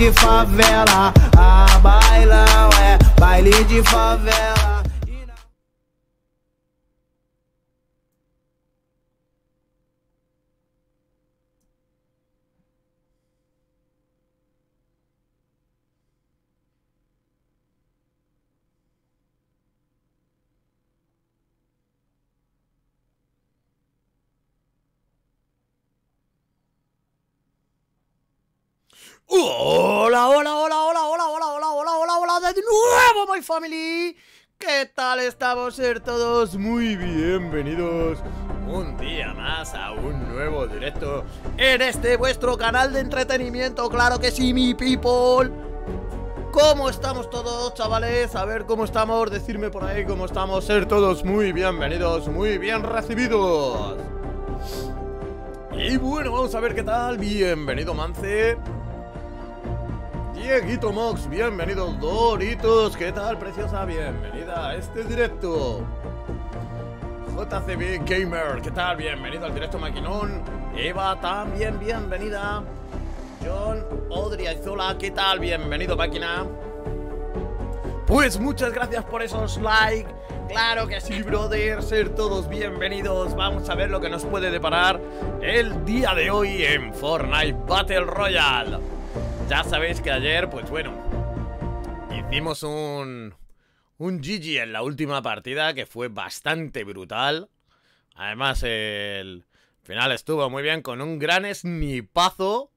de favela, ah, bailão é baile de favela. Hola, hola, hola, hola, hola, hola, hola, hola, hola, hola, de nuevo, my family. ¿Qué tal estamos, ser todos? Muy bienvenidos un día más a un nuevo directo en este vuestro canal de entretenimiento. Claro que sí, mi people. ¿Cómo estamos todos, chavales? A ver cómo estamos, decirme por ahí cómo estamos, ser todos muy bienvenidos, muy bien recibidos. Y bueno, vamos a ver qué tal. Bienvenido, Mance. Dieguito Mox, bienvenido. Doritos, ¿qué tal, preciosa? Bienvenida a este directo. JCB Gamer, ¿qué tal? Bienvenido al directo, maquinón. Eva, también bienvenida. John Odri Aizola, ¿qué tal? Bienvenido, máquina. Pues muchas gracias por esos likes. Claro que sí, brother, ser todos bienvenidos. Vamos a ver lo que nos puede deparar el día de hoy en Fortnite Battle Royale. Ya sabéis que ayer, pues bueno, hicimos un GG en la última partida que fue bastante brutal. Además, el final estuvo muy bien con un gran snipazo.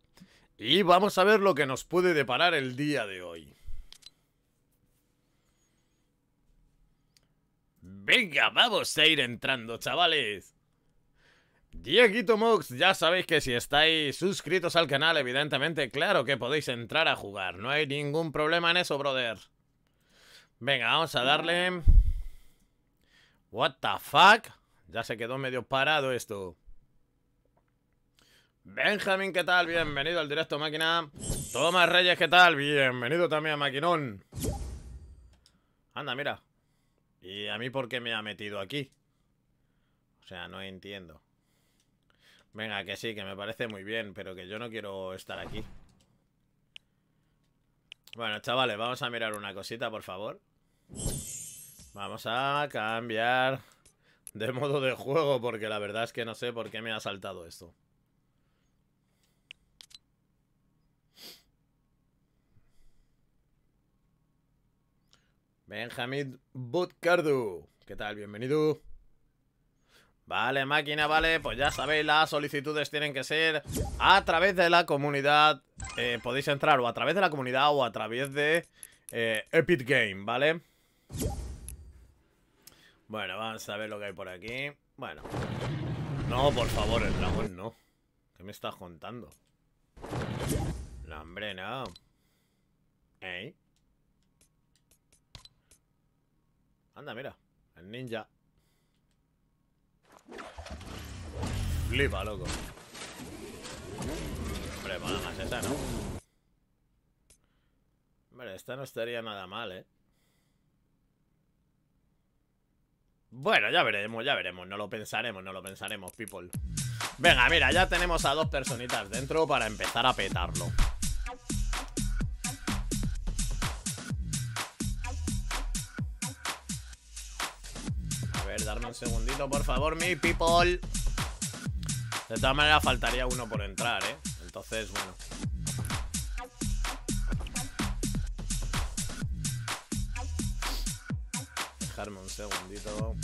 Y vamos a ver lo que nos puede deparar el día de hoy. Venga, vamos a ir entrando, chavales. Dieguito Mox, ya sabéis que si estáis suscritos al canal, evidentemente, claro que podéis entrar a jugar. No hay ningún problema en eso, brother. Venga, vamos a darle. What the fuck. Ya se quedó medio parado esto. Benjamín, ¿qué tal? Bienvenido al directo, máquina. Tomás Reyes, ¿qué tal? Bienvenido también, maquinón. Anda, mira. ¿Y a mí por qué me ha metido aquí? O sea, no entiendo. Venga, que sí, que me parece muy bien, pero que yo no quiero estar aquí. Bueno, chavales, vamos a mirar una cosita, por favor. Vamos a cambiar de modo de juego, porque la verdad es que no sé por qué me ha saltado esto. Benjamín Butcardu, ¿qué tal? Bienvenido. Vale, máquina, vale, pues ya sabéis, las solicitudes tienen que ser a través de la comunidad. Podéis entrar o a través de la comunidad o a través de Epic Game, ¿vale? Bueno, vamos a ver lo que hay por aquí. Bueno. No, por favor, el dragón no. ¿Qué me estás contando? No, hombre, no. ¿Eh? Anda, mira, el ninja. Flipa, loco. Hombre, para más esa, ¿no? Hombre, esta no estaría nada mal, ¿eh? Bueno, ya veremos, ya veremos. No lo pensaremos, no lo pensaremos, people. Venga, mira, ya tenemos a dos personitas dentro para empezar a petarlo. A ver, darme un segundito, por favor, mi people. De todas maneras, faltaría uno por entrar, ¿eh? Entonces, bueno. Dejarme un segundito.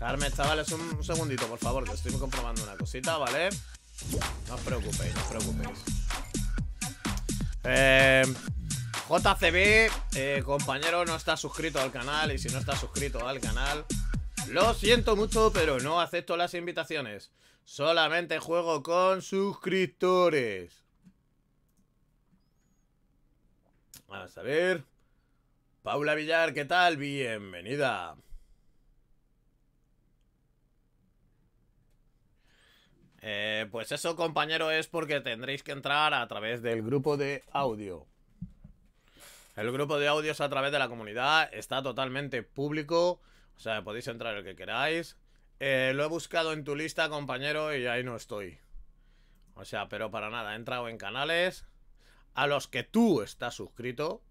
Carmen, chavales, un segundito, por favor, que estoy comprobando una cosita, ¿vale? No os preocupéis, no os preocupéis. JCB, compañero, no está suscrito al canal. Y si no está suscrito al canal, lo siento mucho, pero no acepto las invitaciones. Solamente juego con suscriptores. Vamos a ver. Paula Villar, ¿qué tal? Bienvenida. Pues eso, compañero, es porque tendréis que entrar a través del grupo de audio. El grupo de audio es a través de la comunidad, está totalmente público, o sea, podéis entrar el que queráis. Lo he buscado en tu lista, compañero, y ahí no estoy. O sea, pero para nada, he entrado en canales a los que tú estás suscrito,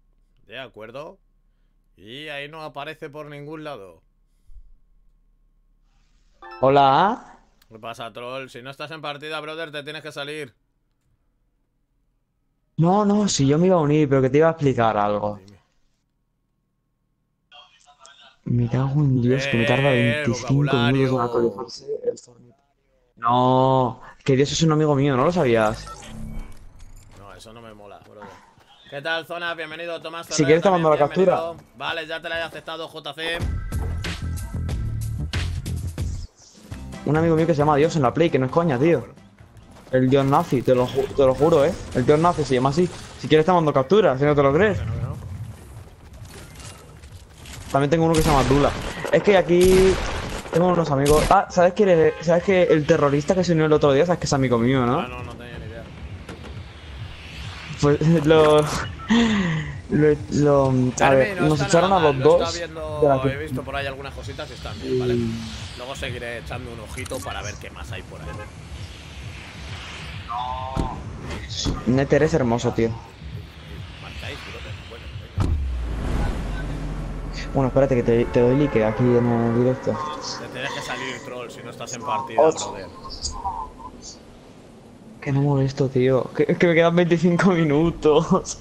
¿de acuerdo? Y ahí no aparece por ningún lado. Hola. ¿Qué pasa, troll? Si no estás en partida, brother, te tienes que salir. No, no, si yo me iba a unir, pero que te iba a explicar algo. Dime. Me cago en Dios, que me tarda 25 minutos en actualizarse el Fortnite. No, que Dios es un amigo mío, ¿no lo sabías? No, eso no me mola, bro. ¿Qué tal, Zona? Bienvenido, Tomás. Si quieres te mando la captura. Vale, ya te la he aceptado, JC. Un amigo mío que se llama Dios en la Play, que no es coña, tío. El Dios Nazi, te lo juro, ¿eh? El Dios Nazi se llama así. Si quieres te mando captura, si no te lo crees. No. También tengo uno que se llama Dula. Es que aquí tengo unos amigos... Ah, ¿sabes que el terrorista que se unió el otro día, sabes que es amigo mío, no? Ah, no, no tenía ni idea. Pues a ver, nos echaron a los dos. He visto por ahí algunas cositas y están bien, ¿vale? Luego seguiré echando un ojito para ver qué más hay por ahí. Nether es hermoso, tío. Bueno, espérate que te doy like aquí en el directo. Te tienes que salir, troll, si no estás en partida, joder. Que no molesto, tío. Que me quedan 25 minutos.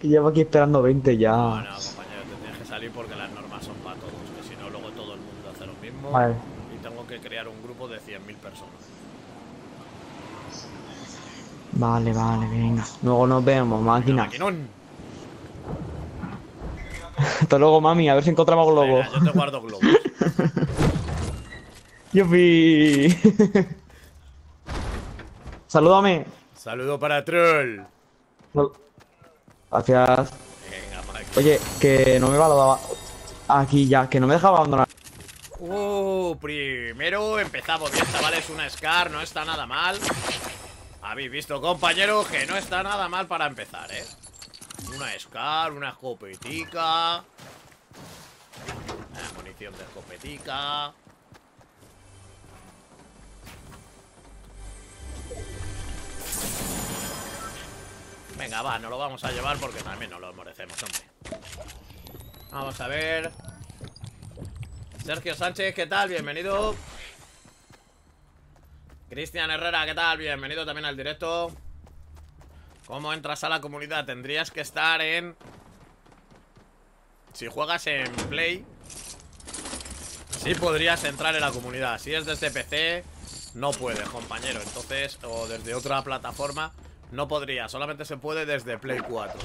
Que llevo aquí esperando 20 ya. No, no, compañero, te tienes que salir porque las normas son para todos. Que si no, luego todo el mundo hace lo mismo. Vale. Y tengo que crear un grupo de 100.000 personas. Vale, vale, venga. Luego nos vemos, máquina. Hasta luego, mami. A ver si encontramos globos. Venga, yo te guardo globos. ¡Yupi! ¡Salúdame! ¡Saludo para Troll! Gracias. Venga, Mike. Oye, que no me valoraba... Aquí ya, que no me dejaba abandonar. Primero empezamos bien, chavales. Una Scar, no está nada mal. Habéis visto, compañero, que no está nada mal para empezar, ¿eh? Una Scar, una escopetica. Una munición de escopetica. Venga, va, no lo vamos a llevar porque también nos lo merecemos, hombre. Vamos a ver. Sergio Sánchez, ¿qué tal? Bienvenido. Cristian Herrera, ¿qué tal? Bienvenido también al directo. ¿Cómo entras a la comunidad? Tendrías que estar en... Si juegas en Play, sí podrías entrar en la comunidad. Si es desde PC, no puedes, compañero. Entonces, o desde otra plataforma, no podría. Solamente se puede desde Play 4.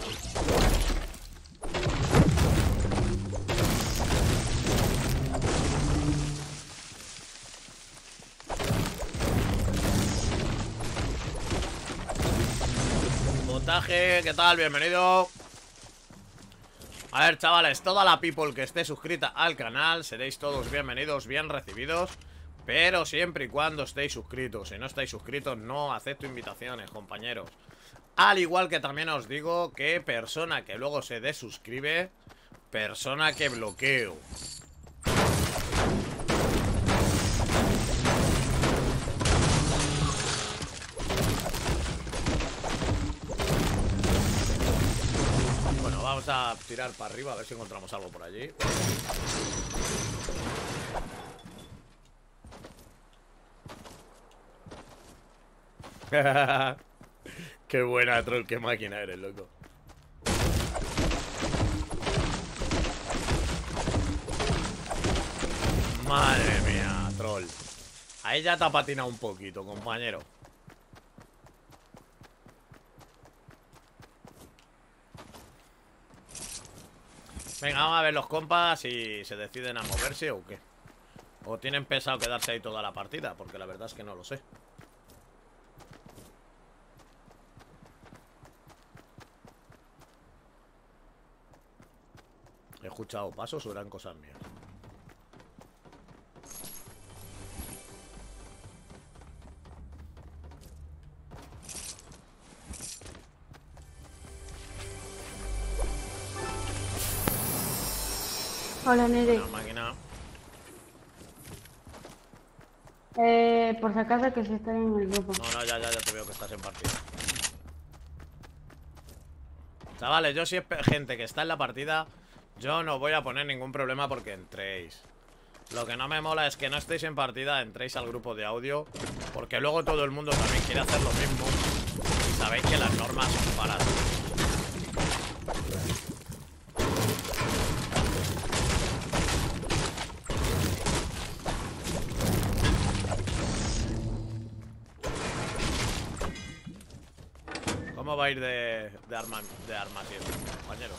¿Qué tal? Bienvenido. A ver, chavales, toda la people que esté suscrita al canal, seréis todos bienvenidos, bien recibidos, pero siempre y cuando estéis suscritos. Si no estáis suscritos, no acepto invitaciones, compañeros. Al igual que también os digo que persona que luego se desuscribe, persona que bloqueo. Vamos a tirar para arriba a ver si encontramos algo por allí. Qué buena, troll, qué máquina eres, loco. Madre mía, troll. Ahí ya te ha patinado un poquito, compañero. Venga, vamos a ver los compas si se deciden a moverse o qué. O tienen pensado quedarse ahí toda la partida, porque la verdad es que no lo sé. He escuchado pasos o eran cosas mías. Hola, Nere. No, máquina. Por si acaso que se están en el grupo. No, no, ya te veo que estás en partida. Chavales, yo si es gente que está en la partida, yo no voy a poner ningún problema porque entréis. Lo que no me mola es que no estéis en partida, entréis al grupo de audio, porque luego todo el mundo también quiere hacer lo mismo. Y sabéis que las normas son paradas. ¿Cómo va a ir de arma, tío, compañero?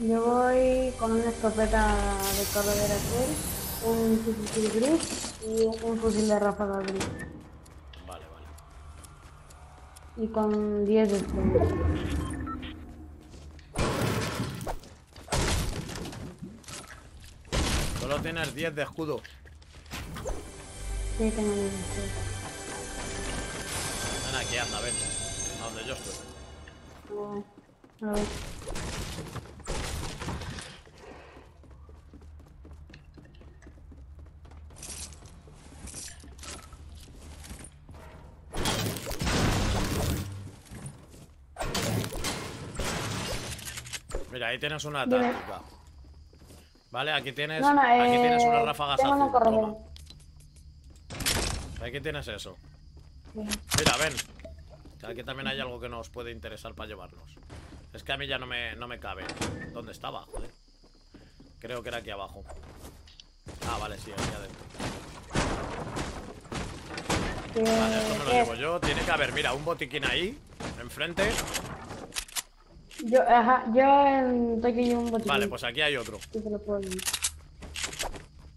Yo voy con una escopeta de corredera azul, un fusil gris y un fusil de ráfaga gris. Vale, vale. Y con 10 de escudo. Solo tienes 10 de escudo. Sí, tengo 10 de escudo. Aquí anda, a ver, a donde yo estoy. A ver. Mira, ahí tienes una táctica. Vale, aquí tienes, aquí tienes una ráfaga azul. Aquí tienes eso. Mira, ven. Aquí también hay algo que nos puede interesar para llevarnos. Es que a mí ya no me cabe. ¿Dónde estaba? Joder. Creo que era aquí abajo. Ah, vale, sí, aquí adentro. Vale, esto me lo llevo yo. Tiene que haber, mira, un botiquín ahí, enfrente. Yo aquí llevo un botiquín. Vale, pues aquí hay otro. Sí, te lo puedo ver.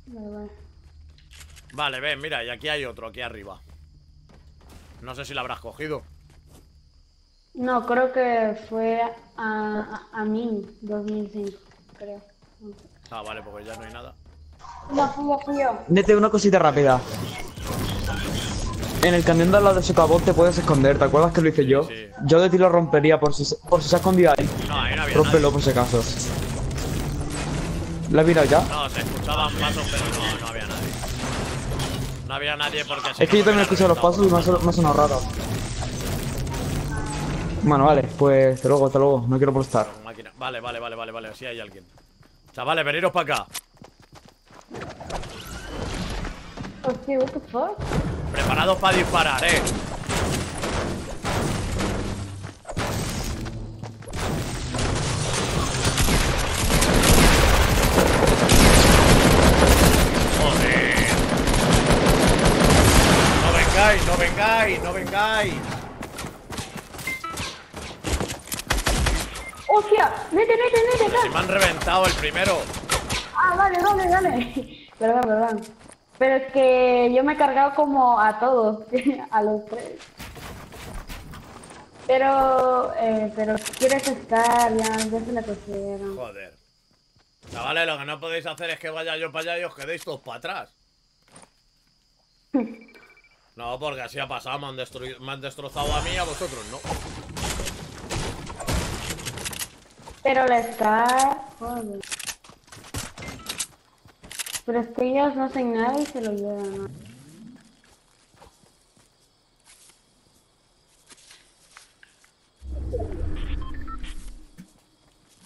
Vale. Vale, ven, mira, y aquí hay otro, aquí arriba. No sé si la habrás cogido. No, creo que fue a mí, 2005, creo. Ah, vale, porque ya no hay nada. No, fui yo. Nete, una cosita rápida. En el camión de al lado de socavón te puedes esconder, ¿te acuerdas que lo hice yo? Sí. Yo de ti lo rompería por si se ha escondido ahí. No, ahí no había. Rómpelo por si acaso. ¿La has mirado ya? No, se escuchaban pasos, pero no había nada. No había nadie porque... Es que yo también escuché los pasos y me ha sonado raro. Bueno, vale, pues hasta luego, no quiero prostar. Vale, así hay alguien. Chavales, veniros para acá. Hostia, what the fuck? Preparados para disparar, No vengáis. ¡Hostia! ¡Nete! Pero si me han reventado el primero. Ah, vale. Perdón. Pero es que yo me he cargado como a todos, a los tres. Pero quieres estar, ya se la cogieron. Joder. Chavales, lo que no podéis hacer es que vaya yo para allá y os quedéis todos para atrás. No, porque así ha pasado, me han destrozado a mí y a vosotros, ¿no? Pero la está... Joder. Pero es que ellos no hacen nada y se lo llevan.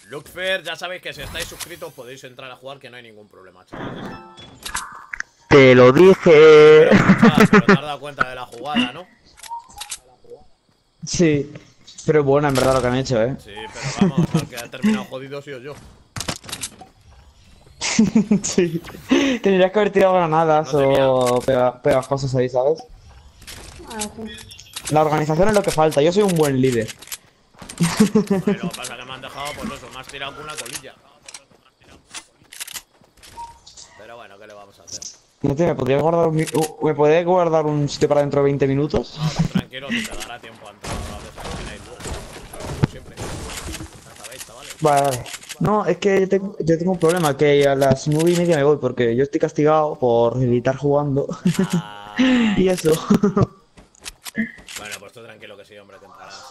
Lookfair, ya sabéis que si estáis suscritos podéis entrar a jugar, que no hay ningún problema, chavales. Te lo dije. Pero te has dado cuenta de la jugada, ¿no? Sí, pero buena en verdad lo que han hecho, Sí, pero vamos, el que ha terminado jodido ha sido yo. Sí, tendrías que haber tirado granadas o pegas cosas ahí, ¿sabes? Ah, sí. La organización es lo que falta, yo soy un buen líder. Pero pasa que me han dejado por eso, me has tirado con una colilla. Pero bueno, ¿qué le vamos a hacer? No te, ¿me podrías guardar un sitio para dentro de 20 minutos? No, pues, tranquilo, te dará tiempo a entrar. Vale. No, es que yo tengo un problema, que a las 9:30 me voy, porque yo estoy castigado por evitar jugando. Ah. Y eso. Bueno, pues tú tranquilo que sí, hombre, te entrarás.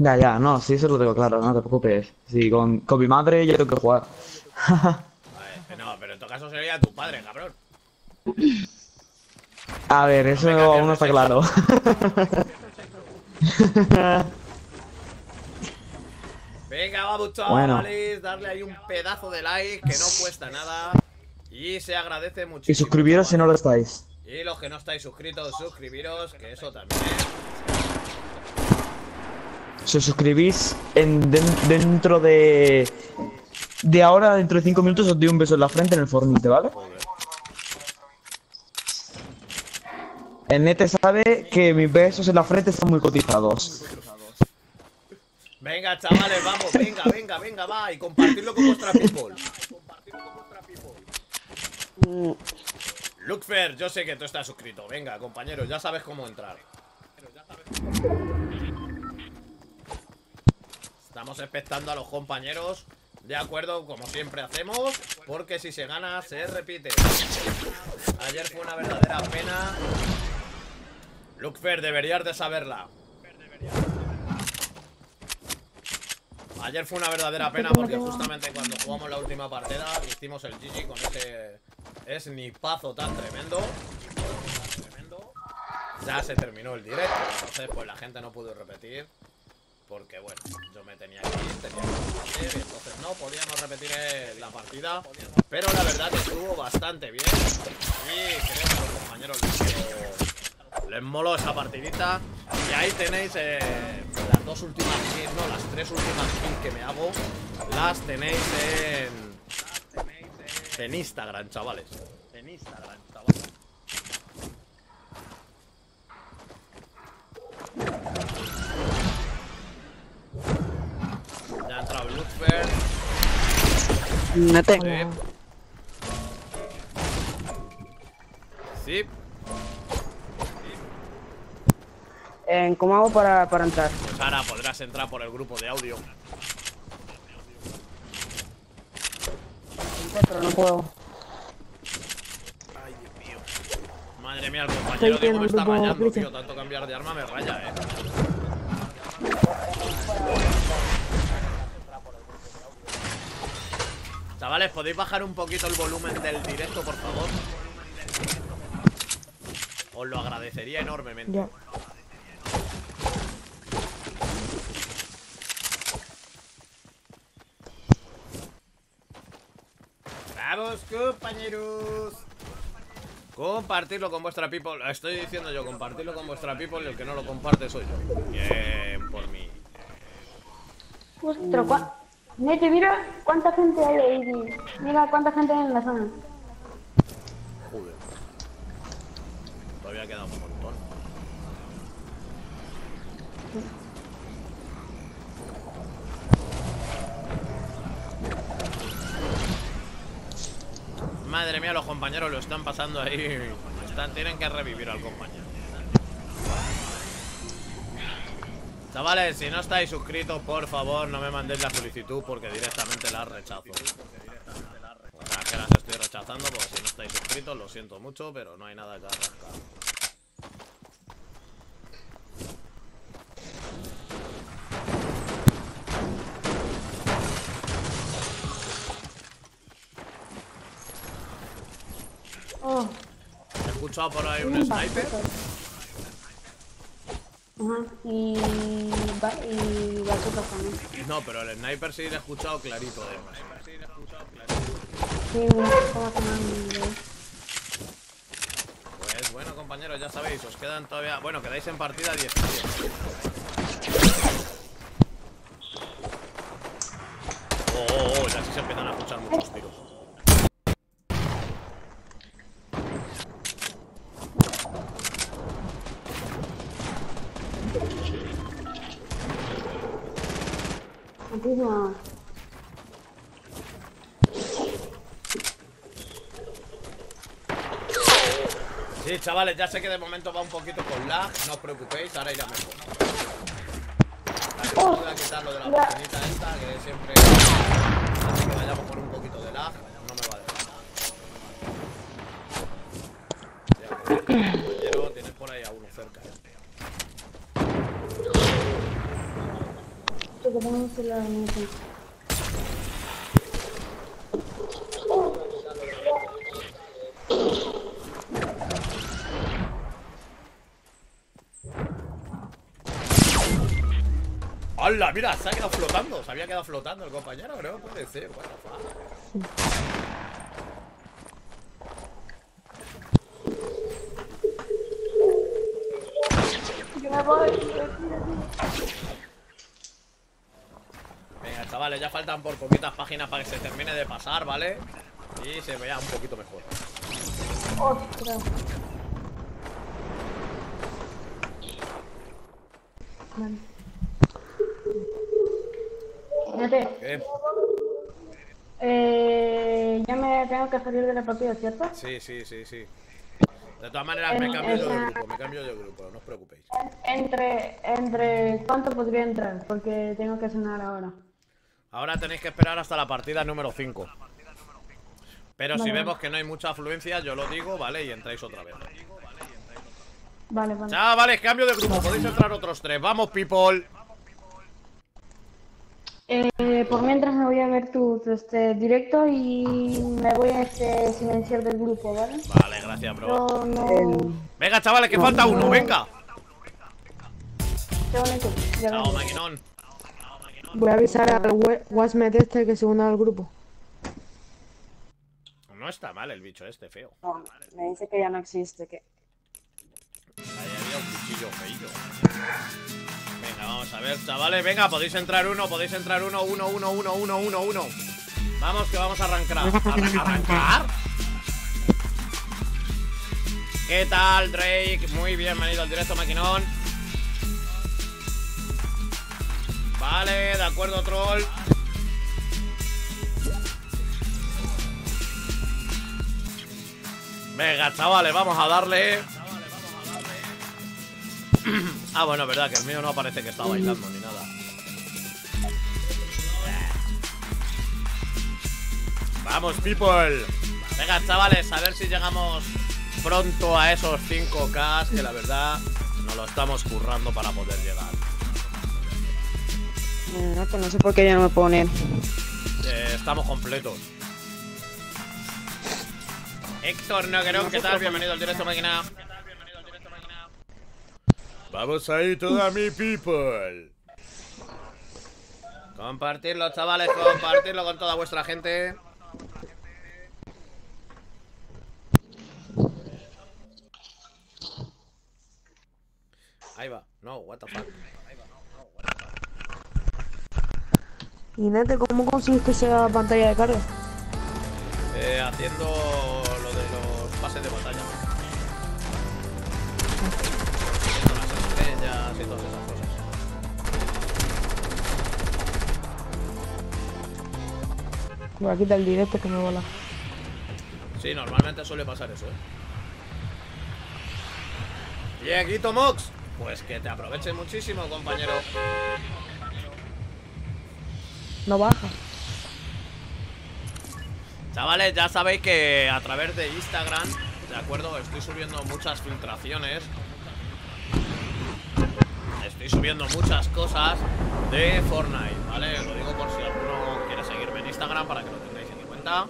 Ya, no, sí, eso lo tengo claro, no te preocupes. Sí, con mi madre yo tengo que jugar. Vale, no, pero en todo caso sería tu padre, cabrón. A ver, eso no aún no está claro. Venga, vamos, chavales, darle ahí un pedazo de like que no cuesta nada y se agradece muchísimo. Y suscribiros si no lo estáis. Y los que no estáis suscritos, suscribiros, que eso también. Si os suscribís dentro de ahora, dentro de 5 minutos, os doy un beso en la frente en el Fortnite, ¿vale? El Nete sabe que mis besos en la frente están muy cotizados. Venga, chavales, vamos, venga, va, y compartirlo con vuestra people. Luxfer, yo sé que tú estás suscrito. Venga, compañeros, ya sabes cómo entrar. Estamos expectando a los compañeros, de acuerdo, como siempre hacemos, porque si se gana, se repite. Ayer fue una verdadera pena. Luxfer, deberías de saberla. Ayer fue una verdadera pena porque justamente cuando jugamos la última partida hicimos el GG con ese snipazo tan tremendo. Ya se terminó el directo, entonces pues la gente no pudo repetir porque bueno, yo me tenía que ir, tenía que hacer, entonces no podíamos repetir la partida, pero la verdad que estuvo bastante bien y creo que a los compañeros les moló esa partidita. Y ahí tenéis las dos últimas kills, no, las tres últimas kills que me hago, las tenéis en Instagram, chavales. En Instagram, chavales. Ya ha entrado Luxfer. No tengo. Sí. ¿Cómo hago para entrar? Pues ahora podrás entrar por el grupo de audio. Pero no puedo. Ay, Dios mío. Madre mía, el compañero Diego me está rayando, tío. Tanto cambiar de arma me raya, Chavales, ¿podéis bajar un poquito el volumen del directo, por favor? Os lo agradecería enormemente. Ya. ¡Vamos, compañeros! Compartirlo con vuestra people. Estoy diciendo yo, compartirlo con vuestra people. Y el que no lo comparte soy yo. Bien, por mí. Ostras, Nete, mira cuánta gente hay ahí. Mira cuánta gente hay en la zona. Joder. Todavía queda un montón. Madre mía, los compañeros lo están pasando ahí. Tienen que revivir al compañero. Chavales, si no estáis suscritos, por favor, no me mandéis la solicitud porque directamente la rechazo. Bueno, es que las estoy rechazando porque si no estáis suscritos, lo siento mucho, pero no hay nada que arrancar. ¿He escuchado por ahí un sniper? Y bazooka también. No, pero el sniper sí le he escuchado clarito. Pues bueno, compañeros, ya sabéis, os quedan todavía... Bueno, quedáis en partida 10. Ya sí se empiezan a escuchar muchos tiros. Sí, chavales, ya sé que de momento va un poquito con lag, no os preocupéis, ahora irá mejor. Voy a quitarlo de la bocinita esta, que siempre hace que vayamos por un poquito de lag, no me va a dejar nada. Ya, compañero, tienes por ahí a uno cerca. ¡Hala! Mira, se ha quedado flotando. Se había quedado flotando el compañero, creo. Puede ser. What the fuck. Venga, chavales, ya faltan por poquitas páginas para que se termine de pasar, ¿vale? Y se vea un poquito mejor. ¡Ostras! ¿Qué? Ya me tengo que salir de la partida, ¿cierto? Sí, sí, sí, sí. De todas maneras, me cambio de grupo, no os preocupéis. ¿Entre cuánto podría entrar? Porque tengo que cenar ahora. Ahora tenéis que esperar hasta la partida número 5. Pero vale, si vemos que no hay mucha afluencia, yo lo digo, ¿vale? Y entráis otra vez. Vale, vale. Chavales, cambio de grupo, podéis entrar otros 3. ¡Vamos, people! Por mientras me voy a ver tu directo y me voy a silenciar del grupo, ¿vale? Vale, gracias, bro. No. Venga, chavales, que falta uno, venga. Chao, maquinón. Voy a avisar al Wasmed este que se una al grupo. No está mal el bicho este, feo. No, me dice que ya no existe, que... Ahí había un cuchillo feillo. Vamos a ver, chavales, venga, podéis entrar uno. Vamos, que vamos a arrancar. ¿Arrancar? ¿Qué tal, Drake? Muy bienvenido al directo, maquinón. Vale, de acuerdo, troll. Venga, chavales, vamos a darle. Ah, bueno, es verdad que el mío no parece que está bailando ni nada. Vamos, people. Venga, chavales, a ver si llegamos pronto a esos 5K, que la verdad nos lo estamos currando para poder llegar. No, no sé por qué ya no me ponen. Estamos completos. Héctor Noguerón, ¿qué tal? Bienvenido al directo, máquina. Vamos ahí, toda mi people. Compartirlo, chavales, compartirlo con toda vuestra gente. Ahí va, no, what the fuck. Y Nete, ¿cómo consigues esa pantalla de carga? Haciendo lo de los pases de batalla. Y todas esas cosas. Voy a quitar el directo que me vola. Sí, normalmente suele pasar eso, ¿eh? Dieguito Mox, pues que te aproveches muchísimo, compañero. No baja. Chavales, ya sabéis que a través de Instagram, de acuerdo, estoy subiendo muchas filtraciones. Estoy subiendo muchas cosas de Fortnite, ¿vale? Os lo digo por si alguno quiere seguirme en Instagram para que lo tengáis en cuenta.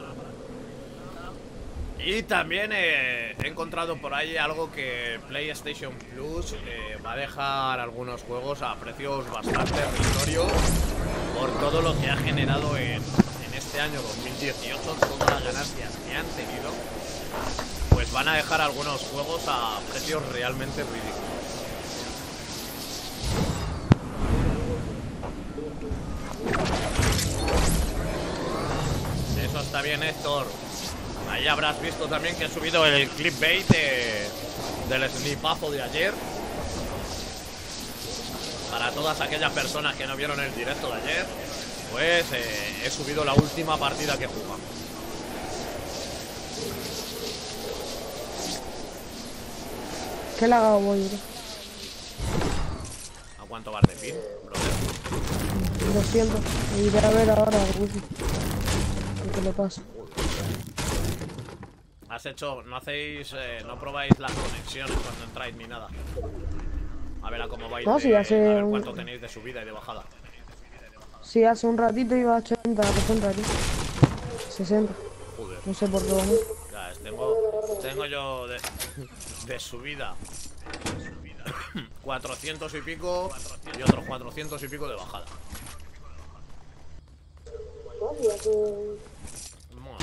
Y también he encontrado por ahí algo que PlayStation Plus va a dejar algunos juegos a precios bastante irrisorios por todo lo que ha generado en este año 2018, todas las ganancias que han tenido, pues van a dejar algunos juegos a precios realmente ridículos. Eso está bien, Héctor. Ahí habrás visto también que he subido el clickbait del snipazo de ayer. Para todas aquellas personas que no vieron el directo de ayer, pues he subido la última partida que jugamos. ¿Qué le hago, voy? ¿A cuánto vas de pin, brother? 200, me iré a ver ahora, Wifi. ¿Qué le pasa? Has hecho, no hacéis, no probáis las conexiones cuando entráis ni nada. A ver a cómo vais, no, si hace a ver cuánto tenéis de subida y de bajada. Sí, hace un ratito iba a 80, 60 aquí. 60. Joder. No sé por qué vamos. Ya, tengo yo de subida. 400 y pico y otros 400 y pico de bajada. ¡Vamos,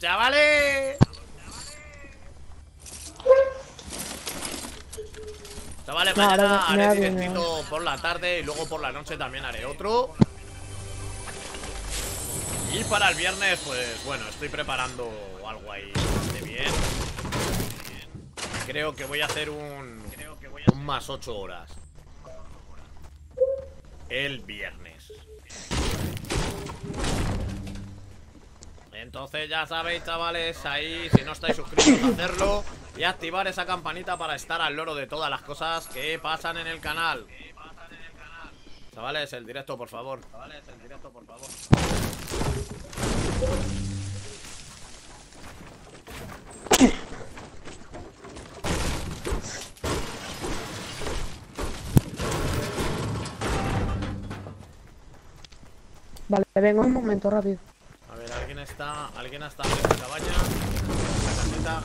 chavales! Chavales, mañana haré directito por la tarde y luego por la noche también haré otro. Y para el viernes, pues bueno, estoy preparando algo ahí de bien. Creo que voy a hacer un más 8 horas el viernes. Entonces ya sabéis, chavales, ahí si no estáis suscritos, hacerlo y activar esa campanita para estar al loro de todas las cosas que pasan en el canal. Chavales, el directo, por favor. Chavales, el directo, por favor. Vale, vengo un momento rápido. A ver, alguien está en la cabaña, en la caseta.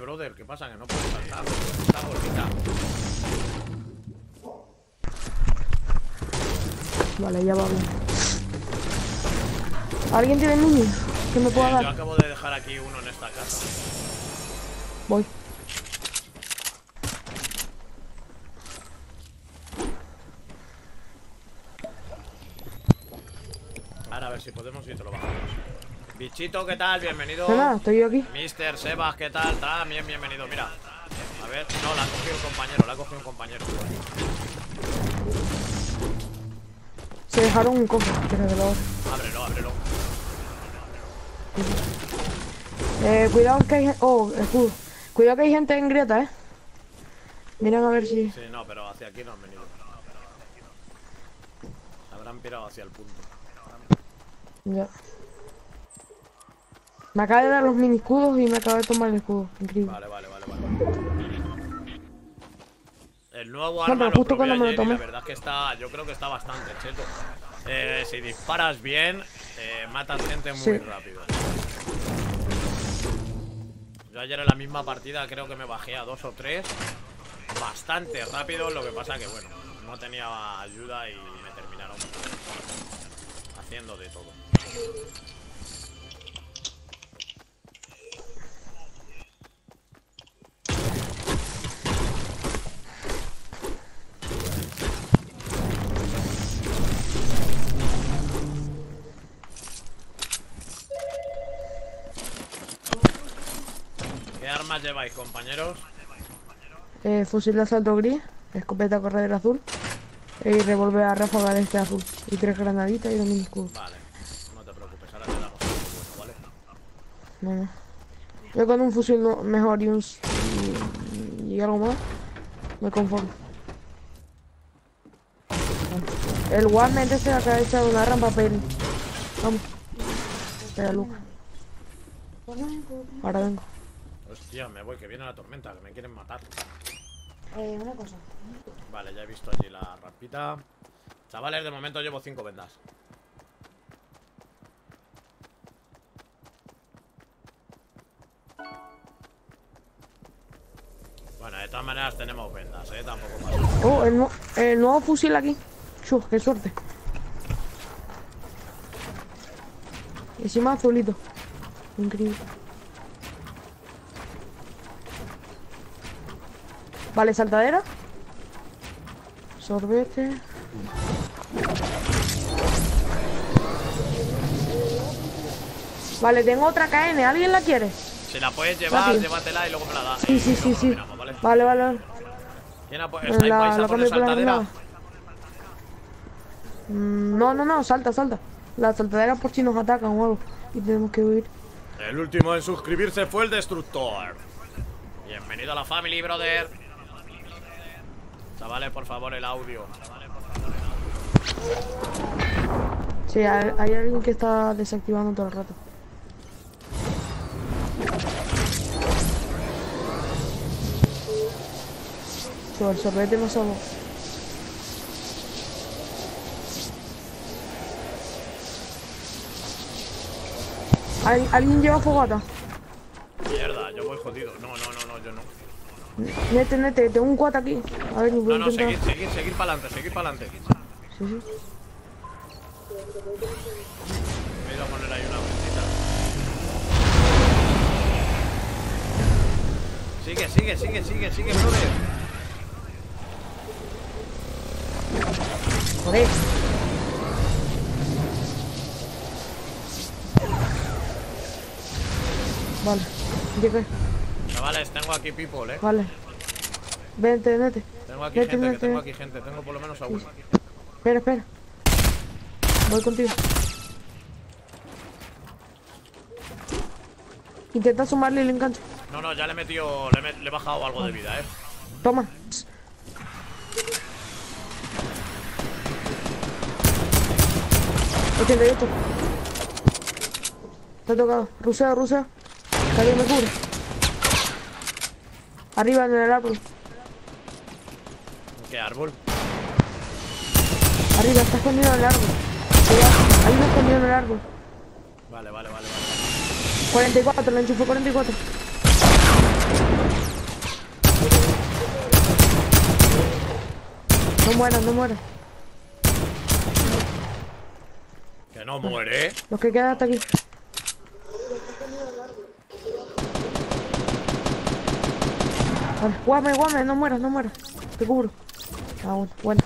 Brother, ¿qué pasa? Que no puedo saltar. Está bolita. Vale, ya va bien. ¿Alguien tiene mini? ¿Que me pueda dar? Yo acabo de dejar aquí uno en esta casa. Voy. Ahora a ver si podemos y te lo bajamos. Bichito, ¿qué tal? Bienvenido. Hola, estoy yo aquí. Mister Sebas, ¿qué tal? También bienvenido, mira. A ver, no, la ha cogido un compañero, Se dejaron un cofre, creo que lo... Ábrelo. Cuidado que hay... Oh, escudo. Cuidado que hay gente en grieta, ¿eh? Miren a ver si... Sí, no, pero hacia aquí no han venido. Se habrán pirado hacia el punto. Ya. Me acaba de dar los mini escudos y me acaba de tomar el escudo. Increíble. Vale. El nuevo arma, pero justo cuando me lo tomé. La verdad es que está, yo creo que está bastante cheto. Si disparas bien, matas gente muy rápido. Yo ayer en la misma partida creo que me bajé a 2 o 3. Bastante rápido, lo que pasa que bueno, no tenía ayuda y me terminaron haciendo de todo. ¿Qué armas lleváis, compañeros? Fusil de asalto gris, escopeta corredera azul y revólver a ráfaga de este azul y 3 granaditas y 2 mini escudos. Vale, no te preocupes, ahora te damos un escudo, ¿vale? Bueno, yo con un fusil mejor y un... y algo más me conformo. El Warnet se acaba de echar una rampa, pero... Vamos. Espera, Luca. Ahora vengo. Hostia, me voy, que viene la tormenta, que me quieren matar. Una cosa. Vale, ya he visto allí la rampita. Chavales, de momento llevo 5 vendas. Bueno, de todas maneras tenemos vendas, tampoco pasa. Oh, el nuevo fusil aquí. Chuf, qué suerte. Encima azulito. Increíble. Vale, saltadera. Sorbete. Vale, tengo otra KN. ¿Alguien la quiere? Si la puedes llevar, llévatela y luego me la das. Sí, sí, sí, sí. Vale, vale. ¿Quién la pone saltadera? No, no, no, salta, salta. La saltadera por si nos atacan o algo. Y tenemos que huir. El último en suscribirse fue el Destructor. Bienvenido a la family, brother. Chavales, por favor, el audio. Sí, hay alguien que está desactivando todo el rato. El sorbete no somos. ¿Alguien lleva fogata? Mierda, yo voy jodido. No, yo no. Nete, tengo un cuat aquí. A ver, no, seguir para adelante, Sí. Me voy a poner ahí una vueltita. Sigue, brother. Joder. Vale, llegué. Chavales, tengo aquí people, Vale. Vente. Tengo aquí gente, tengo por lo menos a uno. Espera. Voy contigo. Intenta sumarle el enganche. No, ya le he metido, le he bajado algo de vida, Toma. Te ha tocado. Rusea. Alguien me cubre. Arriba en el árbol. ¿Qué árbol? Arriba, está escondido en el árbol. Ahí me escondido en el árbol. Vale. 44, le enchufó 44. No muera. Que no muere. Los que quedan hasta aquí. Vale, guame, no mueras. Te cubro. Ah, bueno.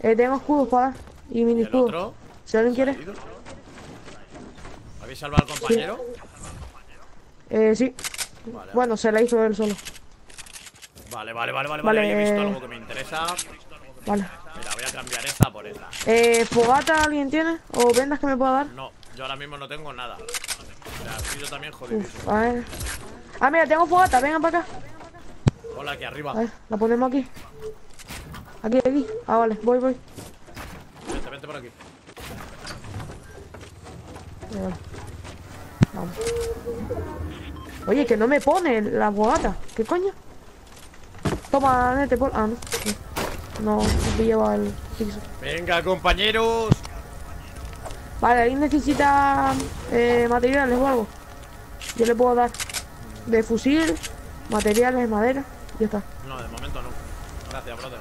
Tengo escudos para dar. Y mini escudos. Si alguien quiere. ¿Habéis salvado al compañero? Sí. Vale. Bueno, se la hizo él solo. Vale. Yo he visto algo que me interesa. Vale. Mira, voy a cambiar esta por esta. ¿Fogata alguien tiene? ¿O vendas que me pueda dar? No, yo ahora mismo no tengo nada. Mira, yo también jodidísimo. Ah, mira, tengo fogata, vengan para acá. Hola, aquí arriba. A ver, la ponemos aquí. Aquí. Ah, vale, voy. Vente por aquí. Vamos. Oye, que no me pone la fogata. ¿Qué coño? Toma, Nete, por... Ah, no. No, te lleva el fixo. Venga, compañeros. Vale, alguien necesita materiales o algo. Yo le puedo dar de fusil, materiales, madera. Ya está. No, de momento no. Gracias, brother.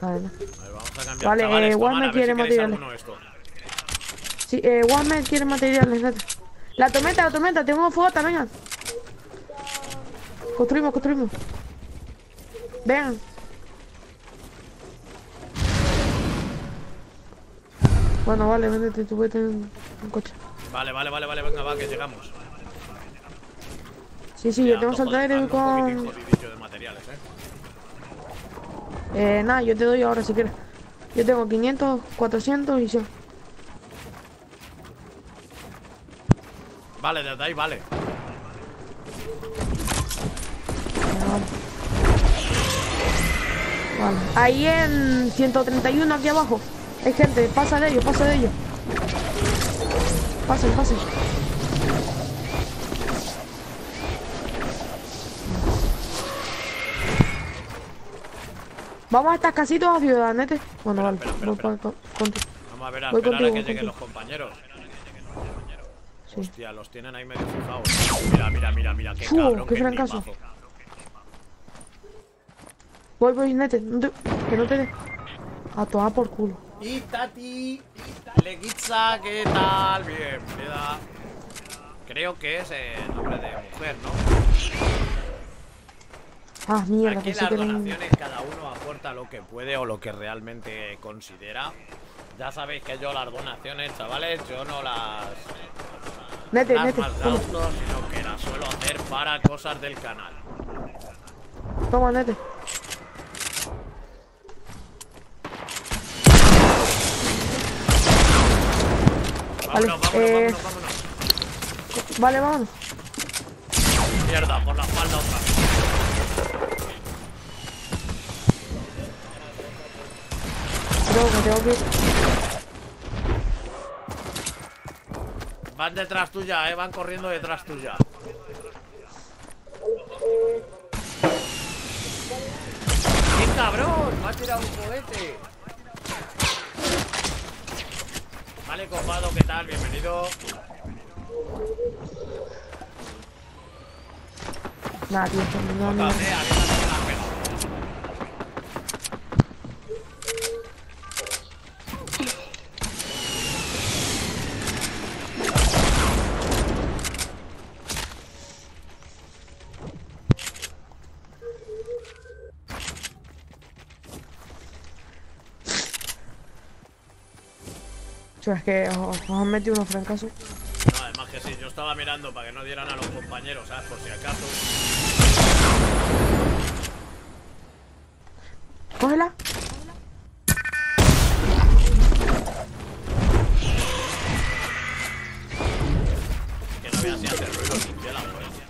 Vale. Vamos a cambiar. Vale, Warman quiere materiales. Sí, Warman quiere materiales, Nete. La tormenta, tengo fogata, vengan. Construimos. Vengan. Bueno, vale, véndete, tú vete en un coche. Vale, venga, va, que llegamos. Sí, yo tengo saltadera con... de materiales, nada, yo te doy ahora si quieres. Yo tengo 500, 400 y 100. Vale, desde ahí, vale. Vale, ahí en 131, aquí abajo. Hay gente, pasa de ellos. Pasen. Vamos a estas casitas a ciudad, Nete. Bueno, espera, vale. Vamos a ver, a esperar a que lleguen los compañeros. Sí. Hostia, los tienen ahí medio fijados. Mira, qué cabrón, qué francazo. Voy, Nete, que no te dé. A tomar por culo. Y Tati, Leguiza, ¿qué tal? Bienvenida. Creo que es nombre de mujer, ¿no? Ah, mierda. Aquí las donaciones cada uno aporta lo que puede o lo que realmente considera. Ya sabéis que yo las donaciones, chavales, yo no las... Nete. No, sino que las suelo hacer para cosas del canal. Toma, Nete. Vámonos, vámonos. Vale, vámonos. Mierda, por la espalda otra vez. Creo que tengo que ir. Van detrás tuya, van corriendo detrás tuya. ¡Qué cabrón! Me ha tirado un cohete. Vale, compadre, ¿qué tal? Bienvenido. Nada, tío, no. Es que os han metido unos fracasos. No, además que sí, yo estaba mirando para que no dieran a los compañeros, ¿sabes? Por si acaso. Cógela. Que no veas si hace ruido, limpia la policía.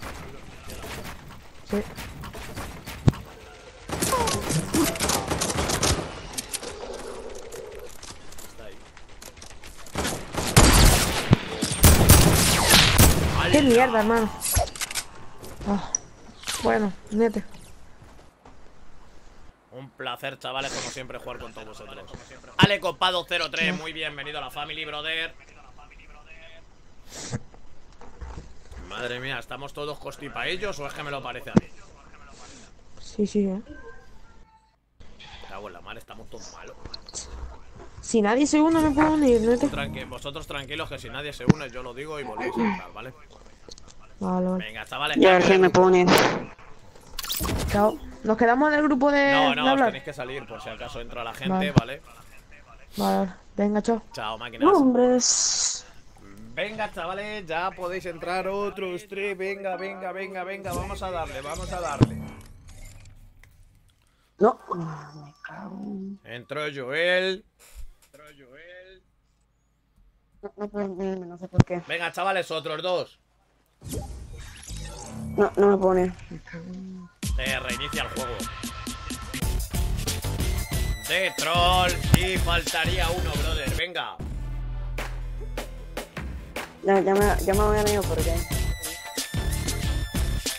Sí. ¡Qué mierda, hermano! Oh. Bueno, Nete. Un placer, chavales, como siempre, jugar con todos vosotros. Ale, Copado 03, muy bienvenido a la Family, brother. Madre mía, ¿estamos todos costipaillos o es que me lo parece a mí? Sí, Cago en la mar, estamos todos malos. Si nadie se une, no puedo unir, Nete. Vosotros tranquilos, que si nadie se une, yo lo digo y volvéis a entrar, ¿vale? Vale. Venga, chavales. Ya ver si me ponen. Chao. Nos quedamos en el grupo de. No, os tenéis que salir por si acaso entra la gente, ¿vale? Vale. Venga, chao. Chao, máquinas. Hombres. Venga, chavales, ya podéis entrar otro stream. Venga. Vamos a darle. No. Entró Joel. No sé por qué. Venga, chavales, otros dos. No me pone. Reinicia el juego. De troll. Y faltaría uno, brother. Venga. Ya me voy a ir porque...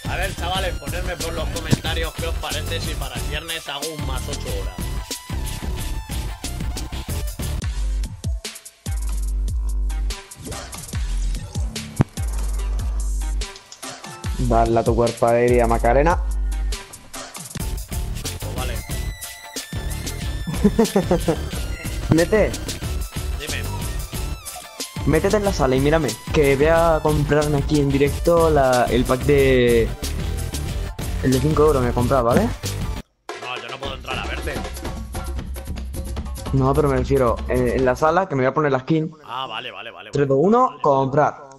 A ver, chavales, ponedme por los comentarios qué os parece si para el viernes hago un más 8 horas. Darle a tu cuerpo aérea, Macarena. Oh, vale. Mete. Dime. Métete en la sala y mírame. Que voy a comprarme aquí en directo el pack de... El de 5 euros me he comprado, ¿vale? No, yo no puedo entrar a verte. No, pero me refiero en la sala, que me voy a poner la skin. Ah, vale. 3, 2, 1, vale. Comprar.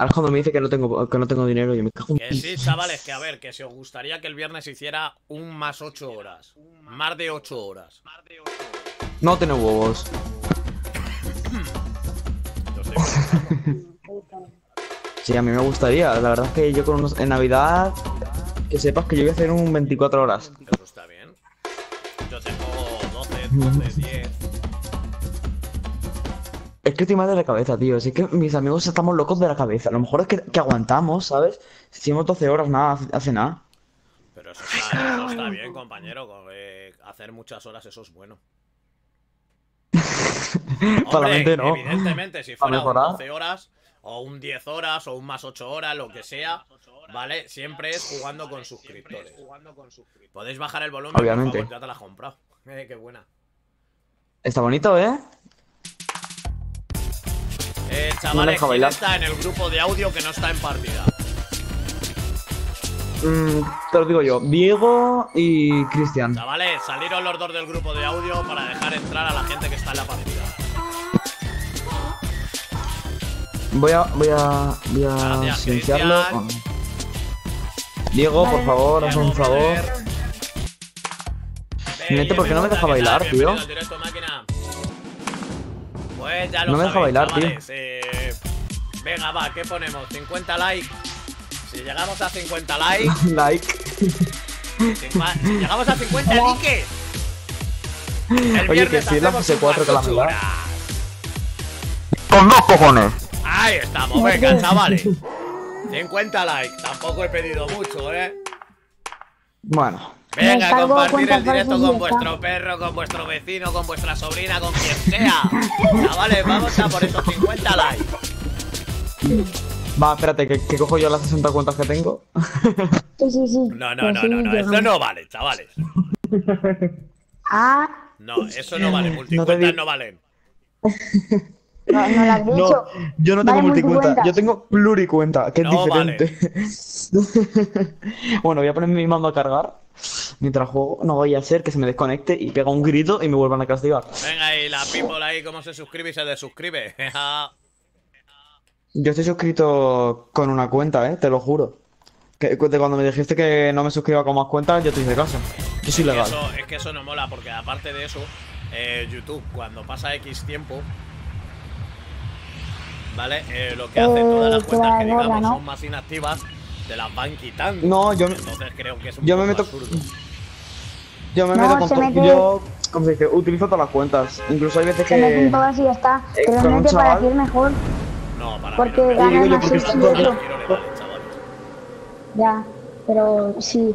Alejandro me dice que no tengo dinero y me cago en... Que sí, chavales, que a ver, que si os gustaría que el viernes hiciera un más 8 horas. Más de 8 horas. No tiene huevos. Sí, a mí me gustaría. La verdad es que yo conozco en Navidad... Que sepas que yo voy a hacer un 24 horas. Eso está bien. Yo tengo 12, 10... Es que estoy mal de la cabeza, tío. Es que mis amigos estamos locos de la cabeza. A lo mejor es que aguantamos, ¿sabes? Si hicimos 12 horas, nada, hace nada. Pero eso está bien, compañero. Hacer muchas horas, eso es bueno. Hombre, no. Evidentemente, si fuera 12 horas, o un 10 horas, o un más 8 horas, lo que sea, ¿vale? Siempre es jugando con suscriptores. Podéis bajar el volumen, obviamente. Por favor, ya te la has comprado. Qué buena. Está bonito, ¿eh? Chavales, ¿quién está en el grupo de audio que no está en partida? Te lo digo yo, Diego y Cristian. Chavales, salieron los dos del grupo de audio para dejar entrar a la gente que está en la partida. Voy a silenciarlo. Diego, por favor, hazme un favor. Nete, ¿por qué no me deja bailar, tío? Pues ya lo sabéis, no me deja bailar, tío. Venga, va, ¿qué ponemos? 50 likes. Si llegamos a 50 likes. Si llegamos a 50 likes. Oye, que si es la PS4 que la jugar. Con dos cojones. Ahí estamos, venga, chavales. 50 likes. Tampoco he pedido mucho, ¿eh? Bueno. Venga, compartir el directo con vuestro perro, con vuestro vecino, con vuestra sobrina, con quien sea. Chavales, vamos a por esos 50 likes. Va, espérate, que cojo yo las 60 cuentas que tengo. No, eso no vale, chavales. No, eso no vale, multicuentas no valen. No lo has dicho. No, yo no tengo multicuenta, yo tengo pluricuenta, que es diferente. Vale. Bueno, voy a poner mi mando a cargar mientras juego. No voy a hacer que se me desconecte y pega un grito y me vuelvan a castigar. Venga, y la people ahí, ¿cómo se suscribe y se desuscribe? Yo estoy suscrito con una cuenta, te lo juro. Que cuando me dijiste que no me suscriba con más cuentas, yo te hice caso. Yo soy legal. Es que eso no mola, porque aparte de eso, YouTube, cuando pasa X tiempo, ¿vale? Lo que hacen todas las cuentas que digamos son más inactivas, te las van quitando. No, yo entonces creo que es un poco absurdo. Yo me meto con todo. Yo, como se dice, utilizo todas las cuentas. Incluso hay veces que. Se meten todas y ya está. Te las mete para ir mejor. No, para porque mí no me ganas así. Ya, pero sí.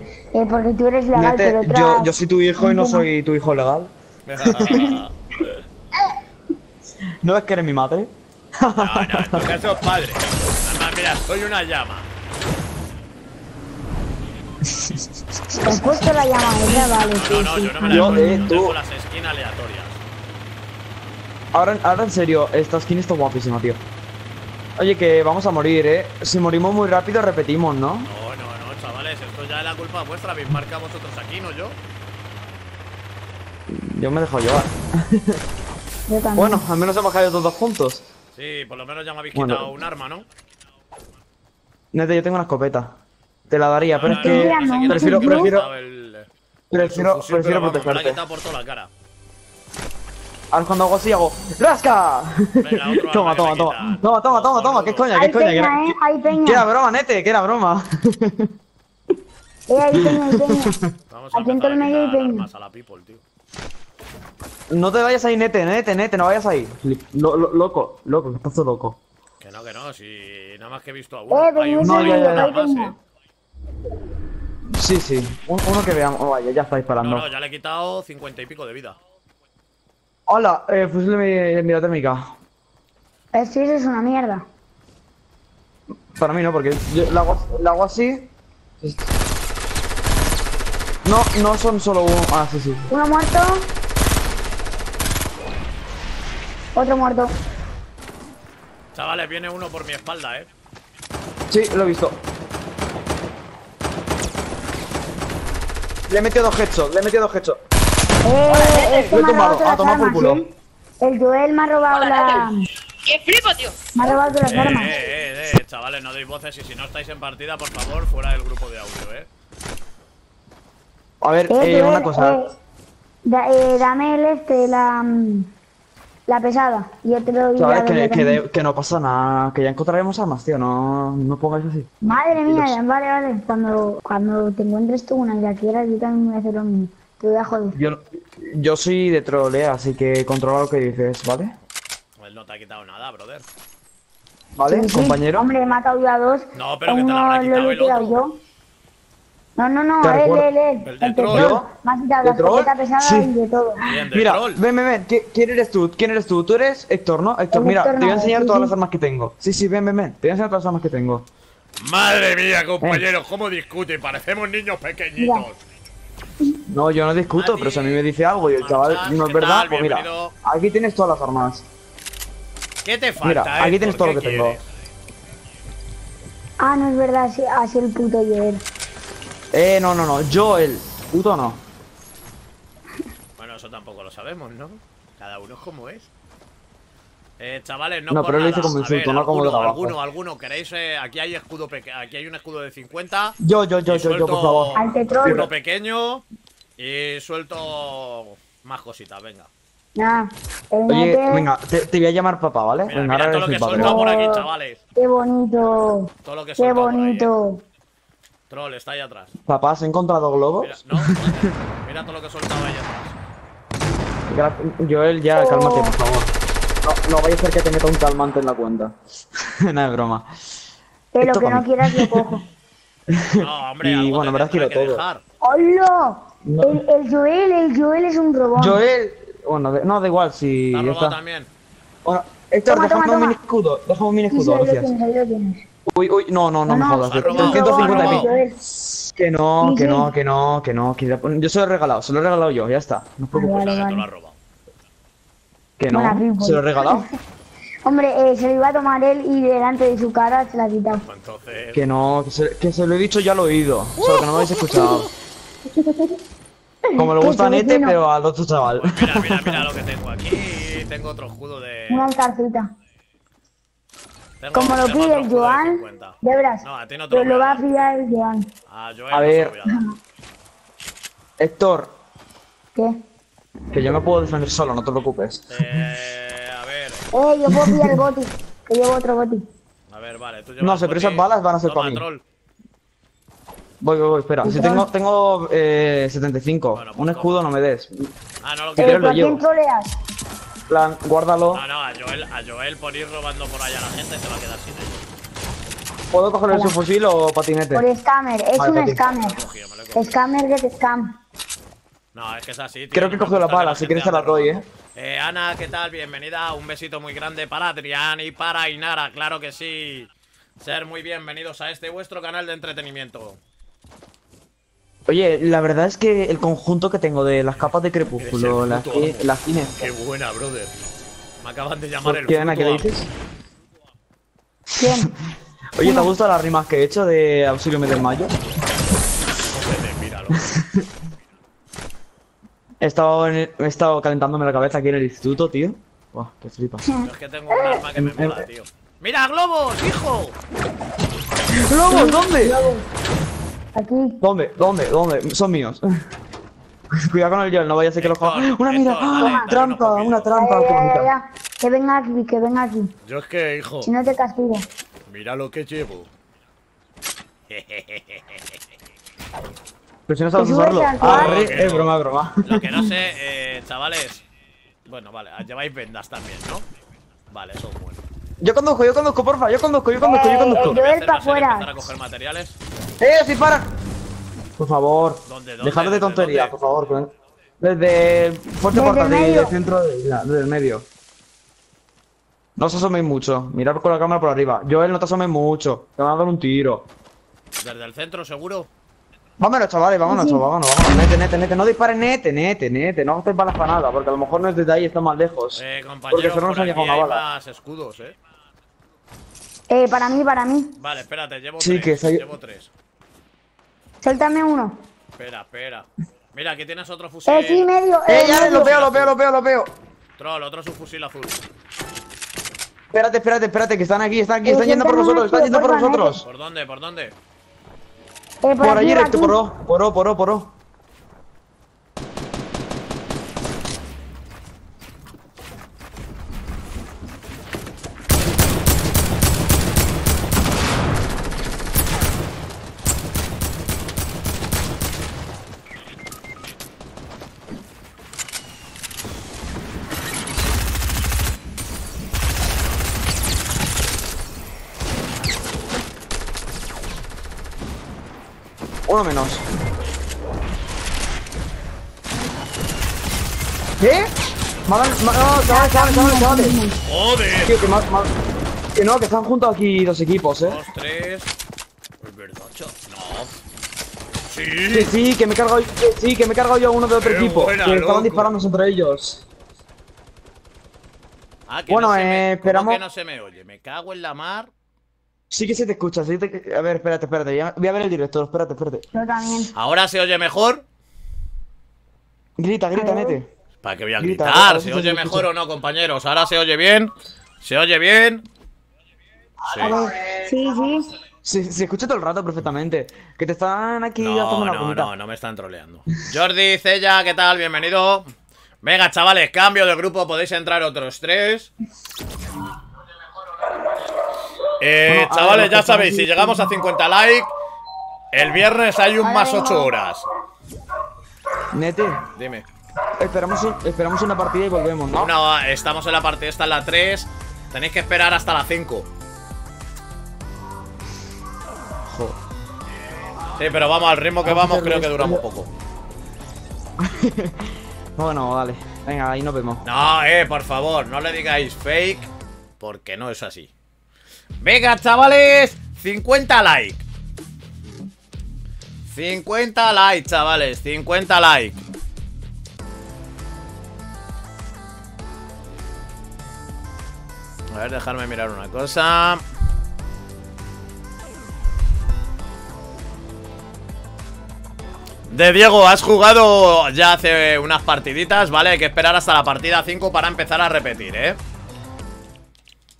Porque tú eres legal, pero otra. Yo soy tu hijo y no soy tu hijo legal. ¿No es que eres mi madre? No, en tu caso es padre. Además, mira, soy una llama. Te has puesto la llama, ya vale. No, yo no me la he puesto, tengo las skins aleatorias. Ahora en serio, esta skin está guapísima, tío. Oye, que vamos a morir, Si morimos muy rápido, repetimos, ¿no? No, chavales, esto ya es la culpa vuestra. Habéis marcado vosotros aquí, no yo. Yo me dejo llevar. Yo también. Bueno, al menos hemos caído todos juntos. Sí, por lo menos ya me habéis quitado un arma, ¿no? Nete, yo tengo una escopeta. Te la daría, pero es que prefiero protegerte. Ahora cuando hago así hago ¡rasca! Venga, toma, ¿qué coña? Que era broma, Nete, que era broma. Ahí peña. Vamos a armas a la people, tío. No te vayas ahí, Nete, no vayas ahí. Loco, que estás todo loco. Que no, si nada más que he visto a uno. Hay uno más, Sí, uno que veamos. Vaya, ya está disparando. No, ya le he quitado 50 y pico de vida. Hola, fusil de mira térmica. Esto es una mierda. Para mí no, porque yo la hago así. No son solo uno. Ah, sí. Uno muerto. Otro muerto. Chavales, viene uno por mi espalda, Sí, lo he visto. Le he metido dos headshots, Vale, lo he tomado, a tomar por culo. ¿Sí? El Joel me ha robado la... ¡Qué flipo, tío! Me ha robado las armas. Chavales, no deis voces y si no estáis en partida, por favor, fuera del grupo de audio, A ver, Joel, una cosa. Dame el la pesada. Yo te lo digo. Chavales, que no pasa nada, que ya encontraremos armas, tío, no pongáis así. Madre mía, vale, cuando te encuentres tú una y la quieras, yo también voy a hacer lo mismo. Yo soy de trolea, así que controla lo que dices, ¿vale? Pues no te ha quitado nada, brother. ¿Vale, compañero? Hombre, he matado yo a dos. No, pero que te lo habrá quitado el otro. No, el troll. Me has quitado la escopeta pesada y de todo. Mira, ven. ¿Quién eres tú? Tú eres Héctor, ¿no? Héctor, mira, te voy a enseñar todas las armas que tengo. Sí, ven. Te voy a enseñar todas las armas que tengo. Madre mía, compañeros, cómo discuten. Parecemos niños pequeñitos. No, yo no discuto, pero si a mí me dice algo y el chaval no es verdad, pues mira, aquí tienes todas las armas. ¿Qué te falta? Mira, aquí tienes todo lo que tengo. Ah, no es verdad, así el puto Joel. No, Joel, puto no. Bueno, eso tampoco lo sabemos, ¿no? Cada uno es como es. Chavales, no pero nada. Lo hice como insulto, no como trabajo. Alguno, queréis, aquí hay escudo pequeño, aquí hay un escudo de 50. Yo, por favor. Escudo pequeño y suelto más cositas, venga. Nah, oye, venga, te voy a llamar papá, ¿vale? Mira, venga, mira todo lo que suelta por aquí, chavales. Qué bonito. Todo lo que suelta. Qué bonito. Troll, está ahí atrás. Papá, ¿has encontrado globos? Mira, no, mira todo lo que suelta ahí atrás. Joel, ya, cálmate, por favor. No vaya a ser que te meta un calmante en la cuenta. No es broma. Pero esto que no quieras lo cojo. No, hombre, y algo bueno, en verdad quiero todo. ¡Hola! No. El Joel es un robot. Joel. Bueno, no, da igual si. La roba también. Bueno, Héctor, déjame un mini escudo. Déjame un mini escudo, gracias. Uy, no me jodas. 150.000. Que no. Yo se lo he regalado yo, ya está. No os preocupéis. Que no, se lo he regalado. Hombre, se lo iba a tomar él y delante de su cara se la quitaba. Entonces... Que no, que se lo he dicho ya al oído. Solo que no lo habéis escuchado. Como le gusta a Nete, pero al otro chaval. Pues mira lo que tengo aquí. Tengo otro escudo de... Una altarcita. Como lo pide el Joan, de veras. No, a ti no te lo va a pillar el Joan. A ver... Héctor. ¿Qué? Que yo me puedo defender solo, no te preocupes. A ver... yo puedo pillar el goti. Que llevo otro goti. A ver, vale, tú llevas. No sé, pero esas balas van a ser para mí. Voy, espera. Si tengo 75. Bueno, pues, un escudo ¿cómo? No me des. Ah, no lo quiero. ¿Pero quién troleas? Plan, guárdalo. Ah, no, a Joel por ir robando por allá a la gente se va a quedar sin ellos. ¿Puedo coger su fusil o patinete? Por scammer, es vale, un scammer. Scammer de scam. No, es que es así, tío. Creo que he cogido la pala, si quieres se la doy, Ana, ¿qué tal? Bienvenida. Un besito muy grande para Adrián y para Inara, claro que sí. Ser muy bienvenidos a este vuestro canal de entretenimiento. Oye, la verdad es que el conjunto que tengo de las capas de crepúsculo, las cines. Qué buena, brother. Me acaban de llamar el. ¿Qué, Ana, qué dices? ¿Quién? Oye, ¿te gustan las rimas que he hecho de Auxilio Medio Mayo? Míralo. He estado calentándome la cabeza aquí en el instituto, tío. Buah, qué flipas. Yo es que tengo un arma que me mola, tío. ¡Mira, globos, hijo! ¡Globos, dónde! Aquí. ¿Dónde? Son míos. Cuidado con el Joel, no vaya a ser que lo coja. ¡Una mira! ¡Una trampa! Ya. Que venga aquí. Yo es que, hijo. Si no te castigo. Mira lo que llevo. Pero si no sabes usarlo. Es broma. Lo que no sé, chavales. Bueno, vale, lleváis vendas también, ¿no? Vale, eso es bueno. Yo conduzco, porfa. Yo conduzco. Joel para afuera. Para coger materiales. ¡Sí, para! Por favor, dejad de tontería, por favor. Desde el fuerte portátil, del centro de isla, desde el medio. No os asoméis mucho, mirad con la cámara por arriba. Joel, no te asomes mucho, te van a dar un tiro. ¿Desde el centro, seguro? Vámonos, chavales, vámonos. Nete, no dispares, nete. No hagáis balas para nada, porque a lo mejor no es desde ahí, está más lejos. Porque solo nos ha llegado una bala. Más escudos, Para mí. Vale, espérate, llevo tres. Suéltame uno. Espera. Mira, aquí tienes otro fusil. Sí, medio. Ya, lo veo. Troll, otro subfusil azul. Espérate, que están aquí. Están yendo por nosotros, están yendo por nosotros. ¿Por dónde? Por allí recto, por O. Uno menos. ¿Qué? No, chavales. Joder. Tío, que están juntos aquí los equipos, Dos, tres. ¿Es verdad, chaval? No. Sí, que me he cargado yo a uno de otro equipo. Que estaban disparándose entre ellos. Ah, que bueno, no se me... esperamos... ¿Cómo que no se me oye? Me cago en la mar. Sí que se te escucha, sí te... A ver, espérate, espérate. Ya... Voy a ver el director, espérate, espérate. Yo también. ¿Ahora se oye mejor? Grita, grita, Nete. ¿Para qué voy a gritar? Grita, ¿se oye mejor o no, compañeros? ¿Ahora se oye bien? ¿Se oye bien? Sí, sí, sí. Se escucha todo el rato perfectamente. Que te están aquí haciendo una punta. No, me están troleando. Jordi, Cella, ¿qué tal? Bienvenido. Venga, chavales, cambio de grupo. Podéis entrar otros tres. Chavales, ya sabéis, si llegamos a 50 likes, el viernes hay un más 8 horas. Nete, dime. Esperamos una partida y volvemos, ¿no? No, estamos en la partida, esta es la 3. Tenéis que esperar hasta la 5. Joder. Sí, pero vamos, al ritmo que vamos, creo que duramos poco. Bueno, vale. Venga, ahí nos vemos. No, por favor, no le digáis fake, porque no es así. Venga, chavales, 50 likes. 50 likes, chavales, 50 likes. A ver, dejarme mirar una cosa. De Diego, has jugado ya hace unas partiditas, ¿vale? Hay que esperar hasta la partida 5 para empezar a repetir, ¿eh?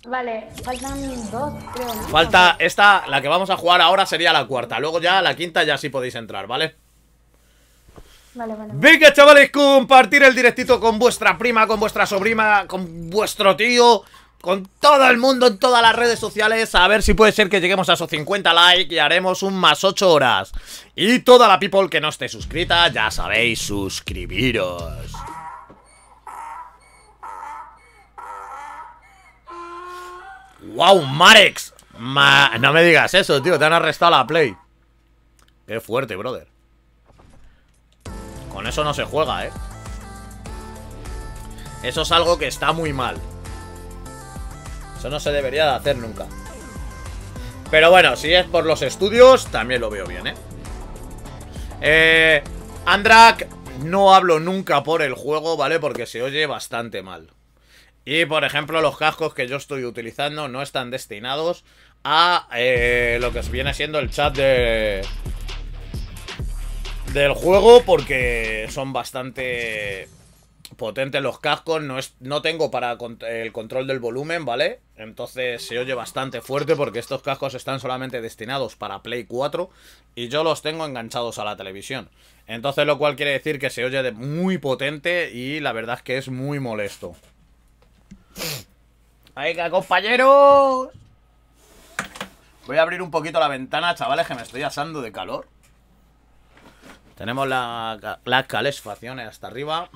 Vale, faltan 2, creo, ¿no? Falta esta, la que vamos a jugar ahora sería la cuarta. Luego ya la quinta ya sí podéis entrar, ¿vale? Vale. Venga, chavales, compartir el directito con vuestra prima, con vuestra sobrina, con vuestro tío, con todo el mundo en todas las redes sociales. A ver si puede ser que lleguemos a esos 50 likes y haremos un más 8 horas. Y toda la people que no esté suscrita, ya sabéis, suscribiros. ¡Wow, Marex! No me digas eso, tío, te han arrestado la Play. Qué fuerte, brother. Con eso no se juega, ¿eh? Eso es algo que está muy mal. Eso no se debería de hacer nunca. Pero bueno, si es por los estudios, también lo veo bien, ¿eh? Andrak, no hablo nunca por el juego, ¿vale? Porque se oye bastante mal. Y, por ejemplo, los cascos que yo estoy utilizando no están destinados a lo que viene siendo el chat del juego, porque son bastante... potentes los cascos, no tengo para el control del volumen, ¿vale? Entonces se oye bastante fuerte porque estos cascos están solamente destinados para Play 4 y yo los tengo enganchados a la televisión. Entonces lo cual quiere decir que se oye muy potente y la verdad es que es muy molesto. ¡Venga, compañeros! Voy a abrir un poquito la ventana, chavales, que me estoy asando de calor. Tenemos la calefacción hasta arriba.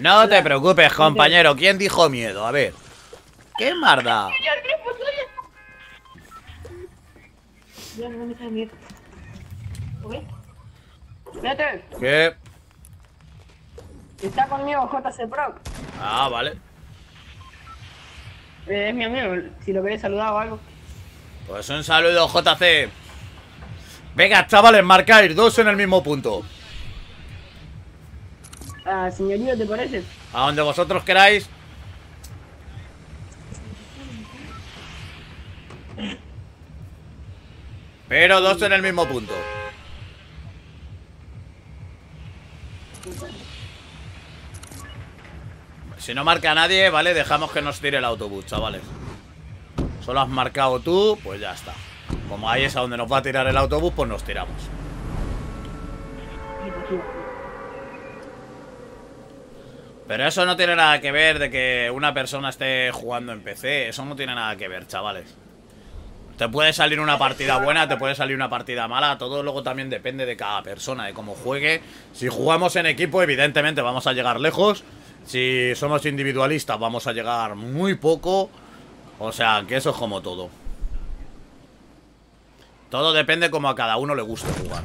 No te preocupes, compañero. ¿Quién dijo miedo? A ver. ¿Qué marda? ¿Qué? Está conmigo JC Proc. Ah, vale. Es mi amigo. Si lo querés saludar o algo. Pues un saludo, JC. Venga, chavales, marcáis 2 en el mismo punto. Ah, señorito, ¿te parece? A donde vosotros queráis. Pero 2 en el mismo punto. Si no marca a nadie, ¿vale? Dejamos que nos tire el autobús, chavales. Solo has marcado tú, pues ya está. Como ahí es a donde nos va a tirar el autobús, pues nos tiramos. Pero eso no tiene nada que ver de que una persona esté jugando en PC. Eso no tiene nada que ver, chavales. Te puede salir una partida buena, te puede salir una partida mala. Todo luego también depende de cada persona, de cómo juegue. Si jugamos en equipo, evidentemente vamos a llegar lejos. Si somos individualistas, vamos a llegar muy poco. O sea, que eso es como todo. Todo depende como a cada uno le guste jugar.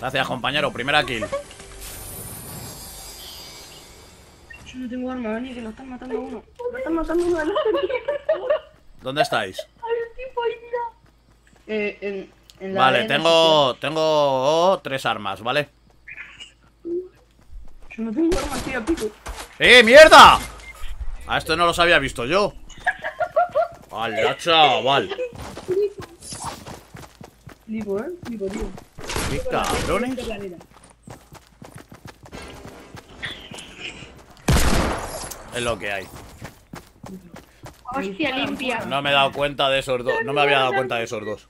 Gracias, compañero. Primera kill. Yo no tengo arma, Dani, que lo están matando a uno. Me están matando uno de los dos. ¿Dónde estáis? Hay un tipo ahí, mira. En la vale, tengo 3 armas, ¿vale? Yo no tengo armas, tío, pico. ¡Eh, mierda! A esto no los había visto yo. Vale, chaval. Flipo, ¿eh? Flipo, tío. ¿Qué cabrones? Es lo que hay. Hostia, limpia. No me he dado cuenta de esos dos. No me había dado cuenta de esos dos.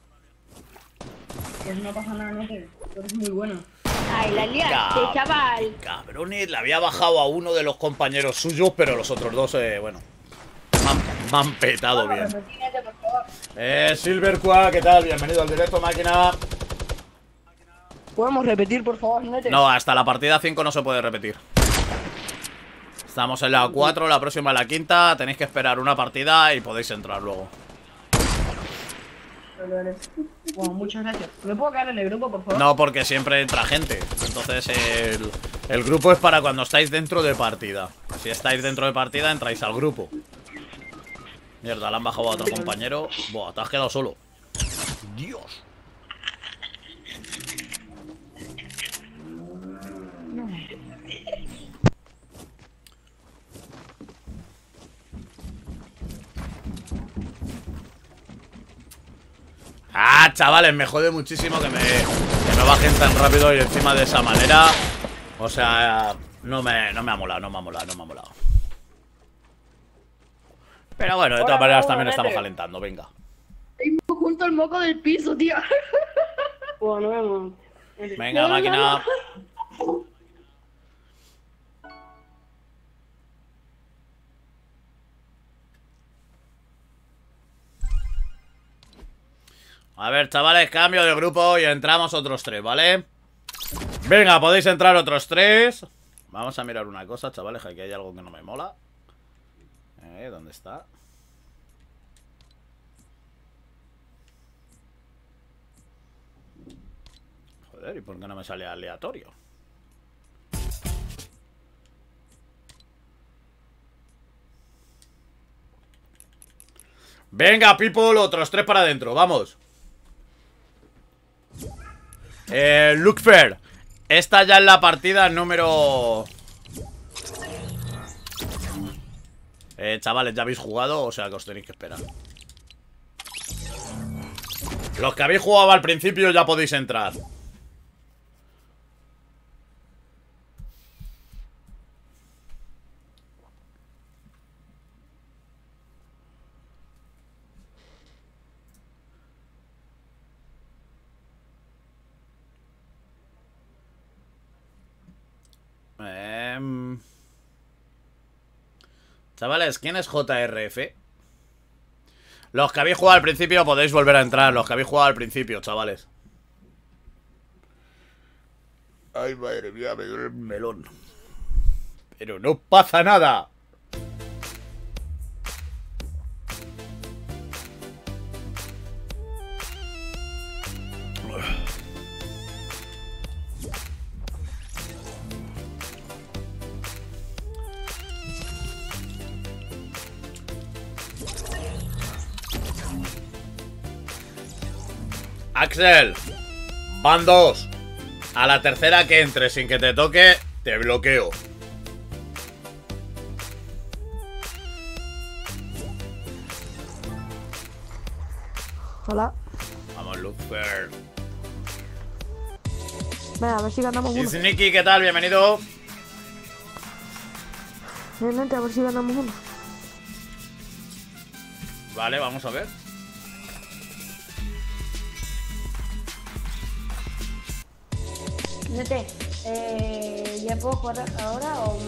Pues no pasa nada, no sé. Tú eres muy bueno. Ay, la liaste, chaval. Cabrones, le había bajado a uno de los compañeros suyos, pero los otros dos, bueno. Me han petado bien. Silverqua, ¿qué tal? Bienvenido al directo, máquina. ¿Podemos repetir, por favor? No, hasta la partida 5 no se puede repetir. Estamos en la 4, la próxima en la 5. Tenéis que esperar una partida y podéis entrar luego. Bueno, muchas gracias. ¿Me puedo quedar en el grupo, por favor? No, porque siempre entra gente. Entonces el grupo es para cuando estáis dentro de partida. Si estáis dentro de partida, entráis al grupo. Mierda, le han bajado a otro compañero. Buah, te has quedado solo. Dios. Ah, chavales, me jode muchísimo que me bajen tan rápido y encima de esa manera. O sea, no me ha molado. Pero bueno, de todas maneras también estamos calentando, venga. Tengo junto al moco del piso, tío. Bueno, venga, máquina. A ver, chavales, cambio de grupo y entramos otros 3, ¿vale? Venga, podéis entrar otros 3. Vamos a mirar una cosa, chavales, que aquí hay algo que no me mola. ¿Dónde está? Joder, ¿y por qué no me sale aleatorio? Venga, people, otros 3 para adentro, vamos. Look fair. Esta ya es la partida número... chavales, ya habéis jugado, o sea que os tenéis que esperar. Los que habéis jugado al principio ya podéis entrar. Chavales, ¿quién es JRF? Los que habéis jugado al principio podéis volver a entrar. Los que habéis jugado al principio, chavales. Ay, madre mía, me duele el melón. Pero no pasa nada. Axel, van 2. A la tercera que entre sin que te toque, te bloqueo. Hola. Vamos, Lucifer. Venga, a ver si ganamos uno. Sneaky, ¿qué tal? Bienvenido. Vente, a ver si ganamos uno. Vale, vamos a ver. ¿Ya puedo jugar ahora o...?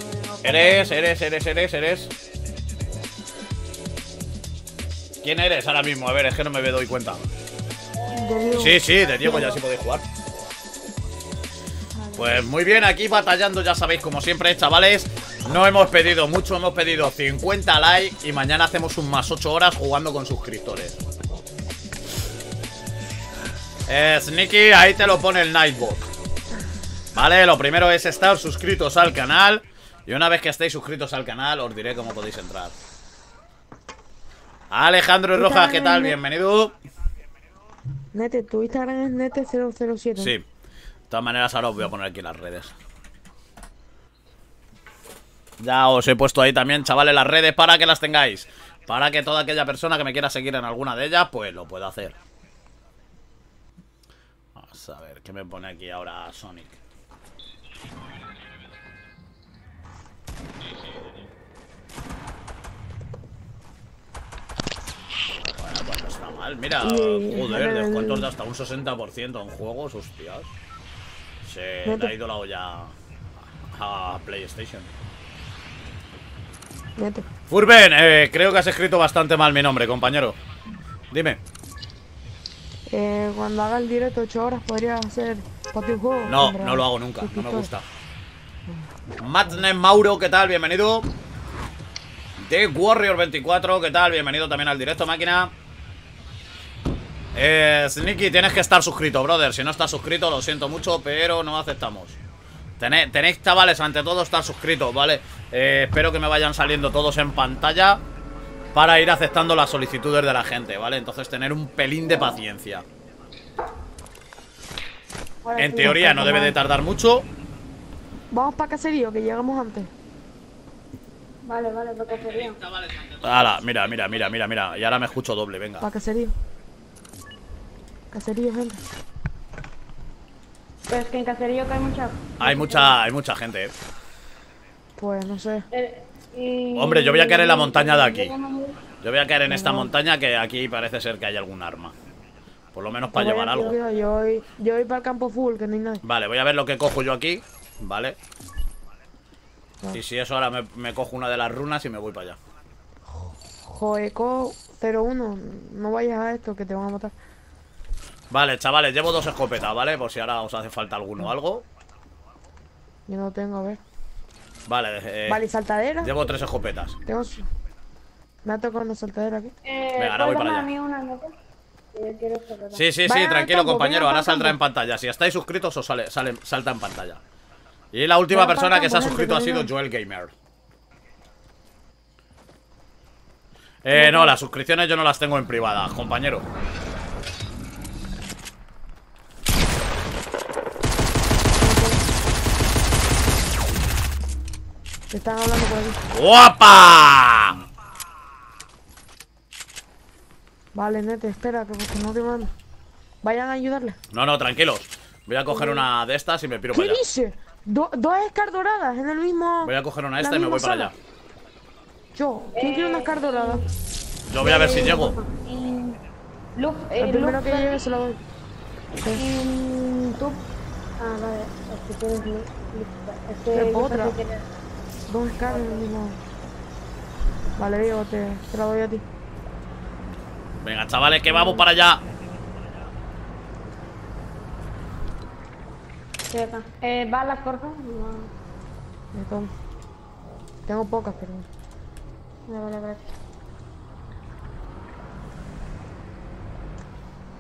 Eres. ¿Quién eres ahora mismo? A ver, es que no me doy cuenta. Sí, de Diego, ya sí podéis jugar. Pues muy bien, aquí batallando, ya sabéis, como siempre, chavales. No hemos pedido mucho, hemos pedido 50 likes y mañana hacemos un más 8 horas jugando con suscriptores. Sneaky, ahí te lo pone el Nightbot. Vale, lo primero es estar suscritos al canal. Y una vez que estéis suscritos al canal, os diré cómo podéis entrar. Alejandro Rojas, ¿qué tal? Bienvenido. Nete, tu Instagram es nete007. Sí. De todas maneras, ahora os voy a poner aquí las redes. Ya os he puesto ahí también, chavales, las redes para que las tengáis. Para que toda aquella persona que me quiera seguir en alguna de ellas, pues lo pueda hacer. Vamos a ver, ¿qué me pone aquí ahora Sonic? Bueno, pues no está mal. Mira, joder, descuentos de hasta un 60% en juegos, hostias. Se le ha ido la olla a PlayStation. Furben, creo que has escrito bastante mal mi nombre, compañero. Dime. Cuando haga el directo 8 horas podría hacer cualquier juego. No, no lo hago nunca, no me gusta. Madness Mauro, ¿qué tal? Bienvenido. The Warrior 24, ¿qué tal? Bienvenido también al directo, máquina. Sneaky, tienes que estar suscrito, brother. Si no estás suscrito, lo siento mucho, pero no aceptamos. Tenéis, chavales, ante todo estar suscritos, ¿vale? Espero que me vayan saliendo todos en pantalla para ir aceptando las solicitudes de la gente, ¿vale? Entonces tener un pelín de paciencia. En teoría no debe de tardar mucho. Vamos para caserío, que llegamos antes. Vale, vale, para caserío. Hala, mira, mira, mira, mira, mira. Y ahora me escucho doble, venga. Para caserío. Caserío, gente. Pero es que en Caserío que hay mucha gente, ¿eh? Pues no sé. Hombre, yo voy a caer en la montaña de aquí. Yo voy a caer en esta montaña, que aquí parece ser que hay algún arma. Por lo menos para llevar algo. Yo voy para el campo full, que no hay nadie. Vale, voy a ver lo que cojo yo aquí. Vale. Y si eso ahora me cojo una de las runas y me voy para allá. Joeco 01, no vayas a esto que te van a matar. Vale, chavales, llevo 2 escopetas, ¿vale? Por si ahora os hace falta alguno o algo. Yo no tengo, a ver. Vale, vale, saltadera. Llevo 3 escopetas. Tengo... Me ha tocado una saltadera aquí. Venga, ahora voy para allá. Sí, sí, sí, tranquilo, compañero. Ahora saldrá en pantalla. Si estáis suscritos, os salta en pantalla. Y la última persona que se ha suscrito ha sido Joel Gamer. No, las suscripciones yo no las tengo en privada, compañero. Te están hablando por aquí. ¡Guapa! Vale, Nete, espera, que porque no te mando. Vayan a ayudarle. No, no, tranquilos. Voy a coger una de estas y me piro para allá. ¿Qué dice? Dos escardoradas en el mismo... Voy a coger una de estas y me voy para allá. Yo, ¿quién quiere una escardorada? Yo voy a ver si llego. El primero que llegue se lo doy. ¿Tú? Ah, vale. Es que tienes... otra. Dos caras, no. Vale, Diego, te la doy a ti. Venga, chavales, que vamos para allá. ¿Balas cortas? No. Tengo pocas, pero... Vale.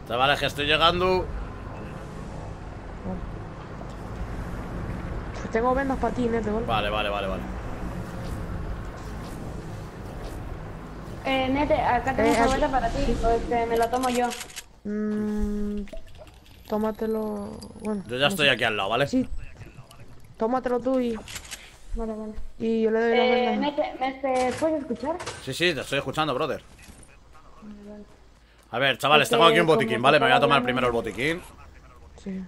Chavales, que estoy llegando. Pues tengo vendas para ti, Nete, ¿vale? Vale. Nete, acá tengo una vuelta para ti, o me la tomo yo. Tómatelo... Bueno, yo ya no estoy aquí al lado, ¿vale? Sí. Tómatelo tú y... Vale. Y yo le doy la vuelta. Nete, ¿me puedes escuchar? Sí, te estoy escuchando, brother. Vale. A ver, chavales, tengo aquí un botiquín, ¿vale? Me voy a tomar primero el botiquín. Sí.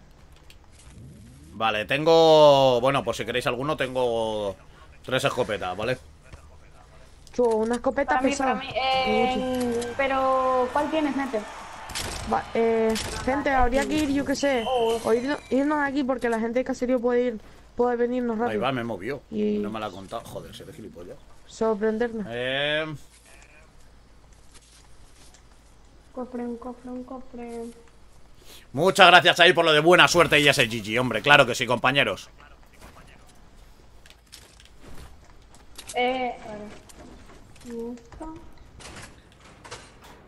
Vale, tengo... Bueno, por si queréis alguno, tengo 3 escopetas, ¿vale? Una escopeta pesada. Pero, ¿cuál tienes, Nete? Gente, habría que ir, yo qué sé. O irnos aquí porque la gente de Caserío puede venirnos rápido. Ahí va, me movió. Y... No me la ha contado. Joder, se ve gilipollas. Sorprendernos. Cofre, un cofre. Muchas gracias ahí por lo de buena suerte y ese GG, hombre. Claro que sí, compañeros.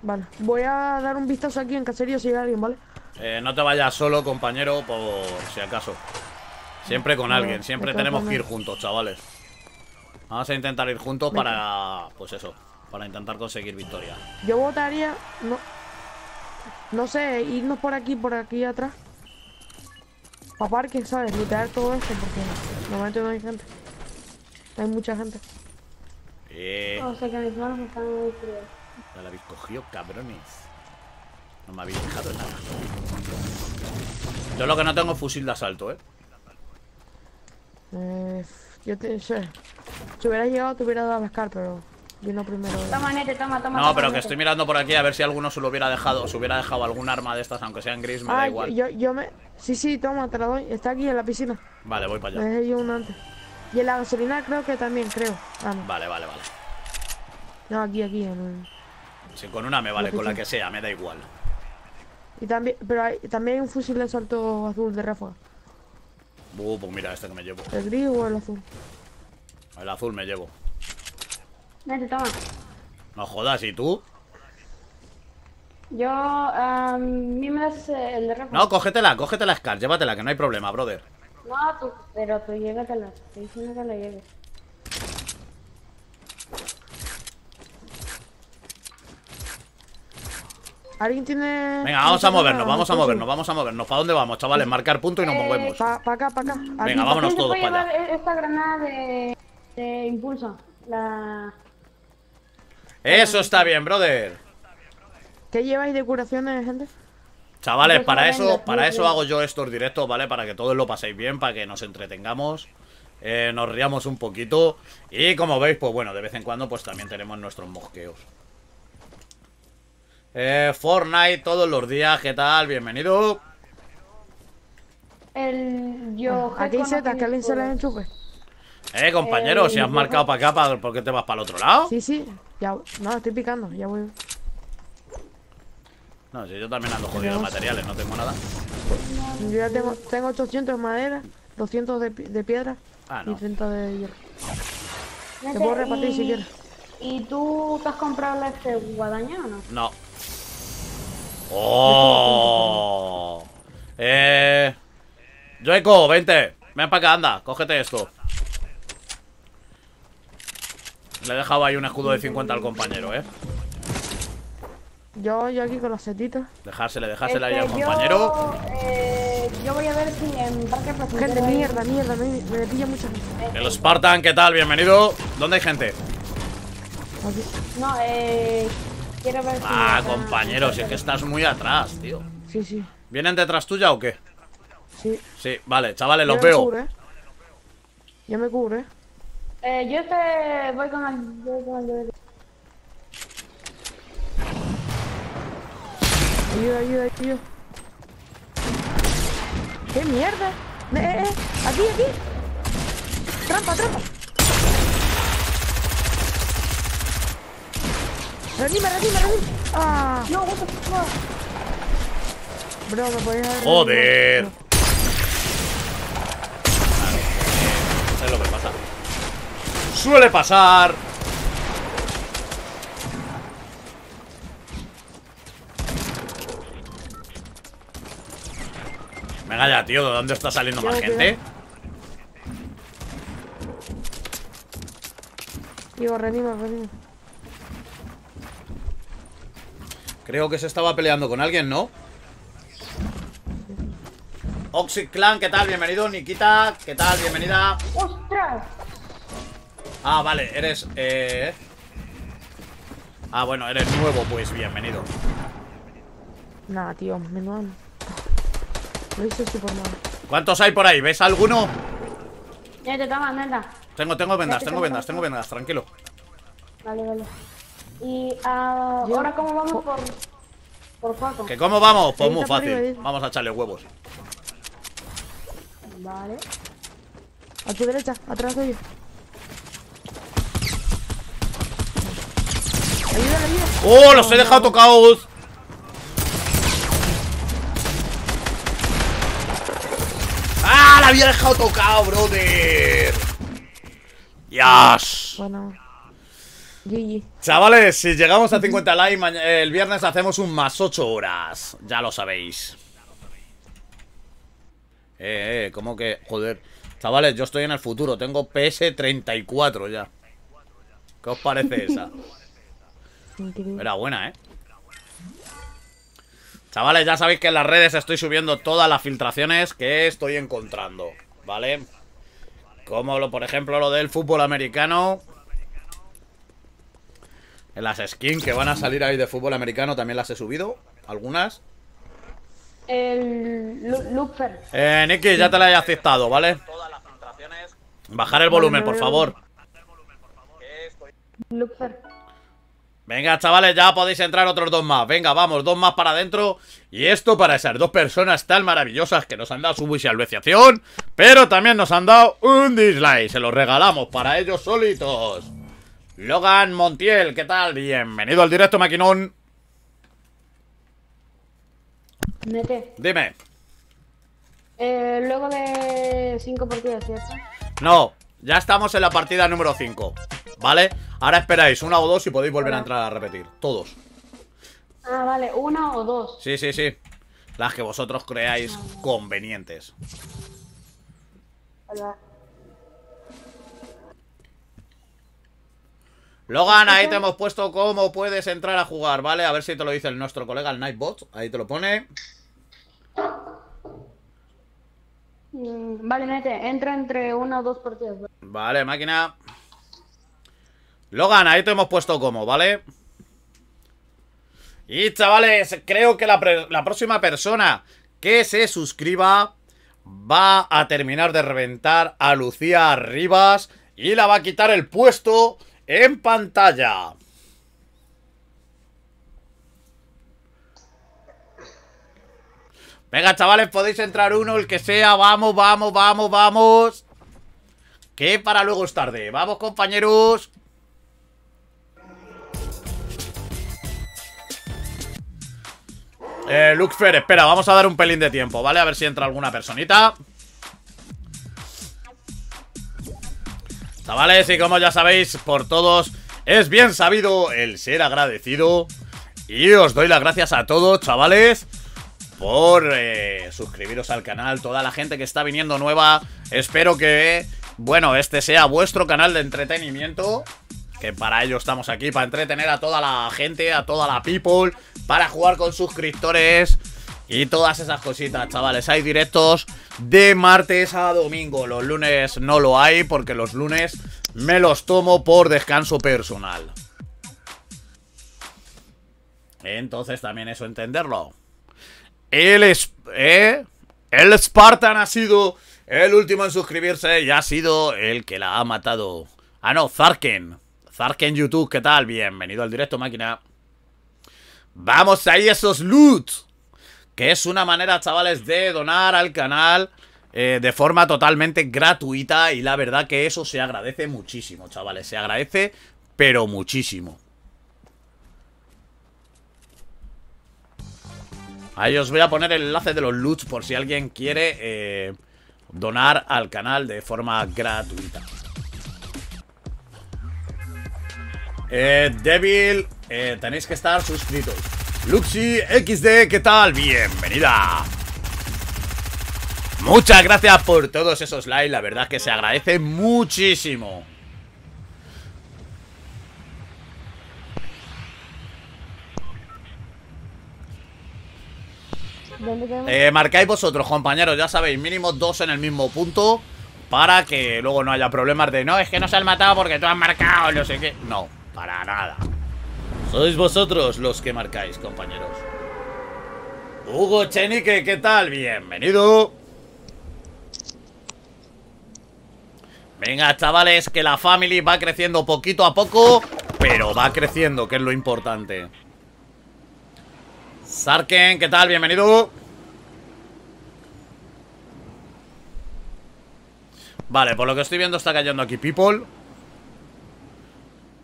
Vale, voy a dar un vistazo aquí en Caserío si hay alguien, ¿vale? No te vayas solo, compañero, por si acaso. Siempre con alguien, siempre tenemos que ir juntos, chavales. Vamos a intentar ir juntos para... Pues eso, para intentar conseguir victoria. Yo votaría, no sé, irnos por aquí atrás. Para parking, ¿sabes? Literar todo esto porque normalmente no hay gente. Hay mucha gente. O sea que mis manos están muy frías. Ya la habéis cogido, cabrones. No me habéis dejado nada. Yo lo que no tengo es fusil de asalto, ¿eh? Yo te sé. Si hubieras llegado te hubiera dado a pescar, pero vino primero. Toma, Nete, toma. No, pero que estoy mirando por aquí a ver si alguno se lo hubiera dejado. Se hubiera dejado algún arma de estas, aunque sean gris, me da igual. Yo me... Sí, toma, te la doy. Está aquí en la piscina. Vale, voy para allá. Me dejé yo uno antes. Y en la gasolina creo que también, creo. Vamos. Vale. No, aquí. Sí, con una me vale, con la que sea, me da igual. Y también, pero también hay un fusil de asalto azul de ráfaga. Pues mira, este que me llevo. ¿El gris o el azul? El azul me llevo. Vete, toma. No jodas, ¿y tú? Yo, me das el de ráfaga. No, cógetela, Scar, llévatela, que no hay problema, brother. No, pero tú llévatela, estoy diciendo que la lleves. ¿Alguien tiene...? Venga, vamos a movernos. ¿Para dónde vamos, chavales? Marcar punto y nos movemos. Para acá. Venga, vámonos todos para allá. Esta granada de impulso. Eso está bien, brother. ¿Qué lleváis de curaciones, gente? Chavales, para eso hago yo estos directos, ¿vale? Para que todos lo paséis bien, para que nos entretengamos, nos riamos un poquito. Y como veis, pues bueno, de vez en cuando pues también tenemos nuestros mosqueos. Fortnite todos los días, ¿qué tal? Bienvenido. Aquí setas, que alguien se las enchufe. Compañero, si has marcado para acá, ¿por qué te vas para el otro lado? Sí, ya, no, estoy picando, ya voy. No, si yo también ando jodido de materiales, no tengo nada. Yo ya tengo 800 de madera, 200 de piedra y 30 de hierro. Te puedo repartir si quieres. ¿Y tú te has comprado la guadaña o no? No. ¡Oh! Joico, vente. Ven para acá, anda. Cógete esto. Le he dejado ahí un escudo de 50 al compañero, ¿eh? Yo aquí con las setitas. Dejársela ahí al compañero. Yo voy a ver si en parque... Gente, mierda. Me pilla mucha gente. El Spartan, ¿qué tal? Bienvenido. ¿Dónde hay gente? No, quiero ver si... compañero, si es que estás muy atrás, tío. Sí. ¿Vienen detrás tuya o qué? Sí, vale, chavales, los veo. Ya me cubre. Yo te voy con el... Ayuda. ¡Qué mierda! Aquí. Trampa. Reanima. Ah. No, what the fuck. Bro, me podía haber... Joder. Eso es lo que pasa. Suele pasar. Venga ya, tío, ¿de dónde está saliendo más gente? Tío, reanima. Creo que se estaba peleando con alguien, ¿no? Oxy Clan, ¿qué tal? Bienvenido. Nikita, ¿qué tal? Bienvenida. ¡Ostras! Vale, eres... bueno, eres nuevo, pues bienvenido. Nada, tío, menudo. Lo hice súper mal. ¿Cuántos hay por ahí? ¿Ves alguno? Ya te tomas, neta. Tengo vendas, tranquilo. Vale. Y ahora, ¿cómo vamos por Paco? ¿Que cómo vamos? Pues muy fácil. Vamos a echarle huevos. Vale. A tu derecha, atrás de ellos. Ayuda. ¡Oh! Los he dejado tocados. ¡Ah! La había dejado tocado, brother. ¡Yas! Bueno. GG. Chavales, si llegamos a 50 likes, el viernes hacemos un más 8 horas. Ya lo sabéis. ¿Cómo que? Joder. Chavales, yo estoy en el futuro. Tengo PS34 ya. ¿Qué os parece esa? Era buena, ¿eh? Chavales, ya sabéis que en las redes estoy subiendo todas las filtraciones que estoy encontrando, ¿vale? Como, por ejemplo, lo del fútbol americano. En las skins que van a salir ahí de fútbol americano también las he subido, algunas. El Luper. Nicky, ya te la he aceptado, ¿vale? Bajar el volumen, por favor. Venga, chavales, ya podéis entrar otros dos más. Venga, vamos, dos más para adentro. Y esto para esas dos personas tan maravillosas que nos han dado su visualización, pero también nos han dado un dislike. Se los regalamos para ellos solitos. Logan Montiel, ¿qué tal? Bienvenido al directo, maquinón. Mete. Dime. Luego de 5 partidas, ¿cierto? No, ya estamos en la partida número 5, ¿vale? Ahora esperáis una o dos y podéis volver a entrar a repetir, todos. Ah, vale, una o dos. Sí, sí, sí. Las que vosotros creáis convenientes. Hola. Logan, ahí te hemos puesto cómo puedes entrar a jugar, ¿vale? A ver si te lo dice el nuestro colega, el Nightbot. Ahí te lo pone. Vale, Nete, entra entre una o dos partidas. Vale, máquina. Logan, ahí te hemos puesto cómo, ¿vale? Y, chavales, creo que la próxima persona que se suscriba va a terminar de reventar a Lucía Rivas y la va a quitar el puesto en pantalla. Venga, chavales, podéis entrar uno, el que sea. Vamos, vamos, vamos, vamos. Que para luego es tarde. Vamos, compañeros. Luxfer, espera, vamos a dar un pelín de tiempo, ¿vale? A ver si entra alguna personita. Chavales, y como ya sabéis, por todos es bien sabido el ser agradecido. Y os doy las gracias a todos, chavales, por suscribiros al canal. Toda la gente que está viniendo nueva, espero que, bueno, este sea vuestro canal de entretenimiento, que para ello estamos aquí, para entretener a toda la gente, a toda la people, para jugar con suscriptores y todas esas cositas, chavales. Hay directos de martes a domingo. Los lunes no lo hay porque los lunes me los tomo por descanso personal. Entonces también eso, entenderlo. El Spartan ha sido el último en suscribirse y ha sido el que la ha matado. Ah, no, Zarken. Zarken YouTube, ¿qué tal? Bienvenido al directo, máquina. Vamos ahí, esos loots. Que es una manera, chavales, de donar al canal de forma totalmente gratuita. Y la verdad que eso se agradece muchísimo, chavales. Se agradece, pero muchísimo. Ahí os voy a poner el enlace de los loots por si alguien quiere donar al canal de forma gratuita. Devil, tenéis que estar suscritos. Luxi XD, ¿qué tal? Bienvenida. Muchas gracias por todos esos likes, la verdad es que se agradece muchísimo. Marcáis vosotros, compañeros, ya sabéis, mínimo dos en el mismo punto, para que luego no haya problemas de no, es que no se han matado porque tú has marcado, no sé qué. No, para nada. Sois vosotros los que marcáis, compañeros. Hugo Chenique, ¿qué tal? Bienvenido. Venga, chavales, que la family va creciendo poquito a poco, pero va creciendo, que es lo importante. Zarken, ¿qué tal? Bienvenido. Vale, por lo que estoy viendo está cayendo aquí people.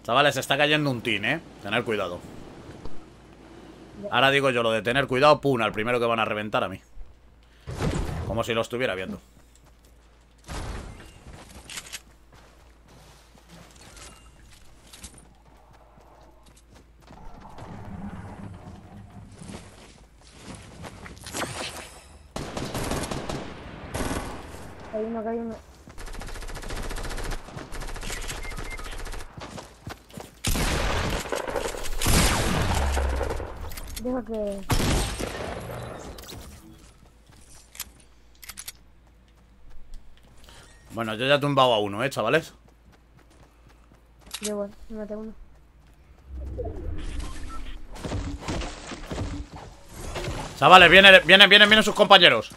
Chavales, se está cayendo un team, Tener cuidado. Ahora digo yo lo de tener cuidado, pum, al primero que van a reventar a mí. Como si lo estuviera viendo. Hay uno, hay uno. Deja que... Bueno, yo ya he tumbado a uno, chavales. Yo bueno, me maté uno. Chavales, vienen sus compañeros.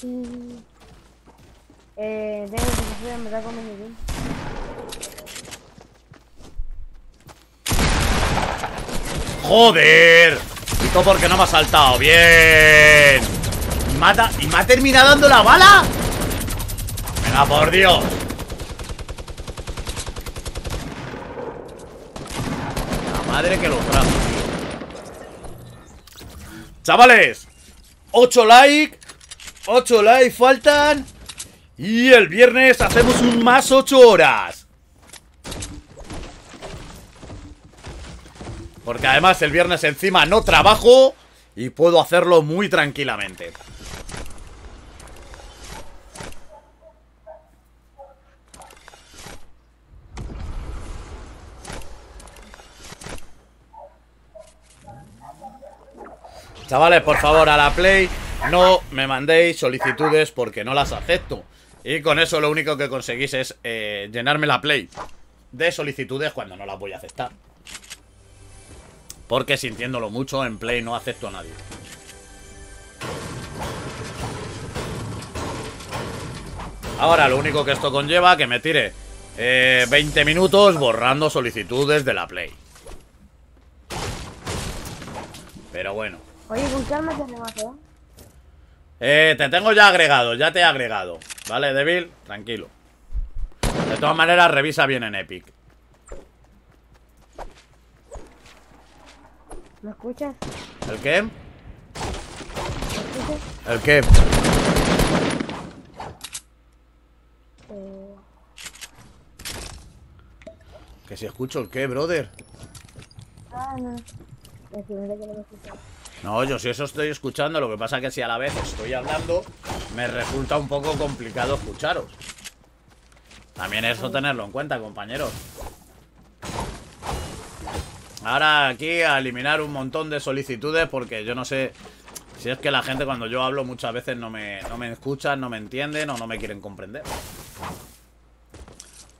Tengo que hacer, me da con mi nivel. ¡Joder! Y todo porque no me ha saltado. ¡Bien! ¡Mata! ¿Y me ha terminado dando la bala? ¡Venga, por Dios! La madre que lo trajo. Chavales, 8 likes. 8 likes faltan. Y el viernes hacemos un más 8 horas. Porque además el viernes encima no trabajo y puedo hacerlo muy tranquilamente. Chavales, por favor, a la Play no me mandéis solicitudes porque no las acepto. Y con eso lo único que conseguís es llenarme la Play de solicitudes cuando no las voy a aceptar. Porque sintiéndolo mucho, en Play no acepto a nadie. Ahora lo único que esto conlleva que me tire 20 minutos borrando solicitudes de la Play. Pero bueno. Oye, con calma te rebajo. Te tengo ya agregado, ya te he agregado. Vale, débil, tranquilo. De todas maneras, revisa bien en Epic. ¿Me escuchas? ¿El qué? ¿Me escuchas? ¿El qué? Que si escucho el qué, brother. Ah, no. No, yo sí eso estoy escuchando. Lo que pasa es que si a la vez estoy hablando, me resulta un poco complicado escucharos. También eso tenerlo en cuenta, compañeros. Ahora aquí a eliminar un montón de solicitudes porque yo no sé si es que la gente cuando yo hablo muchas veces no me escuchan, no me entienden o no me quieren comprender.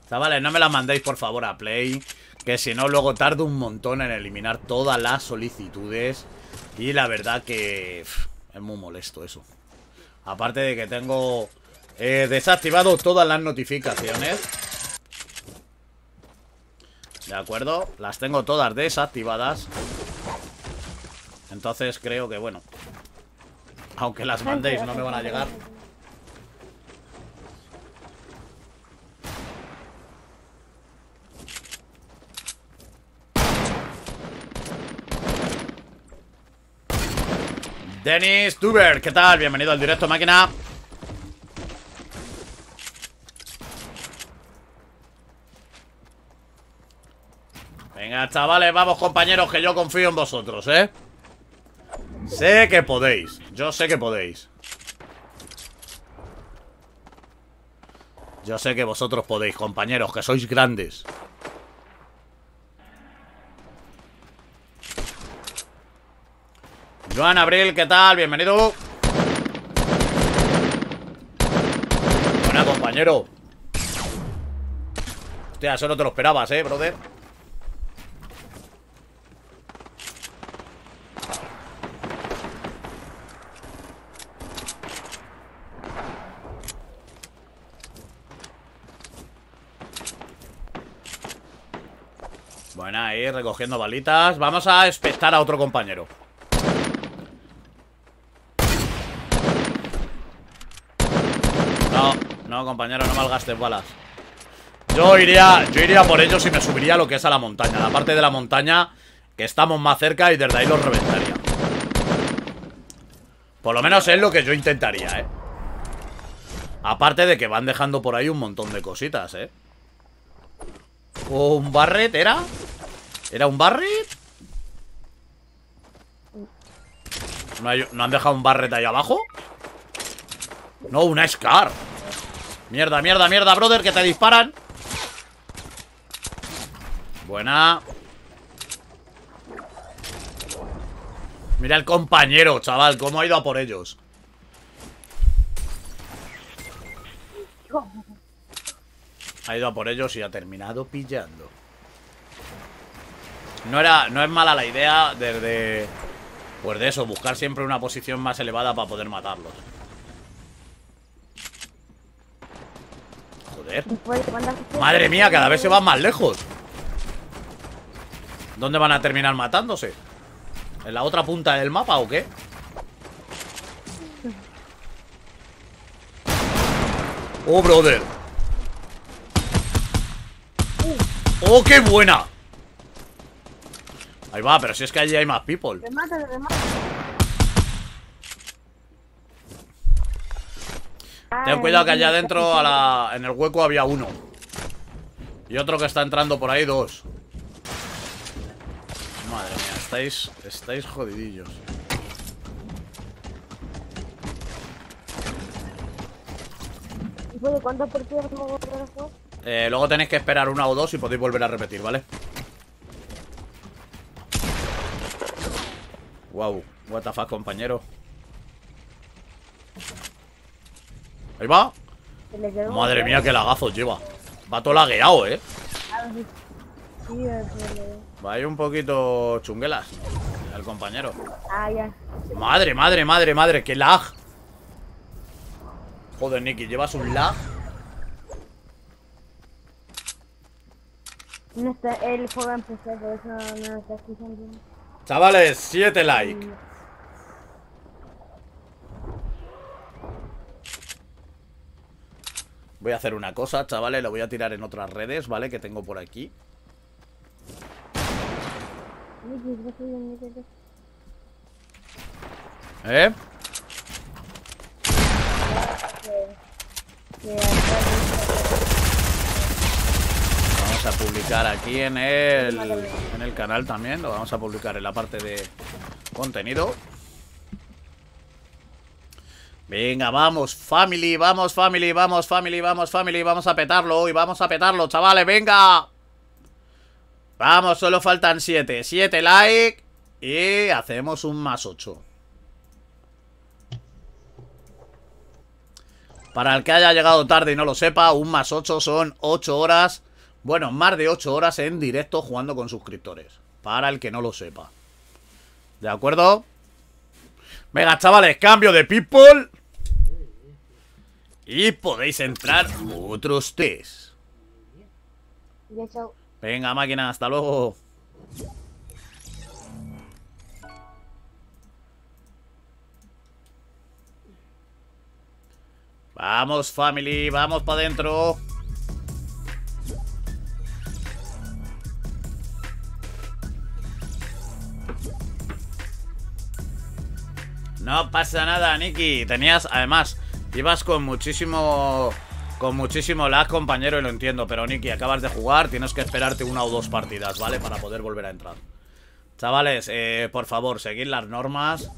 Chavales, no me las mandéis por favor a Play, que si no luego tardo un montón en eliminar todas las solicitudes y la verdad que es muy molesto eso. Aparte de que tengo desactivado todas las notificaciones. ¿De acuerdo? Las tengo todas desactivadas. Entonces creo que, bueno, aunque las mandéis no me van a llegar. Denis Tuber, ¿qué tal? Bienvenido al directo, máquina. Venga, chavales, vamos compañeros, que yo confío en vosotros, ¿eh? Sé que podéis, yo sé que podéis. Yo sé que vosotros podéis, compañeros, que sois grandes. Joan Abril, ¿qué tal? Bienvenido. Buena, compañero. Hostia, eso no te lo esperabas, brother. Buena, ahí recogiendo balitas. Vamos a espectar a otro compañero. No, no, compañero, no malgastes balas. Yo iría por ellos y me subiría a lo que es a la montaña. La parte de la montaña que estamos más cerca y desde ahí los reventaría. Por lo menos es lo que yo intentaría, Aparte de que van dejando por ahí un montón de cositas, ¿Un Barret era? ¿Era un Barret? ¿No han dejado un Barret ahí abajo? No, una Scar. Mierda, mierda, mierda, brother, que te disparan. Buena. Mira el compañero, chaval, cómo ha ido a por ellos. Ha ido a por ellos y ha terminado pillando. No es mala la idea desde... Pues de eso, buscar siempre una posición más elevada para poder matarlos. Joder. Madre mía, cada vez se van más lejos. ¿Dónde van a terminar matándose? ¿En la otra punta del mapa o qué? ¡Oh, brother! ¡Oh, qué buena! Ahí va, pero si es que allí hay más people. Ten cuidado que allá adentro en el hueco había uno. Y otro que está entrando por ahí, dos. Madre mía, estáis jodidillos. ¿Cuántas partidas me voy a volver a jugar? Luego tenéis que esperar una o dos y podéis volver a repetir, ¿vale? Wow, what the fuck, compañero. Ahí va. Madre mía, qué lagazos lleva. Va todo lagueado, ¿eh? Va ahí un poquito chunguelas el compañero. Ah, ya. Madre, madre, madre, madre, qué lag. Joder, Nicky, llevas un lag. No está, el juego empezó, por eso no está escuchando. Chavales, 7 likes. Voy a hacer una cosa, chavales. Lo voy a tirar en otras redes, ¿vale? Que tengo por aquí. ¿Eh? A publicar aquí en el canal también. Lo vamos a publicar en la parte de contenido. Venga, vamos, family. Vamos, family, vamos, family, vamos, family. Vamos a petarlo hoy, vamos a petarlo, chavales. Venga. Vamos, solo faltan 7. 7 likes y hacemos un +8. Para el que haya llegado tarde y no lo sepa, un +8 son 8 horas. Bueno, más de 8 horas en directo jugando con suscriptores. Para el que no lo sepa. ¿De acuerdo? Venga, chavales, cambio de people. Y podéis entrar otros 3. Venga, máquina, hasta luego. Vamos, family, vamos para adentro. No pasa nada, Nicky. Tenías, además, ibas con muchísimo lag, compañero, y lo entiendo. Pero, Nicky, acabas de jugar, tienes que esperarte una o dos partidas, ¿vale? Para poder volver a entrar. Chavales, por favor, seguid las normas,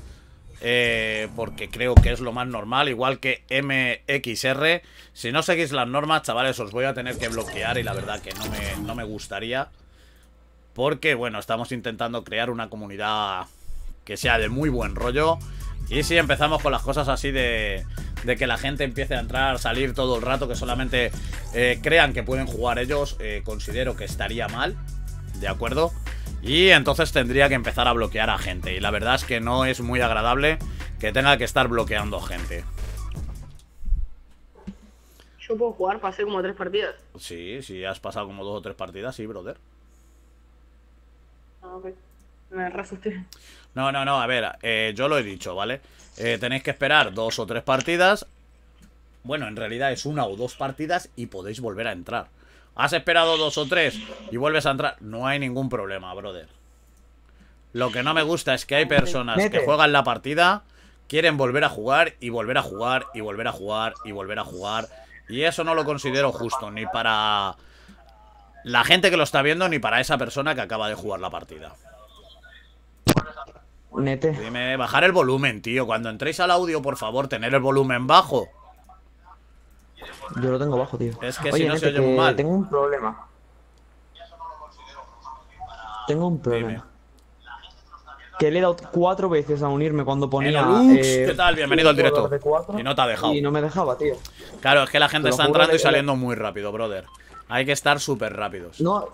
porque creo que es lo más normal. Igual que MXR. Si no seguís las normas, chavales, os voy a tener que bloquear. Y la verdad que no me gustaría. Porque, bueno, estamos intentando crear una comunidad que sea de muy buen rollo. Y si empezamos con las cosas así de que la gente empiece a entrar, salir todo el rato, que solamente crean que pueden jugar ellos, considero que estaría mal, ¿de acuerdo? Y entonces tendría que empezar a bloquear a gente. Y la verdad es que no es muy agradable que tenga que estar bloqueando gente. Yo puedo jugar, pasé como 3 partidas. Sí, si has pasado como 2 o 3 partidas, sí, brother. Ah, ok. Me resusté. No, a ver, yo lo he dicho, ¿vale? Tenéis que esperar 2 o 3 partidas. Bueno, en realidad es 1 o 2 partidas y podéis volver a entrar. Has esperado 2 o 3 y vuelves a entrar, no hay ningún problema, brother. Lo que no me gusta es que hay personas que juegan la partida, quieren volver a jugar y volver a jugar y volver a jugar y volver a jugar. Y eso no lo considero justo, ni para la gente que lo está viendo, ni para esa persona que acaba de jugar la partida. Nete. Dime, bajar el volumen, tío. Cuando entréis al audio, por favor, tener el volumen bajo. Yo lo tengo bajo, tío. Es que oye, si no, Nete, se oye muy mal. Tengo un problema. Tengo un problema. Dime. que le he dado 4 veces a unirme cuando ponía… ¿Qué tal? Bienvenido al directo. Y no te ha dejado. Y no me dejaba, tío. Claro, es que la gente está entrando y saliendo muy rápido, brother. Hay que estar súper rápidos. No,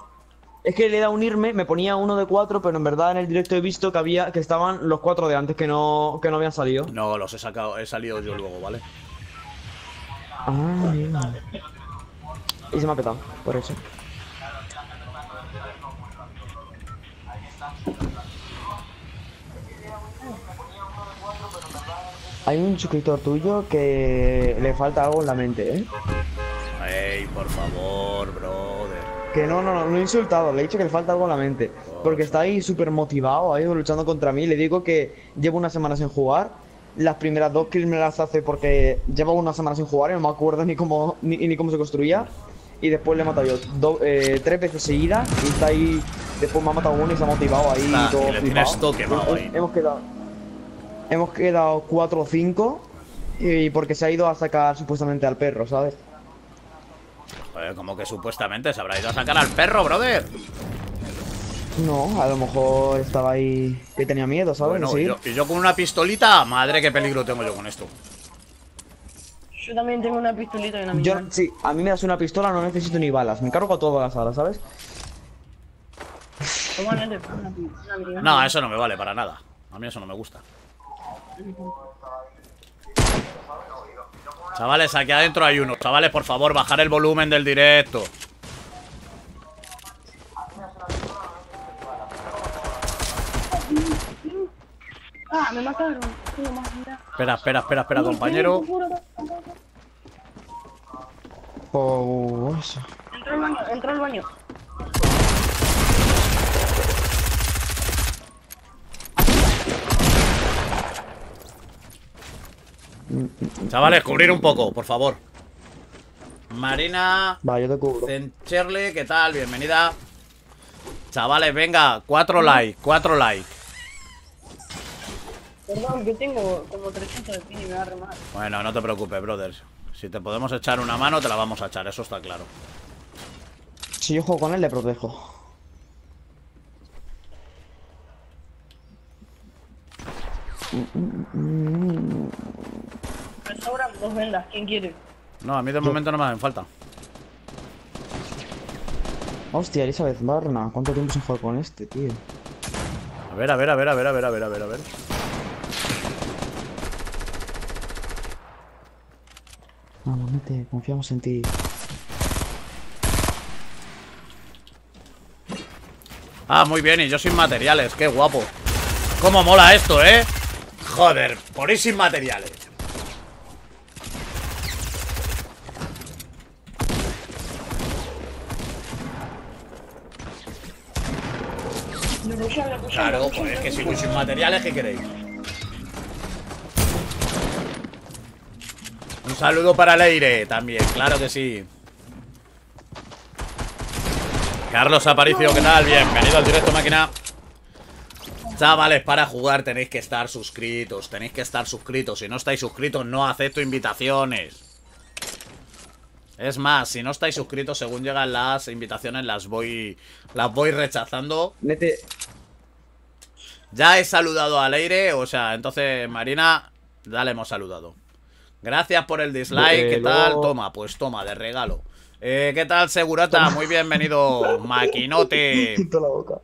es que le he dado a unirme, me ponía 1 de 4, pero en verdad en el directo he visto que había, que estaban los 4 de antes que no habían salido. No, los he sacado, he salido yo luego, ¿vale? Ay. Y se me ha petado, por eso. Hay un suscriptor tuyo que le falta algo en la mente, ¿eh? Ey, por favor, brother. Que no he insultado, le he dicho que le falta algo en la mente. Porque está ahí súper motivado, ahí luchando contra mí. Le digo que llevo una semana sin jugar. Las primeras 2 kills me las hace porque llevo una semana sin jugar y no me acuerdo ni cómo se construía. Y después le he matado yo 3 veces seguidas y está ahí. Después me ha matado uno y se ha motivado ahí. Nah, todo y le tienes todo quemado ahí. Hemos quedado 4 o 5 y porque se ha ido a sacar supuestamente al perro, ¿sabes? Como que supuestamente se habrá ido a sacar al perro, brother. No, a lo mejor estaba ahí que tenía miedo, ¿sabes? Bueno, sí. y yo con una pistolita, madre, qué peligro tengo yo con esto. Yo también tengo una pistolita y una mierda. Yo, sí, a mí me das una pistola, no necesito ni balas. Me cargo a todas las balas, ¿sabes? No, eso no me vale para nada. A mí eso no me gusta. Chavales, aquí adentro hay uno. Chavales, por favor, bajar el volumen del directo. Ah, me mataron. Espera, compañero. Oh, entró al baño. Chavales, cubrir un poco, por favor. Marina, va, yo te cubro. Cherle, ¿qué tal? Bienvenida. Chavales, venga, 4 likes. Perdón, yo tengo como 300 de pin y me va a remar. Bueno, no te preocupes, brothers. Si te podemos echar una mano, te la vamos a echar, eso está claro. Si yo juego con él, le protejo. Me sobran 2 vendas, ¿quién quiere? No, a mí de momento no me hacen falta. Hostia, Elizabeth Barna, ¿cuánto tiempo se juega con este, tío? A ver. Vamos, mete, confiamos en ti. Ah, muy bien, y yo sin materiales, qué guapo. Cómo mola esto, ¿eh? Joder, por ir sin materiales. Claro, pues es que si voy sin materiales, ¿qué queréis? Un saludo para Leire también, claro que sí. Carlos Aparicio, ¿qué tal? Bienvenido al directo, máquina. Chavales, para jugar tenéis que estar suscritos. Si no estáis suscritos, no acepto invitaciones. Es más, si no estáis suscritos, según llegan las invitaciones, las voy rechazando. Nete. Ya he saludado al aire, o sea, entonces, Marina, ya le hemos saludado. Gracias por el dislike, ¿qué tal? Toma, pues toma, de regalo. ¿Qué tal, Segurata? Toma. Muy bienvenido, maquinote. La boca.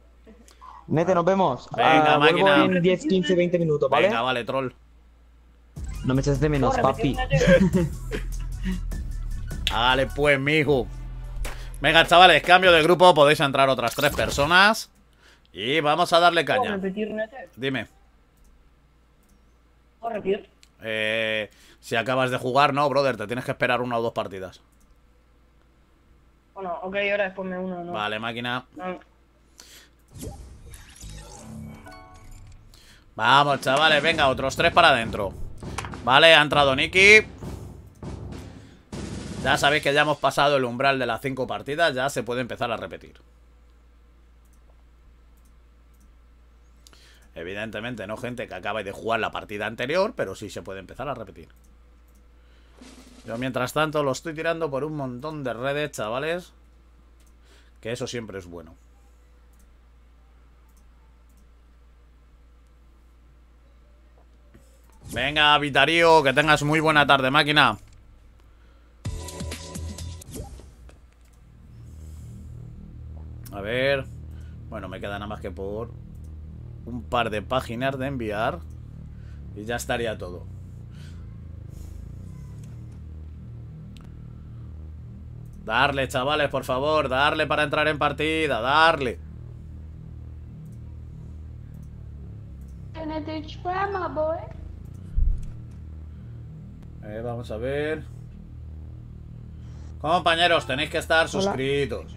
Nete, nos vemos. Venga, máquina. En 10, 15, 20 minutos, ¿vale? Venga, vale, troll. No me eches de menos, papi. Vale, pues, mijo. Venga, chavales, cambio de grupo. Podéis entrar otras 3 personas. Y vamos a darle caña. ¿Puedo repetir, Nete? Dime. ¿Puedo repetir? Si acabas de jugar, no, brother. Te tienes que esperar 1 o 2 partidas. Bueno, ok, ahora después me uno, ¿no? Vale, máquina. No. Vamos, chavales, venga, otros 3 para adentro. Vale, ha entrado Nicky. Ya sabéis que ya hemos pasado el umbral de las 5 partidas. Ya se puede empezar a repetir. Evidentemente no gente que acabe de jugar la partida anterior, pero sí se puede empezar a repetir. Yo mientras tanto lo estoy tirando por un montón de redes, chavales. Que eso siempre es bueno. Venga, Vitarío, que tengas muy buena tarde, máquina. A ver. Bueno, me queda nada más que por un par de páginas de enviar y ya estaría todo. Darle, chavales, por favor, darle para entrar en partida, darle. Vamos a ver. Compañeros, tenéis que estar suscritos.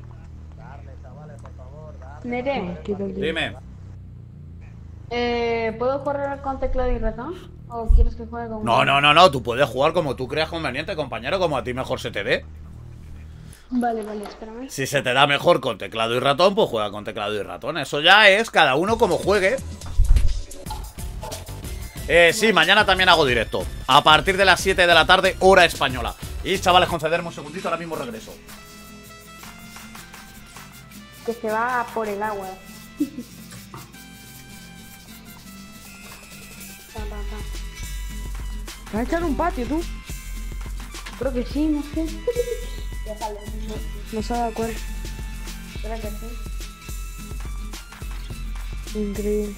Darle, chavales, por favor, darle. Dime. ¿Puedo correr con teclado y ratón? ¿O quieres que juegue con...? No, tú puedes jugar como tú creas conveniente, compañero, como a ti mejor se te dé. Vale, espérame. Si se te da mejor con teclado y ratón, pues juega con teclado y ratón. Eso ya es cada uno como juegue. Sí, mañana también hago directo. A partir de las 7 de la tarde, hora española. Y chavales, concederme un segundito, ahora mismo regreso. Que se va por el agua. ¿Te vas a echar un patio, tú? Creo que sí, no sé. Ya sale, no se ha dado cuenta. Creo que sí. Increíble.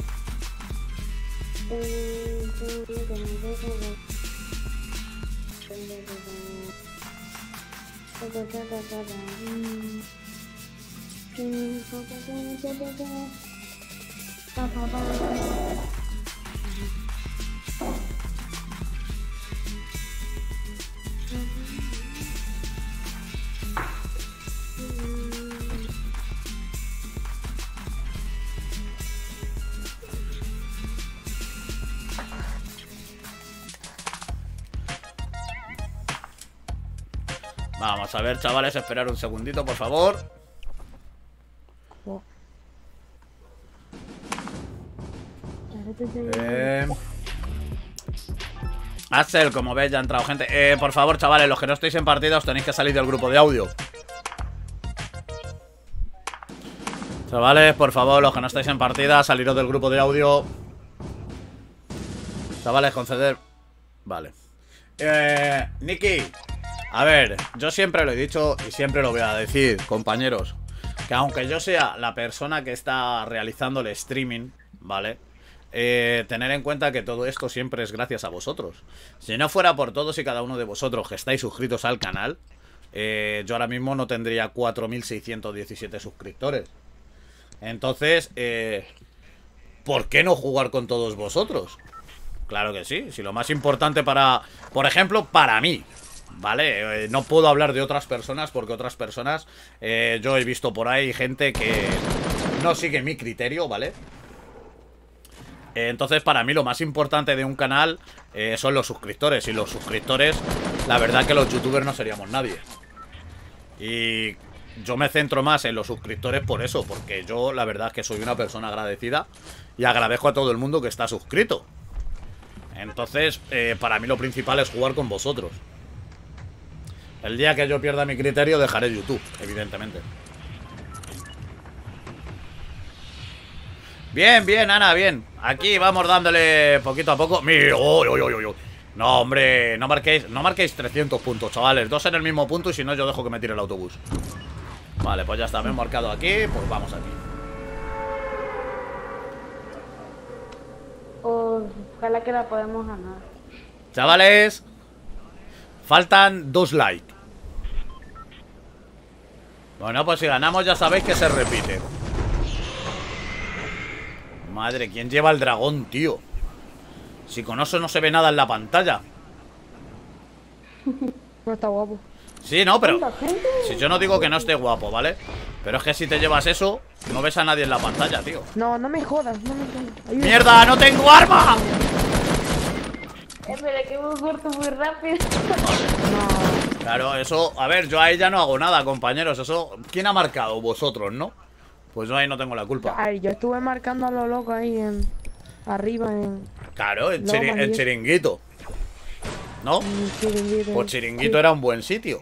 Vamos a ver, chavales, esperar un segundito, por favor. Axel, como ves, ya ha entrado gente. Por favor, chavales, los que no estáis en partida, os tenéis que salir del grupo de audio. Chavales, por favor, los que no estáis en partida, saliros del grupo de audio. Chavales, conceder. Vale. Nicky. A ver, yo siempre lo he dicho y siempre lo voy a decir, compañeros, que aunque yo sea la persona que está realizando el streaming, ¿vale? Tener en cuenta que todo esto siempre es gracias a vosotros. Si no fuera por todos y cada uno de vosotros que estáis suscritos al canal, yo ahora mismo no tendría 4.617 suscriptores. Entonces, ¿por qué no jugar con todos vosotros? Claro que sí, si lo más importante para, por ejemplo, para mí... Vale, no puedo hablar de otras personas porque otras personas, yo he visto por ahí gente que no sigue mi criterio, ¿vale? Entonces, para mí lo más importante de un canal son los suscriptores. Y los suscriptores, la verdad que los youtubers no seríamos nadie. Y yo me centro más en los suscriptores por eso, porque yo la verdad es que soy una persona agradecida y agradezco a todo el mundo que está suscrito. Entonces, para mí lo principal es jugar con vosotros. El día que yo pierda mi criterio dejaré YouTube, evidentemente. Bien, bien, Ana, bien. Aquí vamos dándole poquito a poco. No, hombre, no marquéis 300 puntos, chavales. Dos en el mismo punto y si no yo dejo que me tire el autobús. Vale, pues ya está, me he marcado aquí, pues vamos aquí. Ojalá que la podemos ganar. Chavales, faltan 2 likes. Bueno, pues si ganamos ya sabéis que se repite. Madre, ¿quién lleva el dragón, tío? Si con eso no se ve nada en la pantalla. No está guapo. Sí, no, pero... Si yo no digo que no esté guapo, ¿vale? Pero es que si te llevas eso, no ves a nadie en la pantalla, tío. No, no me jodas, no me jodas. ¡Mierda, no tengo arma! Espera, que me corto muy rápido. No. Claro, eso... A ver, yo ahí ya no hago nada, compañeros. Eso... ¿Quién ha marcado? Vosotros, ¿no? Pues yo ahí no tengo la culpa. Ay, yo estuve marcando a lo loco ahí en... Arriba en... Claro, el chiringuito. ¿No? Pues chiringuito era un buen sitio.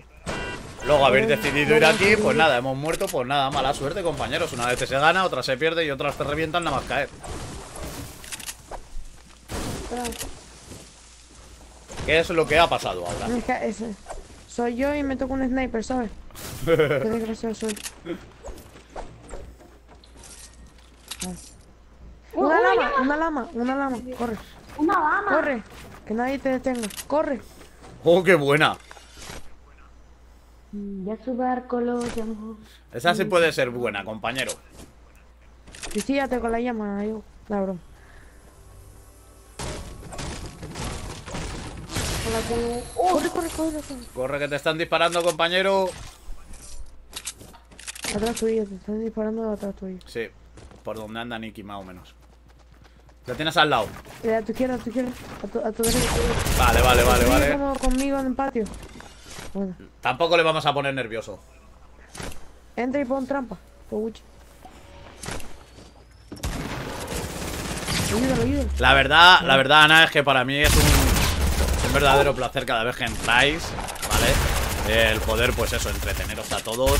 Luego habéis decidido ir aquí, pues nada, hemos muerto. Pues nada, mala suerte, compañeros. Una vez se gana, otra se pierde y otras te revientan nada más caer. ¿Qué es lo que ha pasado ahora? Es que ese soy yo y me toco un sniper, ¿sabes? Qué desgraciado soy. Una lama, corre. Una lama. Corre, que nadie te detenga, corre. Oh, qué buena. Ya subar color de amor. Esa sí puede ser buena, compañero. Fíjate con la llama, yo, la broma. Corre. Corre, que te están disparando, compañero. Atrás tuyo, te están disparando de atrás tuyo. Sí, por donde anda Nicky, más o menos. La tienes al lado. A tu izquierda, a tu izquierda. A tu derecha. Vale. Como conmigo en el patio. Bueno. Tampoco le vamos a poner nervioso. Entra y pon trampa. Ayúdalo. La verdad, Ana, es que para mí es un verdadero placer cada vez que entráis, ¿vale? El poder, pues eso, entreteneros a todos.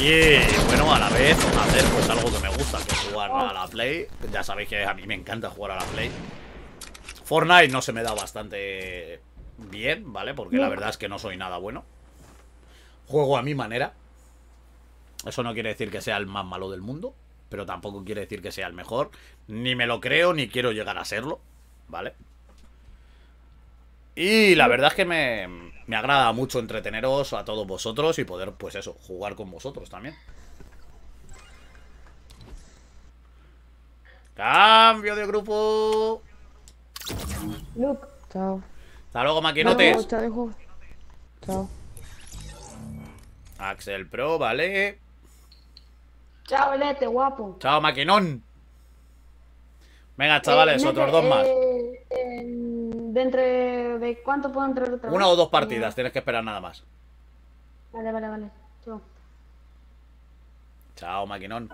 Y bueno, a la vez hacer pues algo que me gusta, que es jugar a la Play. Ya sabéis que a mí me encanta jugar a la Play. Fortnite no se me da bastante bien, ¿vale? Porque la verdad es que no soy nada bueno. Juego a mi manera. Eso no quiere decir que sea el más malo del mundo, pero tampoco quiere decir que sea el mejor. Ni me lo creo, ni quiero llegar a serlo, ¿vale? Y la verdad es que me agrada mucho entreteneros a todos vosotros y poder, pues eso, jugar con vosotros también. ¡Cambio de grupo! Luke, chao. Hasta luego, maquinotes. Chao. Axel Pro, vale. Chao, Lete, guapo. Chao, maquinón. Venga, chavales, otros dos más. ¿De cuánto puedo entrar otra vez? Una o dos partidas, tienes que esperar nada más. Vale. Chao. Chao, maquinón.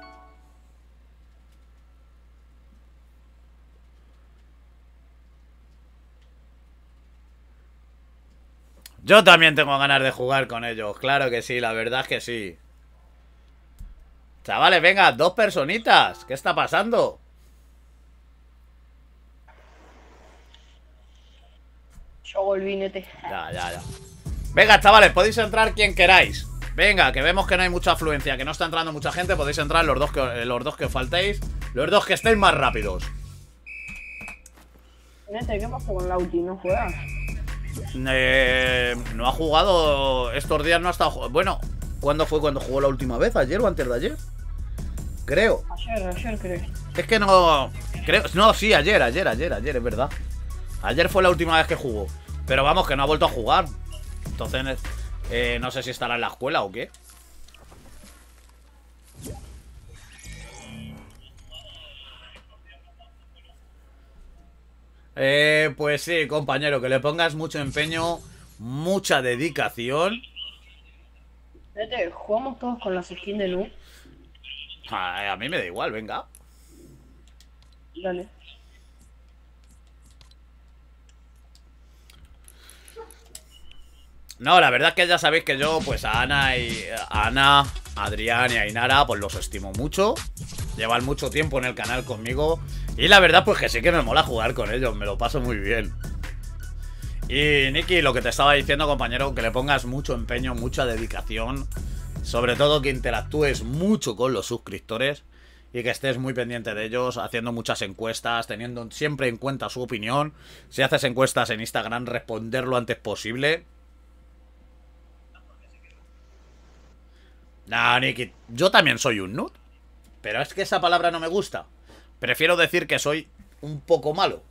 Yo también tengo ganas de jugar con ellos. Claro que sí, la verdad es que sí. Chavales, venga, dos personitas. ¿Qué está pasando? Yo volví, nete. Ya. Venga, chavales, podéis entrar quien queráis. Venga, que vemos que no hay mucha afluencia, que no está entrando mucha gente. Podéis entrar los dos que os faltéis. Los dos que estéis más rápidos. Nete, ¿qué pasa con Lauti? ¿No juegas? No ha jugado. Estos días no ha estado. Bueno, ¿cuándo fue cuando jugó la última vez? ¿Ayer o antes de ayer? Creo. Ayer, creo. Es que no. Creo. No, sí, ayer, es verdad. Ayer fue la última vez que jugó. Pero vamos, que no ha vuelto a jugar. Entonces, no sé si estará en la escuela o qué. Pues sí, compañero, que le pongas mucho empeño, mucha dedicación. Vete, jugamos todos con las skins de luz. A mí me da igual, venga. Dale. No, la verdad es que ya sabéis que yo, pues a Ana, Adrián y a Ainara, pues los estimo mucho. Llevan mucho tiempo en el canal conmigo. Y la verdad, pues que sí que me mola jugar con ellos. Me lo paso muy bien. Y, Nicky, lo que te estaba diciendo, compañero, que le pongas mucho empeño, mucha dedicación. Sobre todo que interactúes mucho con los suscriptores. Y que estés muy pendiente de ellos, haciendo muchas encuestas, teniendo siempre en cuenta su opinión. Si haces encuestas en Instagram, responder lo antes posible. No, Nicky, yo también soy un noob. Pero es que esa palabra no me gusta. Prefiero decir que soy un poco malo.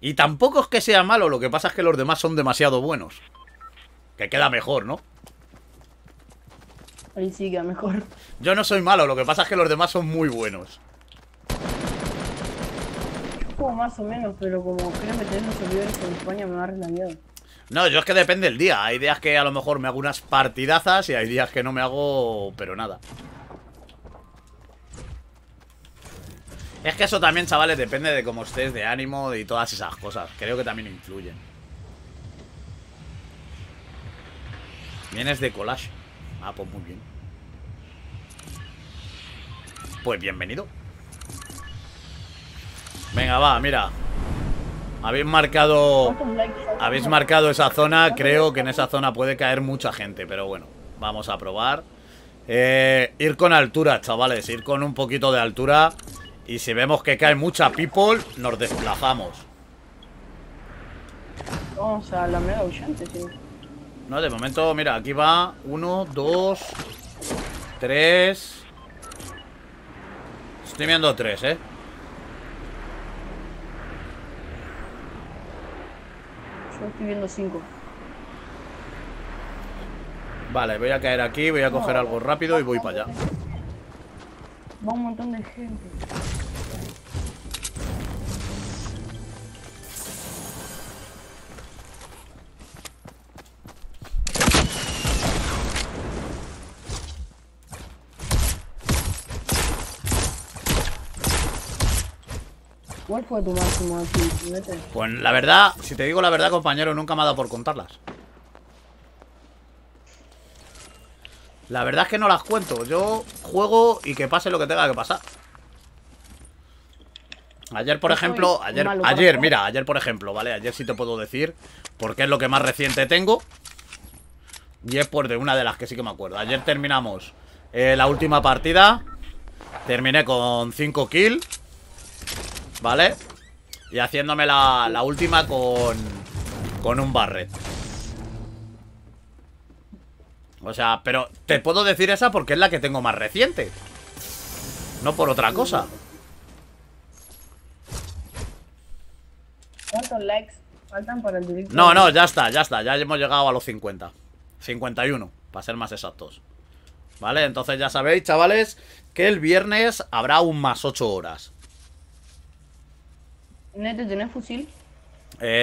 Y tampoco es que sea malo, lo que pasa es que los demás son demasiado buenos. Que queda mejor, ¿no? Ahí sí queda mejor. Yo no soy malo, lo que pasa es que los demás son muy buenos. Como más o menos, pero como quiero meter los servidores en España me va a regañar. No, yo es que depende el día. Hay días que a lo mejor me hago unas partidazas y hay días que no me hago, pero nada. Es que eso también, chavales, depende de cómo estés de ánimo y todas esas cosas. Creo que también influyen. Vienes de collage. Ah, pues muy bien. Pues bienvenido. Venga, va, mira. Habéis marcado esa zona. Creo que en esa zona puede caer mucha gente, pero bueno, vamos a probar. Ir con altura, chavales. Ir con un poquito de altura. Y si vemos que cae mucha people, nos desplazamos. Vamos a la mera huyente, tío. No, de momento, mira, aquí va 1, 2, 3. Estoy viendo 3, Yo estoy viendo 5. Vale, voy a caer aquí, voy a coger algo rápido y voy para allá. Va un montón de gente. ¿Cuál fue tu máximo aquí? Pues la verdad, si te digo la verdad, compañero, nunca me ha dado por contarlas. La verdad es que no las cuento. Yo juego y que pase lo que tenga que pasar. Ayer, por ejemplo, ayer, por ejemplo, ¿vale? Ayer sí te puedo decir, porque es lo que más reciente tengo. Y es por de una de las que sí que me acuerdo. Ayer terminamos la última partida. Terminé con 5 kills, ¿vale? Y haciéndome la última con un barret. O sea, pero te puedo decir esa porque es la que tengo más reciente, no por otra cosa. ¿Cuántos likes faltan para el directo? No, no, ya está, ya hemos llegado a los 50. 51, para ser más exactos. Vale, entonces ya sabéis, chavales, que el viernes habrá un más 8 horas. ¿Neto, tienes fusil?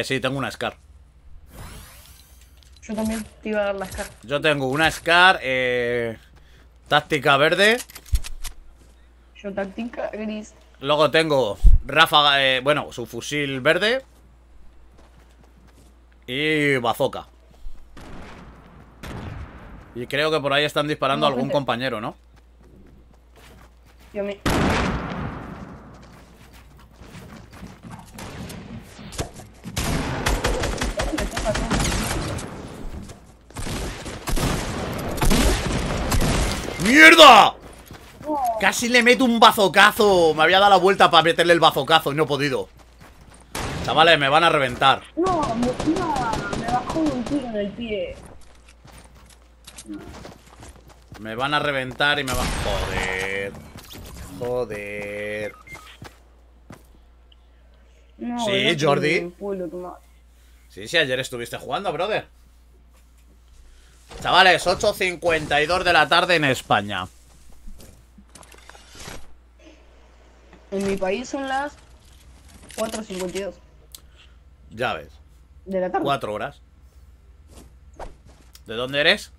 Sí, tengo una SCAR. Yo también te iba a dar la SCAR. Yo tengo una SCAR táctica verde. Yo táctica gris. Luego tengo ráfaga, bueno, su fusil verde. Y bazooka. Y creo que por ahí están disparando a algún compañero, ¿no? ¡Mierda! Casi le meto un bazocazo. Me había dado la vuelta para meterle el bazocazo y no he podido. Chavales, me van a reventar. No, me bajó un tiro en el pie. Me van a reventar y me van... Joder. No, sí, Jordi. Sí, ayer estuviste jugando, brother. Chavales, 8:52 de la tarde en España. En mi país son las 4:52. Ya ves. De la tarde. 4 horas. ¿De dónde eres?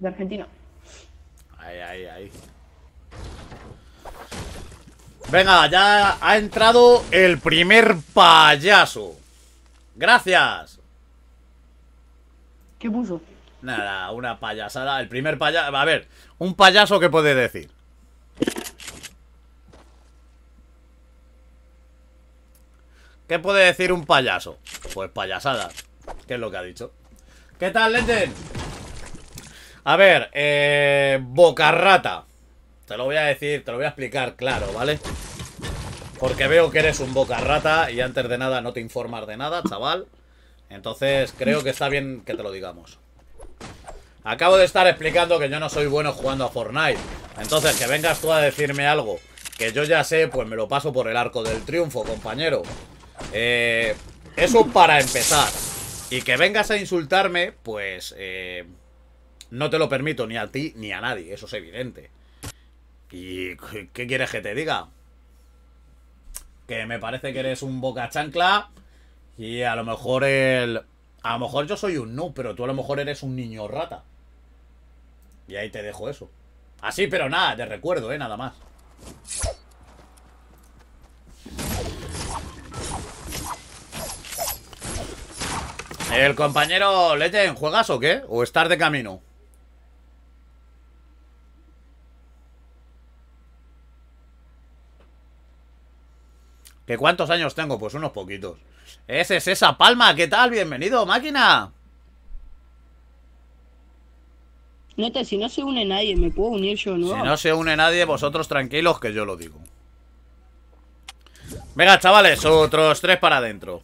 De Argentina. Ahí. Venga, ya ha entrado el primer payaso. Gracias. ¿Qué puso? Nada, una payasada. El primer payaso... A ver, un payaso que puede decir. ¿Qué puede decir un payaso? Pues payasada. ¿Qué es lo que ha dicho? ¿Qué tal, Legend? A ver, bocarrata. Te lo voy a decir, te lo voy a explicar claro, ¿vale? Porque veo que eres un bocarrata y antes de nada no te informas de nada, chaval. Entonces creo que está bien que te lo digamos. Acabo de estar explicando que yo no soy bueno jugando a Fortnite. Entonces que vengas tú a decirme algo que yo ya sé, pues me lo paso por el arco del triunfo, compañero. Eso para empezar. Y que vengas a insultarme, pues no te lo permito ni a ti ni a nadie. Eso es evidente. ¿Y qué quieres que te diga? Que me parece que eres un boca chancla. Y a lo mejor a lo mejor yo soy un noob, pero tú a lo mejor eres un niño rata. Y ahí te dejo eso. Así, pero nada, te recuerdo, nada más. El compañero Legend, ¿juegas o qué? ¿O estás de camino? ¿Que cuántos años tengo? Pues unos poquitos. Ese es esa palma, ¿qué tal? Bienvenido, máquina. Nota, si no se une nadie, me puedo unir yo, ¿no? Si no se une nadie, vosotros tranquilos que yo lo digo. Venga, chavales, otros 3 para adentro.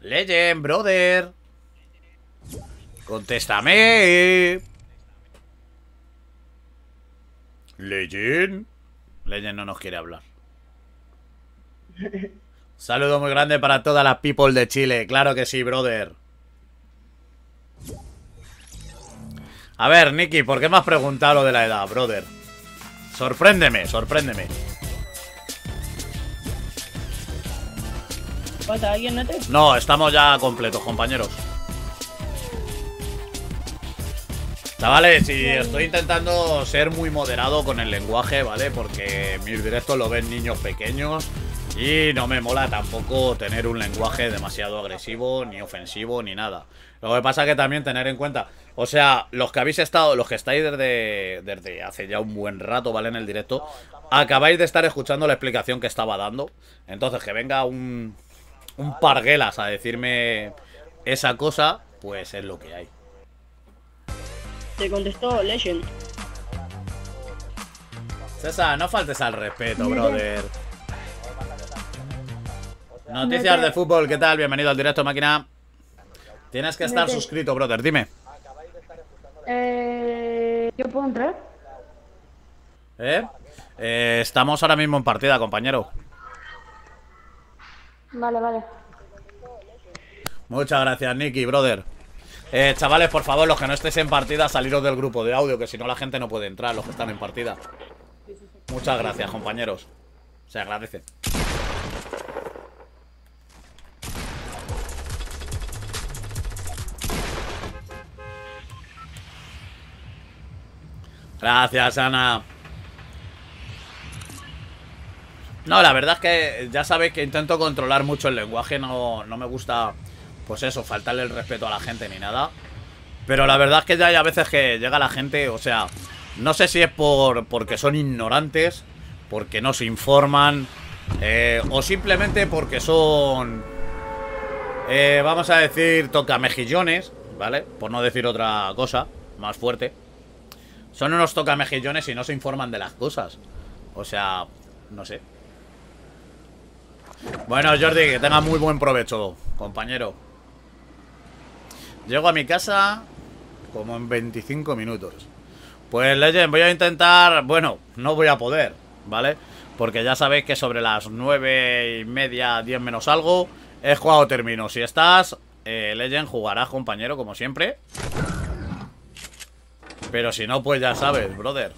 Legend, brother. Contéstame. Legend. Legend no nos quiere hablar. Saludo muy grande para todas las people de Chile. Claro que sí, brother. A ver, Nicky, ¿por qué me has preguntado lo de la edad, brother? Sorpréndeme, sorpréndeme. ¿Alguien no te...? No, estamos ya completos, compañeros. Chavales, y estoy intentando ser muy moderado con el lenguaje, ¿vale? Porque mis directos lo ven niños pequeños y no me mola tampoco tener un lenguaje demasiado agresivo, ni ofensivo, ni nada. Lo que pasa que también tener en cuenta, o sea, los que habéis estado, los que estáis desde hace ya un buen rato, ¿vale? En el directo, acabáis de estar escuchando la explicación que estaba dando. Entonces, que venga un parguelas a decirme esa cosa, pues es lo que hay. Te contestó Legend. César, no faltes al respeto, brother. Noticias de fútbol, ¿qué tal? Bienvenido al directo, máquina. Tienes que estar suscrito, brother, dime. ¿Yo puedo entrar? Estamos ahora mismo en partida, compañero. Vale, vale. Muchas gracias, Nicky, brother. Chavales, por favor, los que no estéis en partida, saliros del grupo de audio, que si no la gente no puede entrar, los que están en partida. Muchas gracias, compañeros. Se agradece. Gracias, Ana. No, la verdad es que ya sabéis que intento controlar mucho el lenguaje. No me gusta, pues eso, faltarle el respeto a la gente ni nada. Pero la verdad es que ya hay a veces que llega la gente, o sea, no sé si es porque son ignorantes, porque no se informan, o simplemente porque son, vamos a decir, tocamejillones, ¿vale? Por no decir otra cosa más fuerte. Son unos tocamejillones y no se informan de las cosas. O sea, no sé. Bueno, Jordi, que tengas muy buen provecho, compañero. Llego a mi casa como en 25 minutos. Pues, Legend, voy a intentar... Bueno, no voy a poder, ¿vale? Porque ya sabéis que sobre las 9:30, 10 menos algo, es jugado termino. Si estás, Legend, jugarás, compañero, como siempre. Pero si no, pues ya sabes, brother,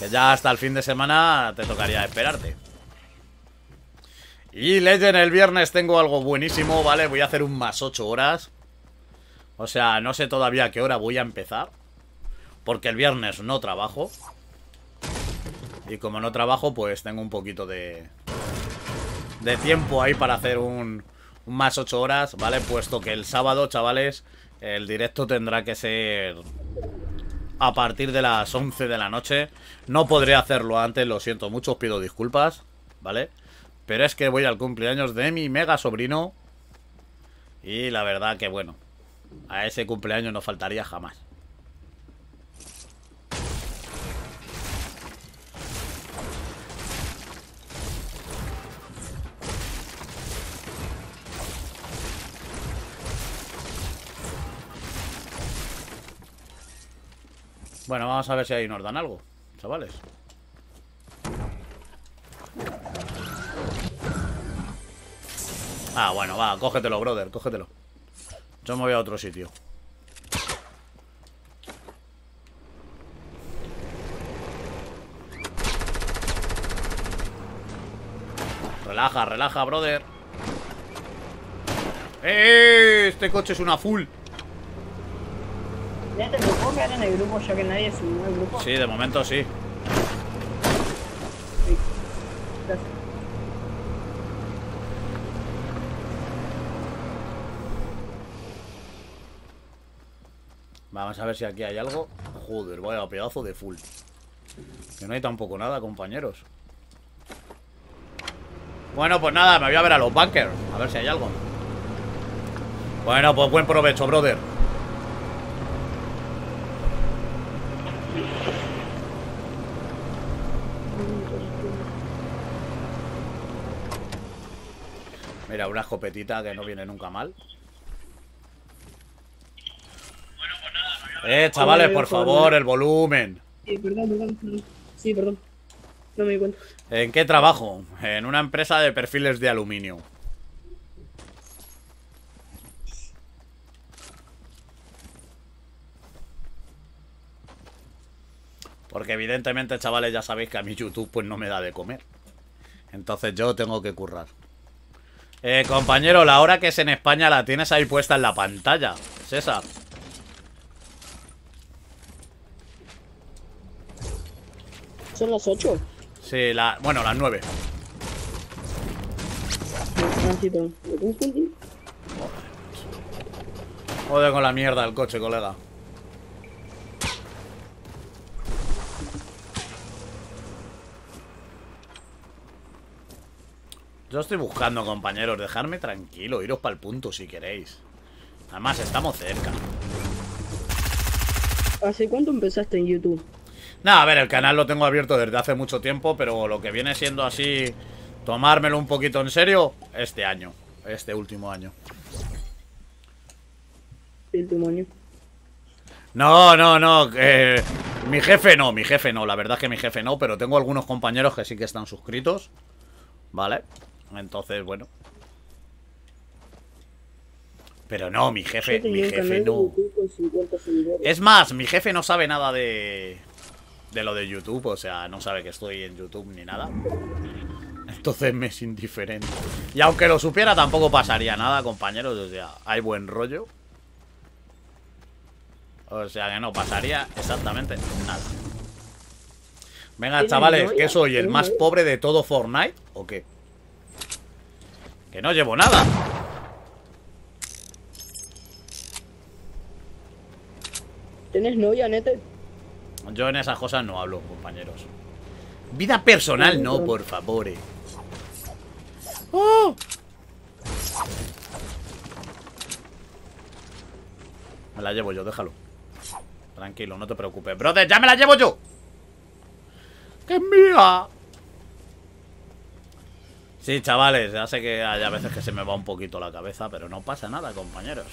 que ya hasta el fin de semana te tocaría esperarte. Y Legend, el viernes tengo algo buenísimo, ¿vale? Voy a hacer un más 8 horas. O sea, no sé todavía a qué hora voy a empezar, porque el viernes no trabajo. Y como no trabajo, pues tengo un poquito de tiempo ahí para hacer un más 8 horas, ¿vale? Puesto que el sábado, chavales, el directo tendrá que ser a partir de las 11 de la noche. No podré hacerlo antes, lo siento mucho, os pido disculpas, ¿vale? Pero es que voy al cumpleaños de mi mega sobrino y la verdad que, bueno, a ese cumpleaños no faltaría jamás. Bueno, vamos a ver si ahí nos dan algo, chavales. Ah, bueno, va, cógetelo, brother, cógetelo. Yo me voy a otro sitio. Relaja, relaja, brother. ¡Eh! Este coche es una full. ¿Ya te puedo quedar en el grupo ya que nadie se unió al grupo? Sí, de momento sí. Gracias. Vamos a ver si aquí hay algo. Joder, vaya pedazo de full. Que no hay tampoco nada, compañeros. Bueno, pues nada, me voy a ver a los bunkers, a ver si hay algo. Bueno, pues buen provecho, brother. Mira, una escopetita que no viene nunca mal. Chavales, por favor, el volumen. Sí, perdón. Sí, perdón. No me di cuenta. ¿En qué trabajo? En una empresa de perfiles de aluminio. Porque evidentemente, chavales, ya sabéis que a mi YouTube pues no me da de comer. Entonces yo tengo que currar. Compañero, la hora que es en España la tienes ahí puesta en la pantalla, César. ¿Son las 8? Sí, bueno, las 9. Joder con la mierda el coche, colega. Yo estoy buscando, compañeros. Dejarme tranquilo. Iros para el punto si queréis. Además, estamos cerca. ¿Hace cuánto empezaste en YouTube? Nada, a ver, el canal lo tengo abierto desde hace mucho tiempo, pero lo que viene siendo así, tomármelo un poquito en serio, este año, este último año. ¿El último año? No, mi jefe no, la verdad es que mi jefe no, pero tengo algunos compañeros que sí que están suscritos, ¿vale? Entonces, bueno. Pero no, mi jefe no. Es más, mi jefe no sabe nada de lo de YouTube, o sea, no sabe que estoy en YouTube ni nada. Entonces me es indiferente. Y aunque lo supiera tampoco pasaría nada, compañeros. O sea, hay buen rollo. O sea, que no pasaría exactamente nada. Venga, chavales, ¿que soy el más pobre de todo Fortnite o qué? Que no llevo nada. ¿Tienes novia, Nete? Yo en esas cosas no hablo, compañeros. Vida personal no, por favor. ¡Oh! Me la llevo yo, déjalo. Tranquilo, no te preocupes. Brother, ya me la llevo yo. ¡Que es mía! Sí, chavales, ya sé que hay a veces que se me va un poquito la cabeza, pero no pasa nada, compañeros.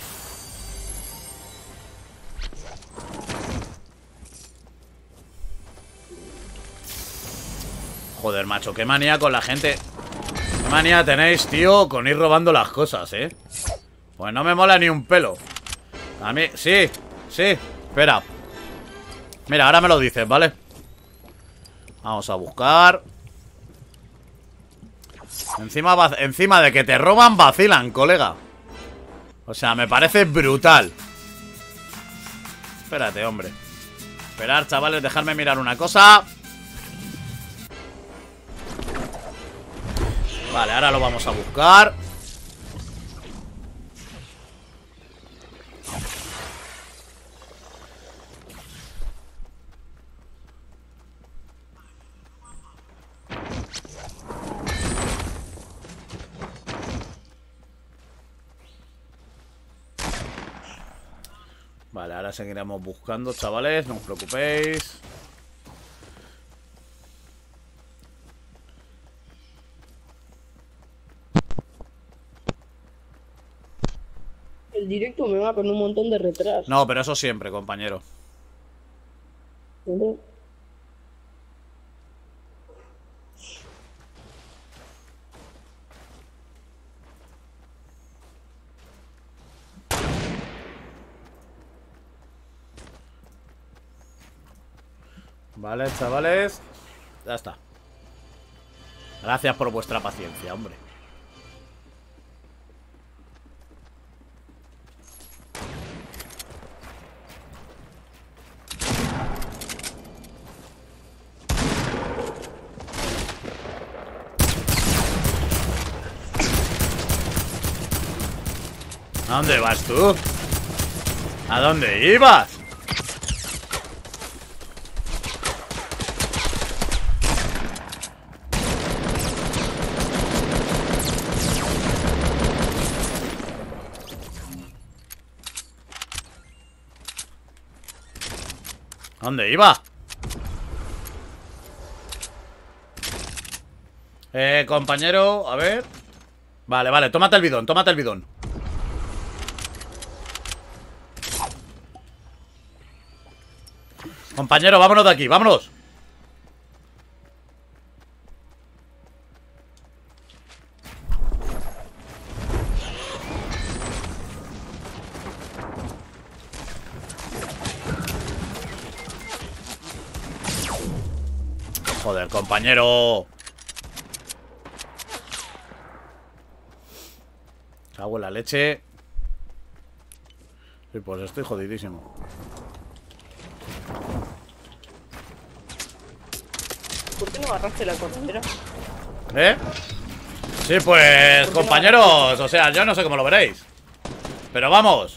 Joder, macho, qué manía con la gente. Qué manía tenéis, tío, con ir robando las cosas, ¿eh? Pues no me mola ni un pelo. A mí, sí, espera. Mira, ahora me lo dices, ¿vale? Vamos a buscar. Encima de que te roban, vacilan, colega. O sea, me parece brutal. Espérate, hombre. Esperar, chavales, dejarme mirar una cosa. Vale, ahora lo vamos a buscar. Vale, ahora seguiremos buscando, chavales, no os preocupéis. El directo me va con un montón de retrasos. No, pero eso siempre, compañero. ¿Dónde? Vale, chavales. Ya está. Gracias por vuestra paciencia, hombre. ¿A dónde vas tú? ¿A dónde ibas? ¿Dónde iba? Compañero, a ver. Vale, vale, tómate el bidón, tómate el bidón. Compañero, vámonos de aquí, vámonos. Joder, compañero. Cago en la leche. Sí, pues estoy jodidísimo. ¿Por qué no agarraste la cordillera? ¿Eh? Sí, pues, compañeros, o sea, yo no sé cómo lo veréis, pero vamos.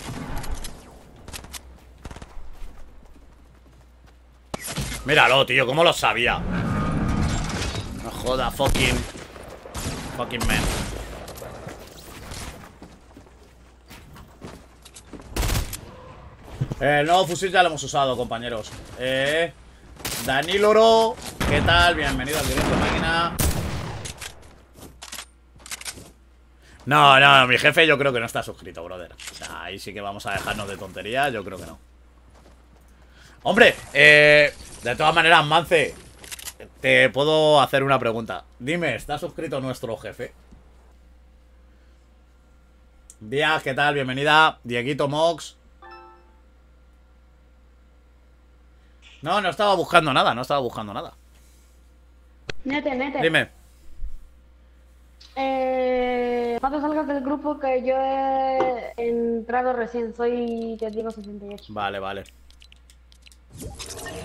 Míralo, tío, cómo lo sabía. No joda, fucking man. El nuevo fusil ya lo hemos usado, compañeros. Daniloro, ¿qué tal? Bienvenido al directo, máquina. No, no, mi jefe yo creo que no está suscrito, brother. O sea, ahí sí que vamos a dejarnos de tonterías, yo creo que no. Hombre, de todas maneras, Mance, te puedo hacer una pregunta. Dime, ¿está suscrito nuestro jefe? Díaz, ¿qué tal? Bienvenida, Dieguito Mox. No, no estaba buscando nada, no estaba buscando nada. Nete. Dime. No te salgas del grupo que yo he entrado recién, soy, te digo, 68. Vale, vale.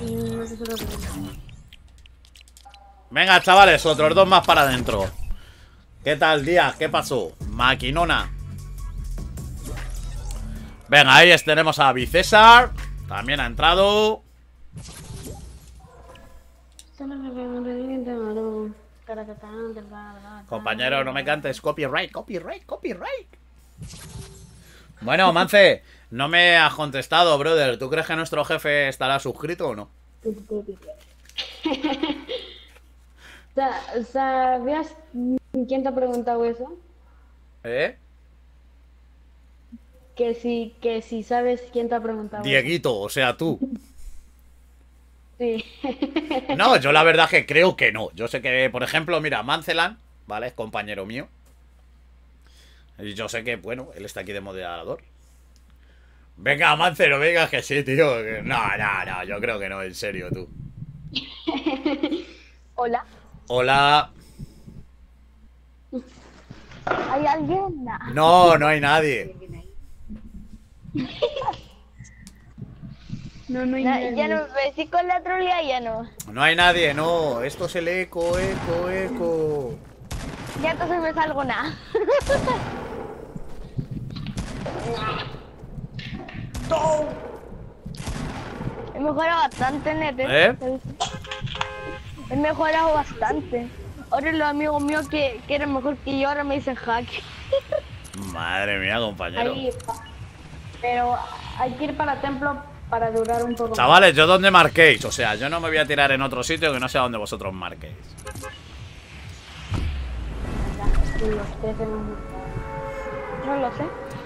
No sé si lo tengo. Venga, chavales, otros dos más para adentro. ¿Qué tal, Díaz? ¿Qué pasó? Maquinona. Venga, ahí tenemos a Vicésar. También ha entrado. Compañero, no me cantes copyright. Bueno, Mance, no me has contestado, brother. ¿Tú crees que nuestro jefe estará suscrito o no? ¿Sabías quién te ha preguntado eso? ¿Eh? Que si sabes quién te ha preguntado. Dieguito, o sea, tú. Sí. No, yo la verdad que creo que no. Yo sé que, por ejemplo, mira, Mancelan, ¿vale? Es compañero mío. Y yo sé que, bueno, él está aquí de moderador. Venga, Mance, no vengas que sí, tío. No, yo creo que no, en serio, tú. Hola. Hola. ¿Hay alguien? No hay nadie. No hay nadie. Ya no, sí, con la trolea ya no. No hay nadie, no. Esto es el eco. Ya entonces me salgo nada. ¡No! He mejorado bastante, Nete. He mejorado bastante. Ahora los amigos míos que eran mejor que yo ahora me dicen hack. Madre mía, compañero. Ahí, pero hay que ir para el templo para durar un poco. Chavales, yo donde marquéis. O sea, yo no me voy a tirar en otro sitio que no sea donde vosotros marquéis. No lo sé.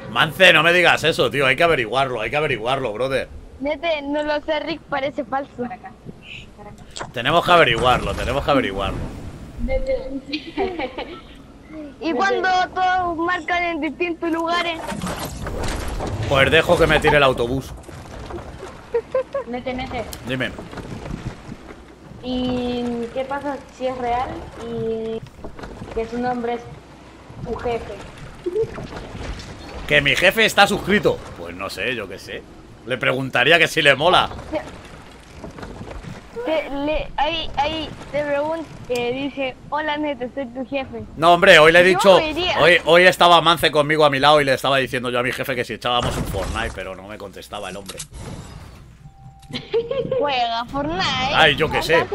Mance, no me digas eso, tío. Hay que averiguarlo, brother. Nete, no lo sé, Rick, parece falso. Para acá. Tenemos que averiguarlo. Y cuando todos marcan en distintos lugares, pues dejo que me tire el autobús. Nete. Dime. ¿Y qué pasa si es real y que su nombre es tu jefe? ¿Que mi jefe está suscrito? Pues no sé, yo qué sé. Le preguntaría que si le mola. Ahí te pregunto, dije, hola Nete, soy tu jefe. No, hombre, hoy le he dicho... Hoy estaba Mance conmigo a mi lado y le estaba diciendo yo a mi jefe que si echábamos un Fortnite, pero no me contestaba el hombre. Juega Fortnite. Ay, yo qué sé.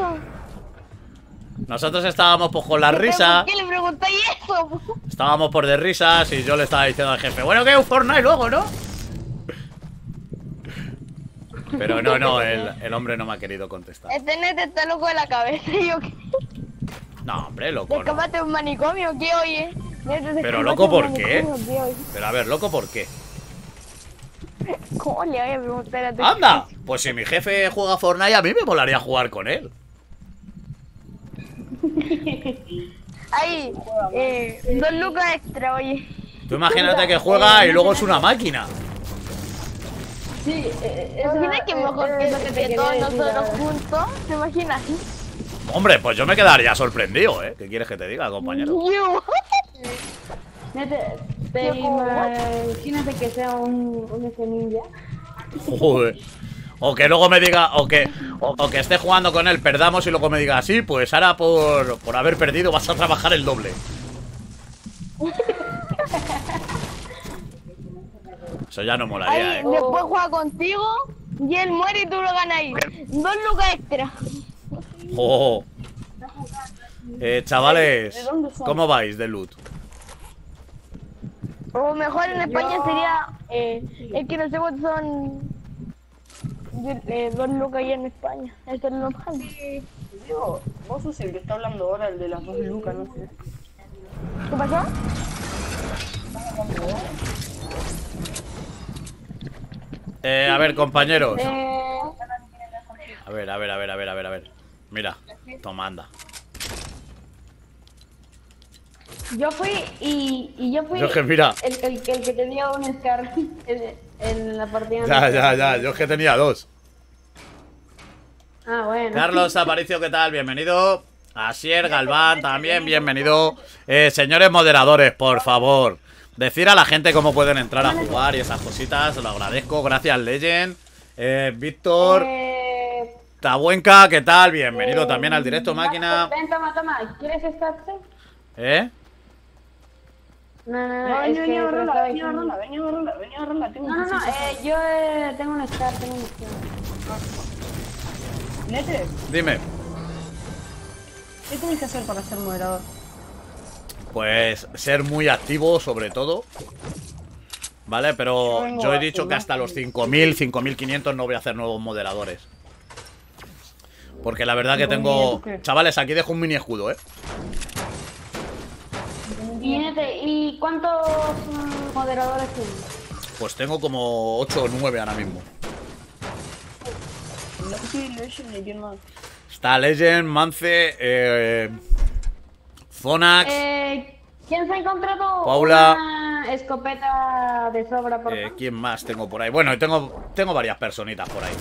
Nosotros estábamos pues con la risa. ¿Qué le preguntáis eso? Estábamos por de risas y yo le estaba diciendo al jefe, bueno, que es un Fortnite luego, ¿no? Pero no, el hombre no me ha querido contestar. Este nete está loco de la cabeza. Y yo, ¿qué? No, hombre, loco. ¿Te escapaste de un manicomio? ¿Qué oye? Pero loco, ¿por qué? Pero a ver, loco, ¿por qué? ¿Cómo le voy a preguntar a tu ¡Anda! Jefe? Pues si mi jefe juega Fortnite, a mí me molaría jugar con él. Ahí, 2 lucas extra, oye. Tú imagínate que juega y luego es una máquina. Sí, imagina que mejor que todos nosotros juntos, ¿te imaginas? Hombre, pues yo me quedaría sorprendido, ¿eh? ¿Qué quieres que te diga, compañero? Te imagínate que sea un ninja. Joder. O que luego me diga, o que esté jugando con él, perdamos y luego me diga, sí, pues ahora por haber perdido vas a trabajar el doble. Eso ya no molaría, ¿eh? Después juega contigo y él muere y tú lo ganas ahí. 2 lucas extra. Oh. Chavales, ¿cómo vais de loot? O mejor en España sería... es que no sé cuántos son... 2 lucas ya en España. Eso es lo normal. Digo, vos sos el que está hablando ahora, el de las 2 lucas, no sé. ¿Qué pasó? A ver, compañeros. A ver. Mira, toma, anda. Yo fui yo es que mira. El que tenía un scar en la partida. Ya. Yo es que tenía 2. Ah, bueno. Carlos Aparicio, ¿qué tal? Bienvenido. Asier Galván, también bienvenido. Señores moderadores, por favor, decir a la gente cómo pueden entrar a jugar y esas cositas. Lo agradezco. Gracias, Legend. Víctor. Tabuenca, ¿qué tal? Bienvenido también al directo, máquina. Ven, toma. ¿Quieres estarse? ¿Eh? No, es que venía a borrarla. No, yo tengo un star, ¿Nete? Dime. ¿Qué tienes que hacer para ser moderador? Pues ser muy activo, sobre todo. Vale, pero yo he dicho que hasta los 5.000, 5.500 no voy a hacer nuevos moderadores. Porque la verdad que tengo... Chavales, aquí dejo un mini escudo, ¿eh? ¿Y cuántos moderadores tienes? Pues tengo como 8 o 9 ahora mismo. Está Legend, Mance, Zonax. ¿Quién se ha encontrado Paula, una escopeta de sobra por acá? ¿Quién más tengo por ahí? Bueno, tengo varias personitas por ahí.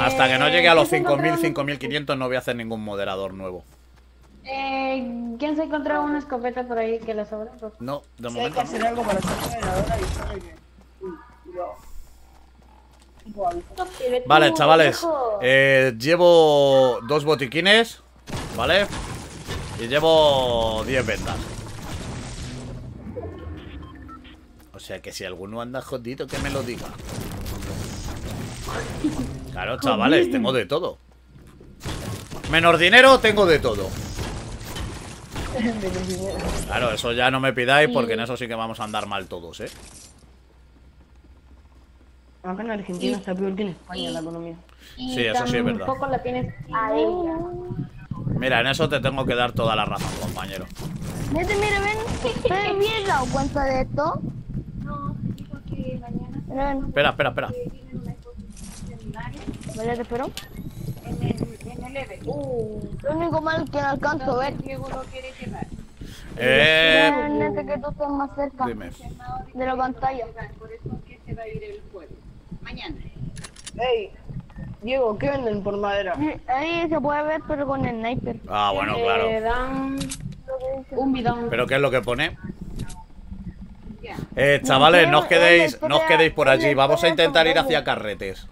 Hasta que no llegue a los 5.000, 5.500 no voy a hacer ningún moderador nuevo. ¿Quién se ha encontrado una escopeta por ahí que la sobra? No, de momento hay que hacer algo para hacer moderador y... Vale, chavales, llevo 2 botiquines, ¿vale? Y llevo 10 vendas. O sea que si alguno anda jodido, que me lo diga. Claro, chavales, tengo de todo. Menos dinero, tengo de todo. Claro, eso ya no me pidáis, porque en eso sí que vamos a andar mal todos, ¿eh? Aunque en Argentina está peor que en España la economía. Sí, eso sí es verdad. Mira, en eso te tengo que dar toda la razón, compañero. Mira, ven. ¿Me has dado cuenta de esto? No, digo que mañana. Espera. ¿Vale, te espero? Lo único malo es que no alcanzo a ver. Nete, que tú estés más cerca. Dime. De la pantalla. Por eso que se va a ir el juego. Mañana. Ey, Diego, ¿qué venden por madera? Ahí se puede ver, pero con el sniper. Ah, bueno, claro. Dan un bidón. ¿Pero qué es lo que pone? Chavales, no os quedéis por allí. Vamos a intentar ir hacia Carretes.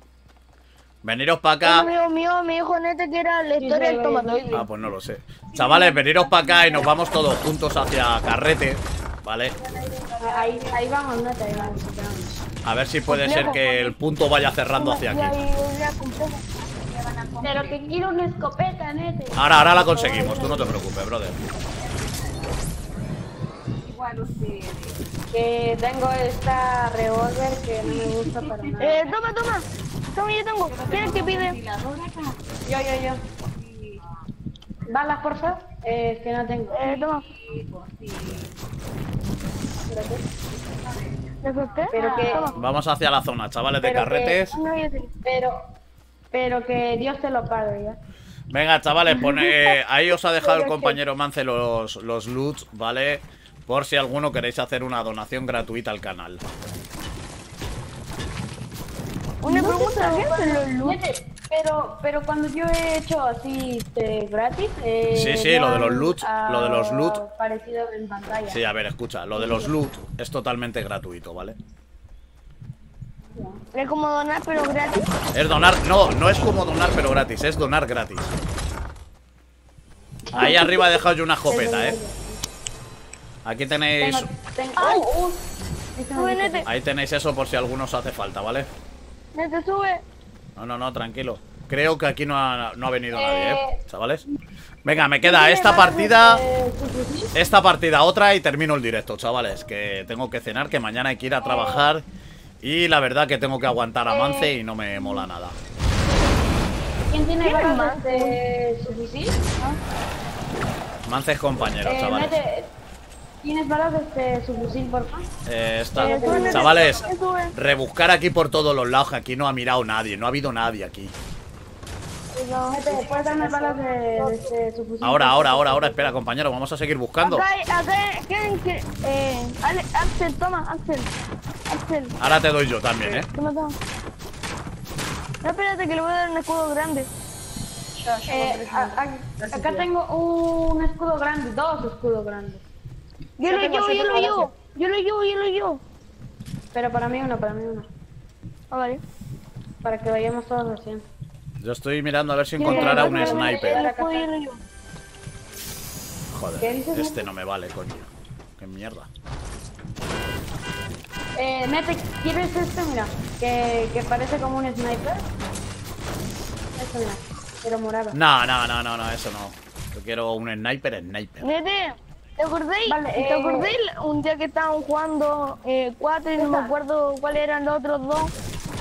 Veniros para acá. Amigo mío, mi hijo Nete, que era la historia del tomatoide. Ah, pues no lo sé. Chavales, veniros para acá y nos vamos todos juntos hacia Carrete, ¿vale? Ahí vamos, Nete, ahí vamos. A ver si puede ser que el punto vaya cerrando hacia aquí. Pero que quiero una escopeta, Nete. Ahora la conseguimos, tú no te preocupes, brother. ¿Cuál ustedes? Que tengo esta revólver que no me gusta para nada. Toma, yo tengo. ¿Quién que pide? Yo. ¿Balas, por favor? Que no tengo. Toma. Pero que... Vamos hacia la zona, chavales, de carretes. Pero que Dios te lo pague, ya. Venga, chavales, pone... ahí os ha dejado el compañero Mance los loots, ¿vale? Por si alguno queréis hacer una donación gratuita al canal. Una pregunta, pero cuando yo he hecho así gratis... sí, lo de los loots, parecido en pantalla. Sí, a ver, escucha, lo de los loots es totalmente gratuito, ¿vale? ¿Es como donar pero gratis? Es donar, no es como donar pero gratis, es donar gratis. Ahí arriba he dejado yo una escopeta, Aquí tenéis... Ahí tenéis eso por si alguno os hace falta, ¿vale? ¡Nete, sube! No, tranquilo. Creo que aquí no ha venido nadie, chavales. Venga, me queda esta partida, otra y termino el directo, chavales. Que tengo que cenar, que mañana hay que ir a trabajar. Y la verdad que tengo que aguantar a Mance y no me mola nada. ¿Quién tiene balas de su fusil? Mance es compañero, chavales. ¿Tienes balas de su fusil, por favor? Chavales, rebuscar aquí por todos los lados. Aquí no ha mirado nadie, no ha habido nadie aquí. ¿Puedes darme balas de su fusil? Ahora, espera, compañero, vamos a seguir buscando. Axel, toma, Axel. Ahora te doy yo también, No, espérate, que le voy a dar un escudo grande. Acá tengo un escudo grande, dos escudos grandes. Yo lo llevo. Pero para mí uno. Ah, vale. Para que vayamos todos recién. Yo estoy mirando a ver si encontrara un sniper. Joder, este no me vale, coño. Qué mierda. Mete, ¿quieres este? Mira, que parece como un sniper. Eso, mira, pero morado. No, eso no. Yo quiero un sniper. Mete, ¿te acordáis? Vale, ¿te acordáis un día que estaban jugando 4 y no me acuerdo cuáles eran los otros dos?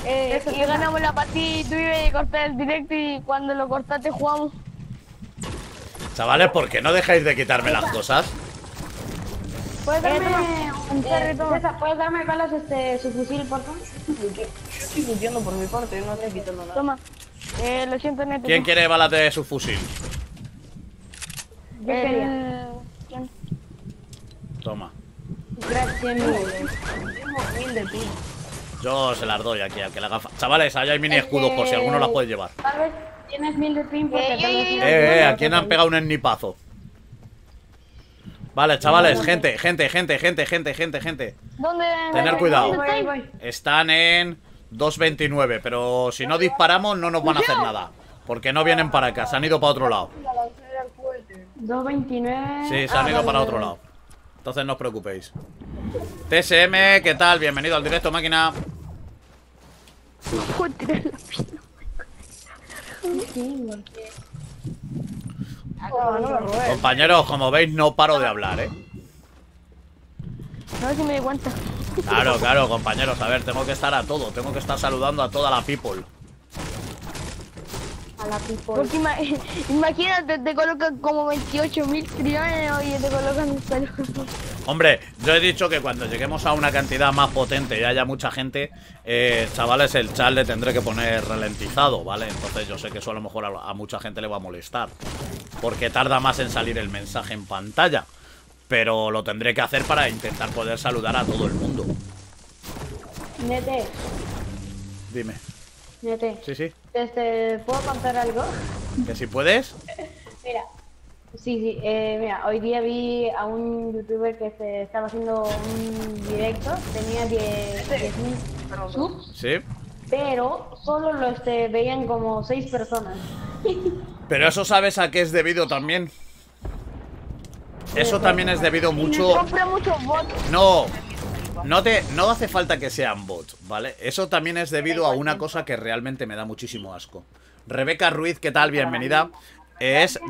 Y ganamos la partida y tú ibas a cortar el directo y cuando lo cortaste jugamos. Chavales, ¿por qué no dejáis de quitarme las cosas? ¿Puedes darme, ¿puedes darme balas su fusil, por favor? Yo estoy mintiendo por mi parte, yo no estoy quitando nada. Toma, lo siento, Neto. ¿Quién quiere balas de su fusil? Yo quería. Toma. Gracias, yo se las doy aquí al que la gafa. Chavales, allá hay mini escudos por si alguno las puede llevar. Tal vez tienes 1000 de pin porque tal vez... ¿a quién han pegado un esnipazo? Vale, chavales, gente. ¿Dónde? Tener cuidado. Están en 229, pero si no disparamos no nos van a hacer nada. Porque no vienen para acá, se han ido para otro lado. 229. Sí, se han ido para otro lado. Entonces no os preocupéis. TSM, ¿qué tal? Bienvenido al directo, máquina. Compañeros, como veis, no paro de hablar, No, si me doy cuenta. Claro, compañeros, a ver, tengo que estar a todo. Tengo que estar saludando a toda la people. A la people. Porque imagínate, te colocan como 28.000 triones, oye, te colocan un saludo. Hombre, yo he dicho que cuando lleguemos a una cantidad más potente y haya mucha gente, chavales, el chat le tendré que poner ralentizado, ¿vale? Entonces yo sé que eso a lo mejor a mucha gente le va a molestar, porque tarda más en salir el mensaje en pantalla, pero lo tendré que hacer para intentar poder saludar a todo el mundo. Nete. Dime. Nete. Sí. ¿Puedo contar algo? ¿Que si puedes? Mira. Sí, mira, hoy día vi a un youtuber que se estaba haciendo un directo, tenía 10.000 subs, pero solo lo veían como 6 personas. Pero eso sabes a qué es debido también. Eso también es debido mucho... No hace falta que sean bots, ¿vale? Eso también es debido a una cosa que realmente me da muchísimo asco. Rebeca Ruiz, ¿qué tal? Bienvenida.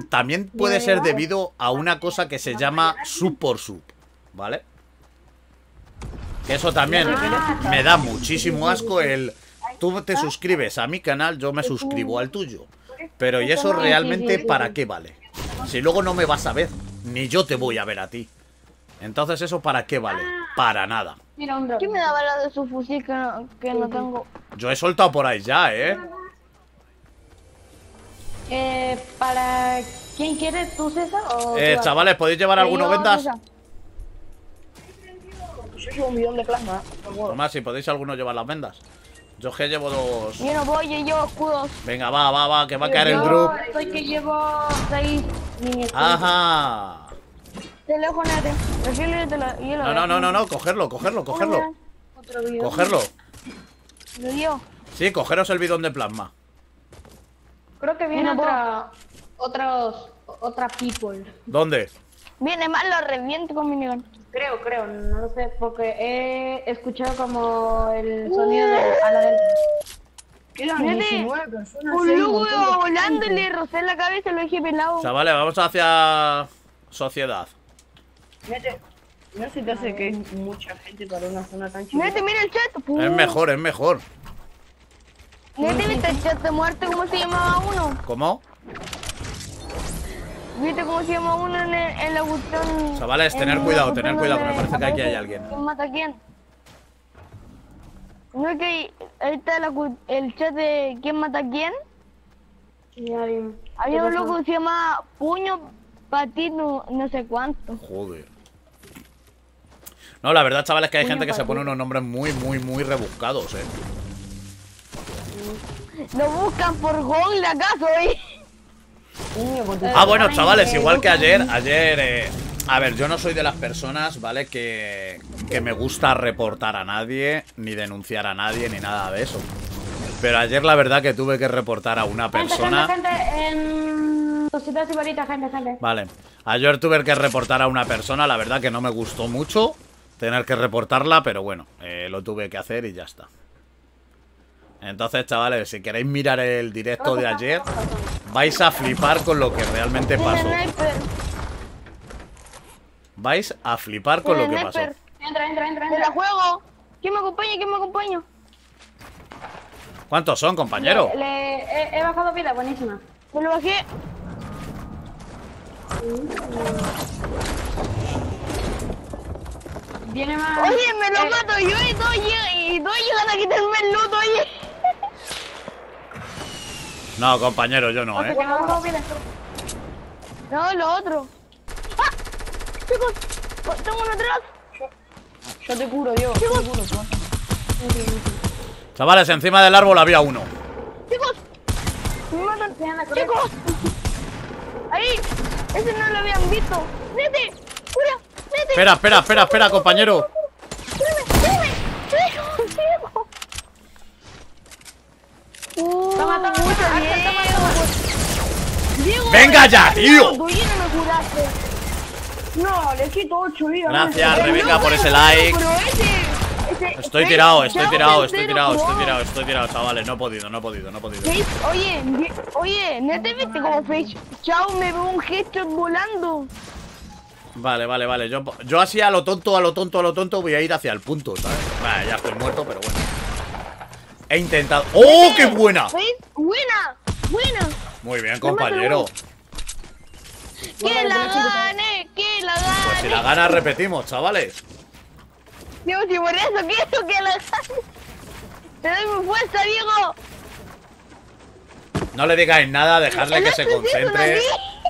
También puede ser debido a una cosa que se llama sub por sub, ¿vale? Que eso también me da muchísimo asco el... Tú te suscribes a mi canal, yo me suscribo al tuyo. Pero ¿y eso realmente para qué vale? Si luego no me vas a ver, ni yo te voy a ver a ti. Entonces ¿eso para qué vale? Para nada. ¿Quién me da bala de su fusil que no tengo? Yo he soltado por ahí ya, ¿eh? Para... ¿Quién quieres tú, César? O chavales, ¿podéis llevar alguno vendas? Yo llevo un bidón de plasma. Tomás, si podéis alguno llevar las vendas. Yo que llevo dos. Yo no voy, yo llevo escudos. Venga, va, que va a caer el drop. Yo soy que llevo 6 miniaturas. Ajá. Te lo dejo, Nate. Prefiero yo lo... No, cogerlo. Otro bidón. Cogerlo. ¿Lo dio? Sí, cogeros el bidón de plasma. Creo que viene otra people. ¿Dónde? Viene más, lo reviento con minigun. Creo, no lo sé, porque he escuchado como el sonido de a la del... ¿Qué la un lugo volando y le rocé la cabeza, lo dejé pelado. O sea, vale, vamos hacia sociedad. Mírate, no sé si te hace que es mucha gente para una zona tan chica. Mírate, mira el chat. Pum. Es mejor. Mírate, viste el chat de muerte, ¿cómo se llamaba uno? ¿Cómo? ¿Viste cómo se llama uno en la cuestión? Chavales, tener cuidado, que me parece que aquí hay alguien. ¿Quién mata a quién? No es que ahí está el chat de ¿quién mata a quién? Había un loco que se llama Puño Patino, no sé cuánto. Joder. No, la verdad, chavales, que hay gente que se pone unos nombres muy, muy, muy rebuscados, Lo buscan por Google, ¿acaso, Ah, bueno, chavales, igual que ayer, a ver, yo no soy de las personas, ¿vale? Que me gusta reportar a nadie, ni denunciar a nadie, ni nada de eso. Pero ayer la verdad que tuve que reportar a una persona. Gente. Vale, ayer tuve que reportar a una persona, la verdad que no me gustó mucho tener que reportarla, pero bueno, lo tuve que hacer y ya está. Entonces, chavales, si queréis mirar el directo de ayer, vais a flipar con lo que realmente pasó. Vais a flipar con lo que pasó. Entra. ¡Me la juego! ¿Quién me acompaña? ¿Cuántos son, compañero? He bajado pila, buenísima. Me lo bajé. Viene más... Oye, me lo mato yo y todos llegan a quitarme el loot, oye. No, compañero, yo no, No, lo otro. ¡Ah! Chicos, tengo uno atrás. Yo te curo, Diego. Chicos. Chavales, encima del árbol había uno. Chicos. Me matan. Chicos. Ahí. Ese no lo habían visto. Vete. Cura. Vete. Espera, compañero. Espérame. Diego, venga ya, tío. No, le quito 8 vidas. Gracias, Rebeca, por ese like. Estoy tirado, chavales. No he podido. Oye, ¿no te viste como Face? Chao, me veo un headshot volando. Vale. Yo así a lo tonto voy a ir hacia el punto, ¿sabes? Vale, ya estoy muerto, pero bueno. He intentado... ¡Oh, qué buena! ¡Buena! Muy bien, compañero. ¡Que la gane! Pues si la gana, repetimos, chavales. Dios, y por eso quiero que la gane. ¡Te doy mi fuerza, Diego! No le digáis nada, dejarle que se concentre.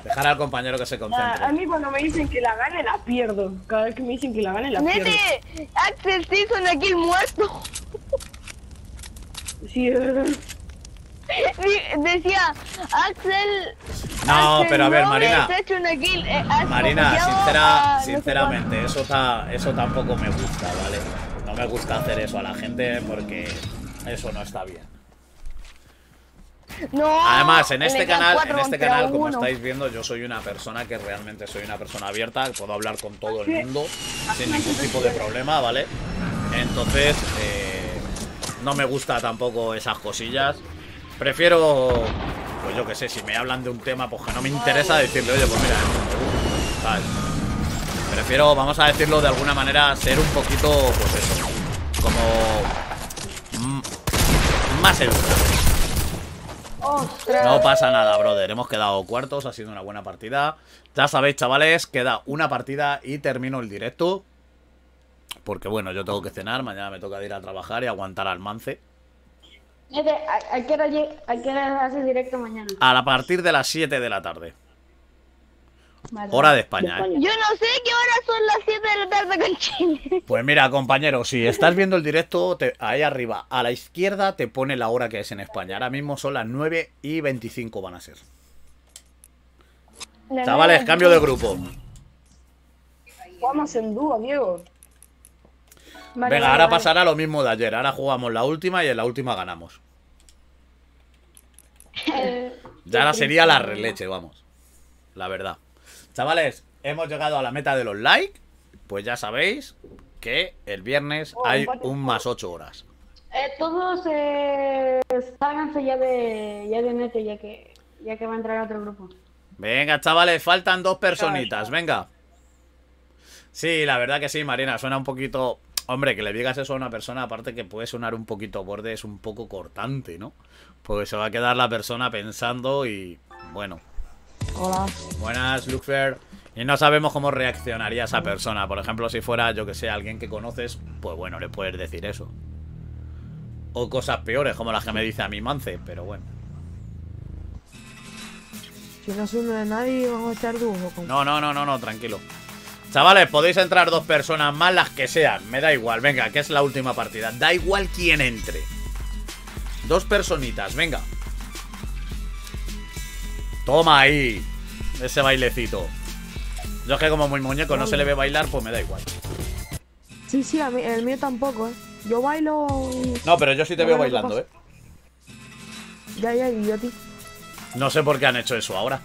Dejar al compañero que se concentre. A mí cuando me dicen que la gane, la pierdo. Cada vez que me dicen que la gane, la pierdo. ¡Nete! ¡Axel Simpson aquí el muerto! Sí. Decía Axel. No, Axel, pero a ver, Marina. Marina, sinceramente, no sé eso tampoco me gusta, ¿vale? No me gusta hacer eso a la gente porque eso no está bien. No. Además, en este canal, como estáis viendo, yo soy una persona que realmente soy una persona abierta, puedo hablar con todo el mundo sin ningún tipo de problema, ¿vale? Entonces, no me gusta tampoco esas cosillas. Prefiero, pues yo que sé, si me hablan de un tema pues que no me interesa, decirle, oye, pues mira, ¿sabes? Pero Prefiero, vamos a decirlo de alguna manera, ser un poquito, pues eso, como más educado. No pasa nada, brother. Hemos quedado cuartos, ha sido una buena partida. Ya sabéis, chavales, queda una partida y termino el directo. Porque bueno, yo tengo que cenar, mañana me toca ir a trabajar y aguantar al Mance. ¿A qué hora haces directo mañana? A partir de las 7 de la tarde. Vale. Hora de España, ¿eh? Yo no sé qué horas son las 7 de la tarde con Chile. Pues mira, compañero, si estás viendo el directo, ahí arriba, a la izquierda, te pone la hora que es en España. Ahora mismo son las 9:25 van a ser. Chavales, cambio de grupo. Jugamos en dúo, Diego. Vale, venga, ahora pasará lo mismo de ayer. Ahora jugamos la última y en la última ganamos. Ya ahora sería la releche, vamos. La verdad. Chavales, hemos llegado a la meta de los likes. Pues ya sabéis que el viernes hay un más 8 horas. Todos ságanse ya de neto, ya que va a entrar otro grupo. Venga, chavales, faltan 2 personitas, venga. Sí, la verdad que sí, Marina, suena un poquito... Hombre, que le digas eso a una persona, aparte que puede sonar un poquito borde, es un poco cortante, ¿no? Porque se va a quedar la persona pensando y... bueno. Hola. Buenas, Luxfer. Y no sabemos cómo reaccionaría esa persona. Por ejemplo, si fuera, yo que sé, alguien que conoces, pues bueno, le puedes decir eso. O cosas peores, como las que me dice a mí Mance, pero bueno. Si no soy de nadie, vamos a echar duro. No, tranquilo. Chavales, podéis entrar 2 personas más, las que sean. Me da igual, venga, que es la última partida. Da igual quién entre. 2 personitas, venga. Toma ahí ese bailecito. Yo es que como muy muñeco no se le ve bailar, pues me da igual. Sí, a mí, el mío tampoco, ¿eh? Yo bailo... No, pero yo sí te veo bailando, ¿eh? Ya, y yo a ti. No sé por qué han hecho eso ahora.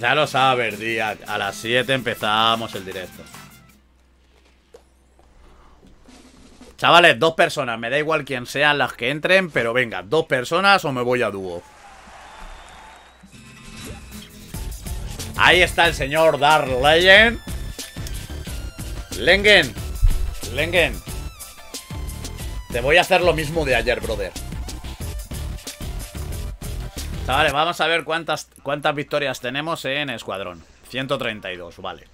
Ya lo sabes, Díaz. A las 7 empezamos el directo. Chavales, 2 personas, me da igual quién sean las que entren, pero venga, 2 personas o me voy a dúo. Ahí está el señor Dark Legend. Lengen, te voy a hacer lo mismo de ayer, brother. Chavales, vamos a ver cuántas victorias tenemos en escuadrón. 132, vale.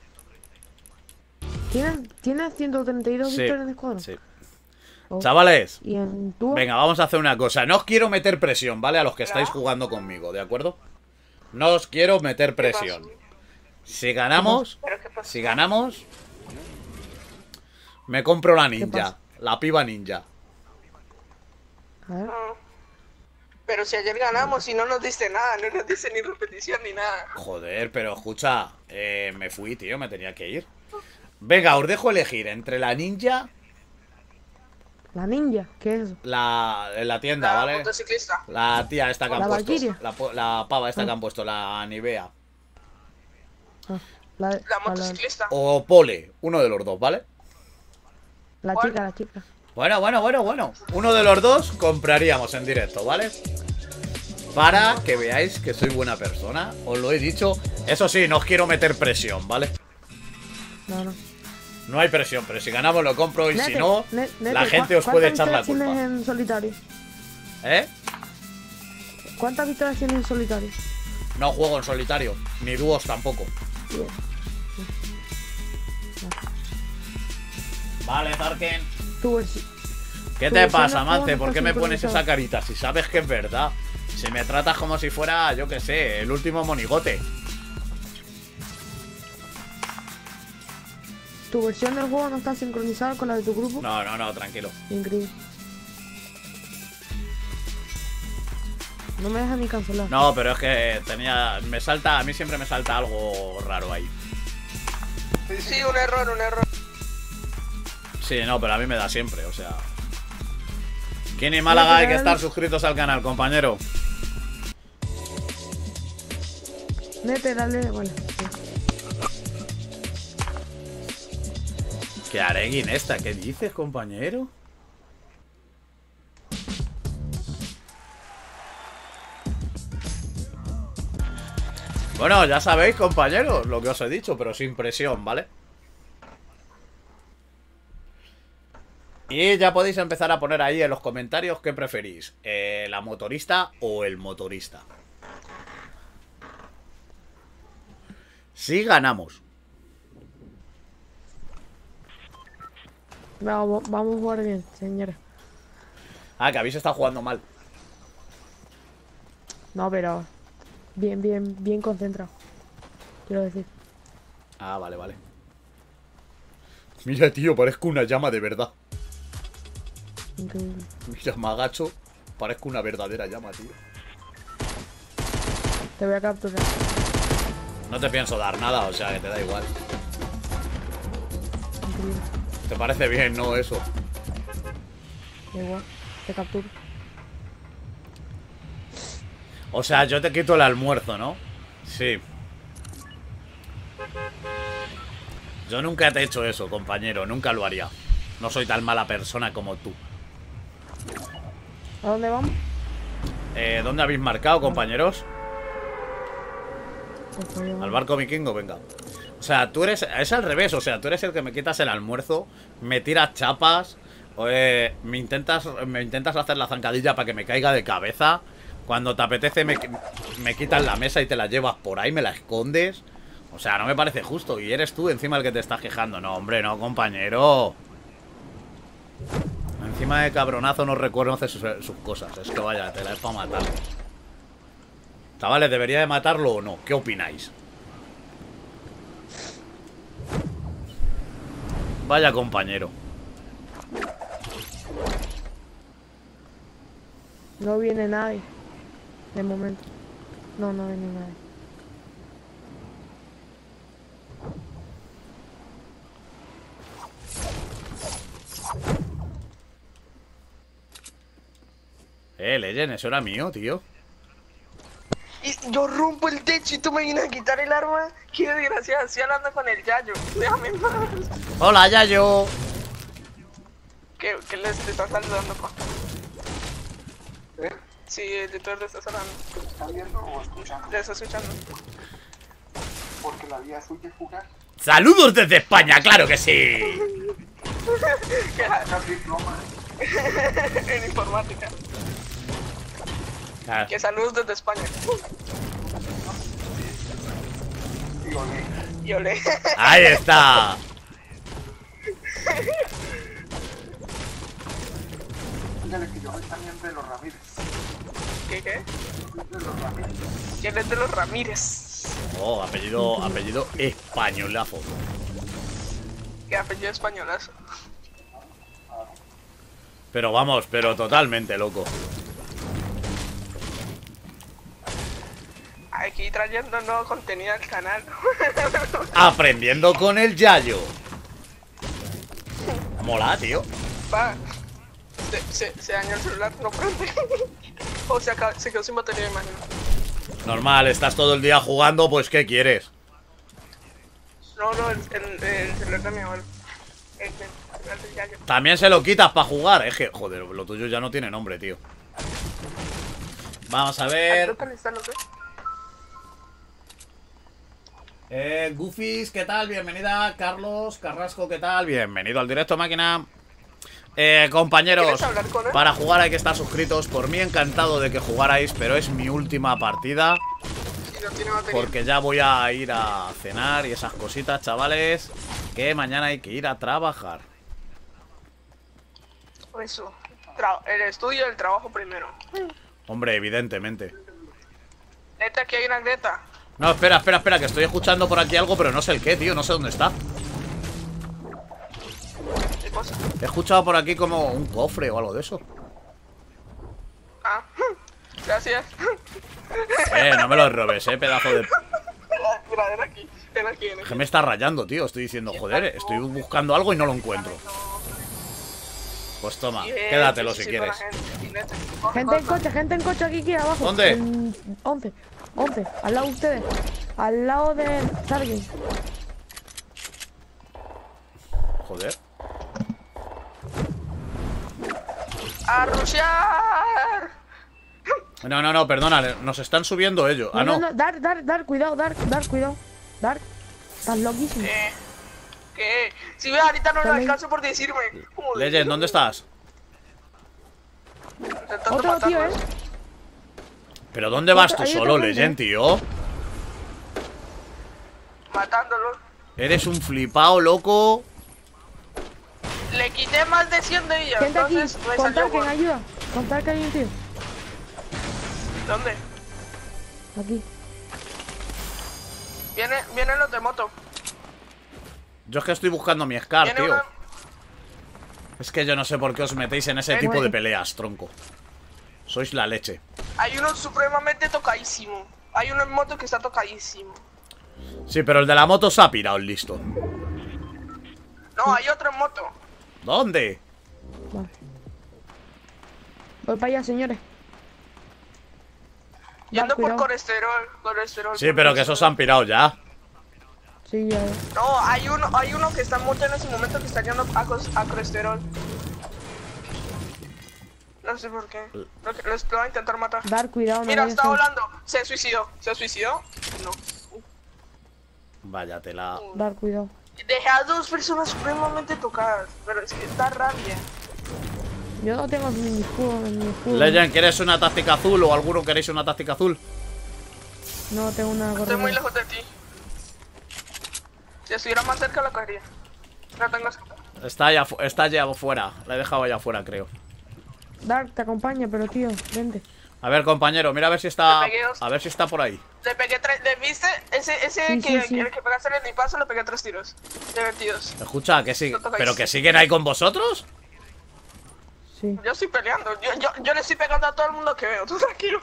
¿Tienes 132 victorias en escuadrón? Sí. Chavales, venga, vamos a hacer una cosa. No os quiero meter presión, ¿vale? A los que estáis jugando conmigo, ¿de acuerdo? No os quiero meter presión. Si ganamos, me compro la ninja. La piba ninja. A ver. Pero si ayer ganamos y no nos dice nada. No nos dice ni repetición ni nada. Joder, pero escucha, me fui, tío, me tenía que ir. Venga, os dejo elegir entre la ninja... ¿La ninja? ¿Qué es eso? La tienda, ¿vale? La motociclista. La tía esta que han puesto. La pava esta que han puesto, la Nivea. La motociclista. O Pole, uno de los dos, ¿vale? La chica. Bueno. Uno de los dos compraríamos en directo, ¿vale? Para que veáis que soy buena persona, os lo he dicho. Eso sí, no os quiero meter presión, ¿vale? No. No hay presión, pero si ganamos lo compro y Nete, si no, Nete, la gente os puede echar la culpa. ¿Cuántas victorias tienes en solitario? ¿Eh? ¿Cuántas victorias tienes en solitario? No juego en solitario, ni dúos tampoco. Vale, Tarken. ¿Qué te pasa, Mance? ¿Por qué me pones esa carita? Si sabes que es verdad. Si me tratas como si fuera, yo qué sé, el último monigote. ¿Tu versión del juego no está sincronizada con la de tu grupo? No, tranquilo. Increíble. No me deja ni cancelar. No, pero es que me salta... A mí siempre me salta algo raro ahí. Sí, un error. Sí, no, pero a mí me da siempre, o sea... ¿Quién y Málaga hay que estar suscritos al canal, compañero? Nete, dale... Bueno... ¿Qué haré en esta? ¿Qué dices, compañero? Bueno, ya sabéis, compañeros, lo que os he dicho, pero sin presión, ¿vale? Y ya podéis empezar a poner ahí en los comentarios qué preferís, la motorista o el motorista. Sí, ganamos. Vamos a jugar bien, señora. Ah, que habéis estado jugando mal. No, pero bien concentrado, quiero decir. Ah, vale. Mira, tío, parezco una llama de verdad. Increíble. Mira, me agacho, parezco una verdadera llama, tío. Te voy a capturar. No te pienso dar nada, o sea que te da igual. Increíble. ¿Te parece bien, no, eso? Da igual, te capturo. O sea, yo te quito el almuerzo, ¿no? Sí. Yo nunca te he hecho eso, compañero. Nunca lo haría. No soy tan mala persona como tú. ¿A dónde vamos? ¿Dónde habéis marcado, compañeros? Al barco vikingo, venga. O sea, tú eres... Es al revés, o sea, tú eres el que me quitas el almuerzo. Me tiras chapas. Me intentas hacer la zancadilla para que me caiga de cabeza. Cuando te apetece me quitas la mesa y te la llevas por ahí, me la escondes. O sea, no me parece justo. Y eres tú encima el que te estás quejando. No, hombre, no, compañero. Encima de cabronazo no reconoce sus cosas. Es que vaya, te la es para matar. Chavales, ¿debería de matarlo o no? ¿Qué opináis? Vaya compañero. No viene nadie. De momento. No viene nadie. Legend, eso era mío, tío. Yo rompo el techo y tú me vienes a quitar el arma. Qué desgraciado, estoy hablando con el Yayo. Déjame en paz. Hola, Yayo. ¿Qué le estás saludando, pa? ¿Eh? Sí, el editor le está saludando. ¿Estás viendo o escuchando? Le estoy escuchando. Porque la vida suya es jugar. ¡Saludos desde España! ¡Claro que sí! En informática. Ah. Que saludos desde España. Y olé. ¡Ahí está! Dígale que yo soy también de los Ramírez. ¿Qué? De los Ramírez. ¿Quién es de los Ramírez? Oh, apellido españolazo. ¿Qué apellido españolazo? Pero vamos, pero totalmente loco. Aquí trayendo nuevo contenido al canal. Aprendiendo con el Yayo. Mola, tío. Pa, se dañó el celular, no prende. O sea, se quedó sin batería de imagen. Normal, estás todo el día jugando, pues ¿qué quieres? No, el celular de mi abuelo. El celular del Yayo. También se lo quitas para jugar. Es que, joder, lo tuyo ya no tiene nombre, tío. Vamos a ver. Goofies, ¿qué tal? Bienvenida. Carlos Carrasco, ¿qué tal? Bienvenido al directo, máquina. Compañeros, para jugar hay que estar suscritos. Por mí encantado de que jugarais, pero es mi última partida porque ya voy a ir a cenar y esas cositas, chavales, que mañana hay que ir a trabajar. Eso, el estudio y el trabajo primero. Hombre, evidentemente. Neta, aquí hay una grieta. No, espera, que estoy escuchando por aquí algo, pero no sé el qué, tío, no sé dónde está. ¿Qué cosa? He escuchado por aquí como un cofre o algo de eso. Ah, gracias. No me lo robes, pedazo de... Mira, ven aquí. Que me está rayando, tío, estoy diciendo, joder, estoy buscando algo y no lo encuentro. Pues toma, quédatelo si quieres. Gente en coche aquí abajo. ¿Dónde? 11, al lado de ustedes. Al lado de Target. Joder. ¡A rushear! No, no, no, perdona, nos están subiendo ellos. No, ah, no. No, no, Dark, cuidado, Dark, cuidado. Dark, estás loquísimo. ¿Qué? Si ves, ahorita no lo alcanzo por decirme. Legend, ¿dónde estás? Otro, matarlo, tío, ¿eh? ¿Pero dónde vas tú solo, Legend, tío? Matándolo. Eres un flipado, loco. Le quité más de 100 de ellas. Entonces, aquí. Contar que me ayuda. Contar que hay un tío. ¿Dónde? Aquí. Vienen los de moto. Yo es que estoy buscando mi Scar, tío. Una... Es que yo no sé por qué os metéis en ese tipo de peleas, tronco. Sois la leche. Hay uno supremamente tocadísimo. Hay uno en moto que está tocadísimo. Sí, pero el de la moto se ha pirado el listo. No, hay otro en moto. ¿Dónde? Vale. Voy para allá, señores. Yendo por colesterol. Sí, pero que esos se han pirado ya. Sí, ya. No, hay uno que está muerto en ese momento que está yendo a colesterol. No sé por qué. Lo va a intentar matar. Dar cuidado. Mira, está volando. Se suicidó. ¿Se suicidó? No. Vaya tela. Dar cuidado. Dejé a dos personas supremamente tocadas. Pero es que está rabia. Yo no tengo mi escudo. Legend, ¿quieres una táctica azul o alguno queréis una táctica azul? No, tengo una gorda. Estoy muy lejos de ti. Si estuviera más cerca la cogería. No tengo escudo. Está allá afuera. La he dejado allá afuera, creo. Dark, te acompaña, pero tío, vente. A ver, compañero, mira a ver si está. A ver si está por ahí. Le pegué tres. ¿Viste? Ese que el que pegaste en mi paso le pegué 3 tiros. Divertidos. Escucha, que sí. ¿Pero que siguen ahí con vosotros? Sí. Yo estoy peleando, yo le estoy pegando a todo el mundo que veo, tú tranquilo.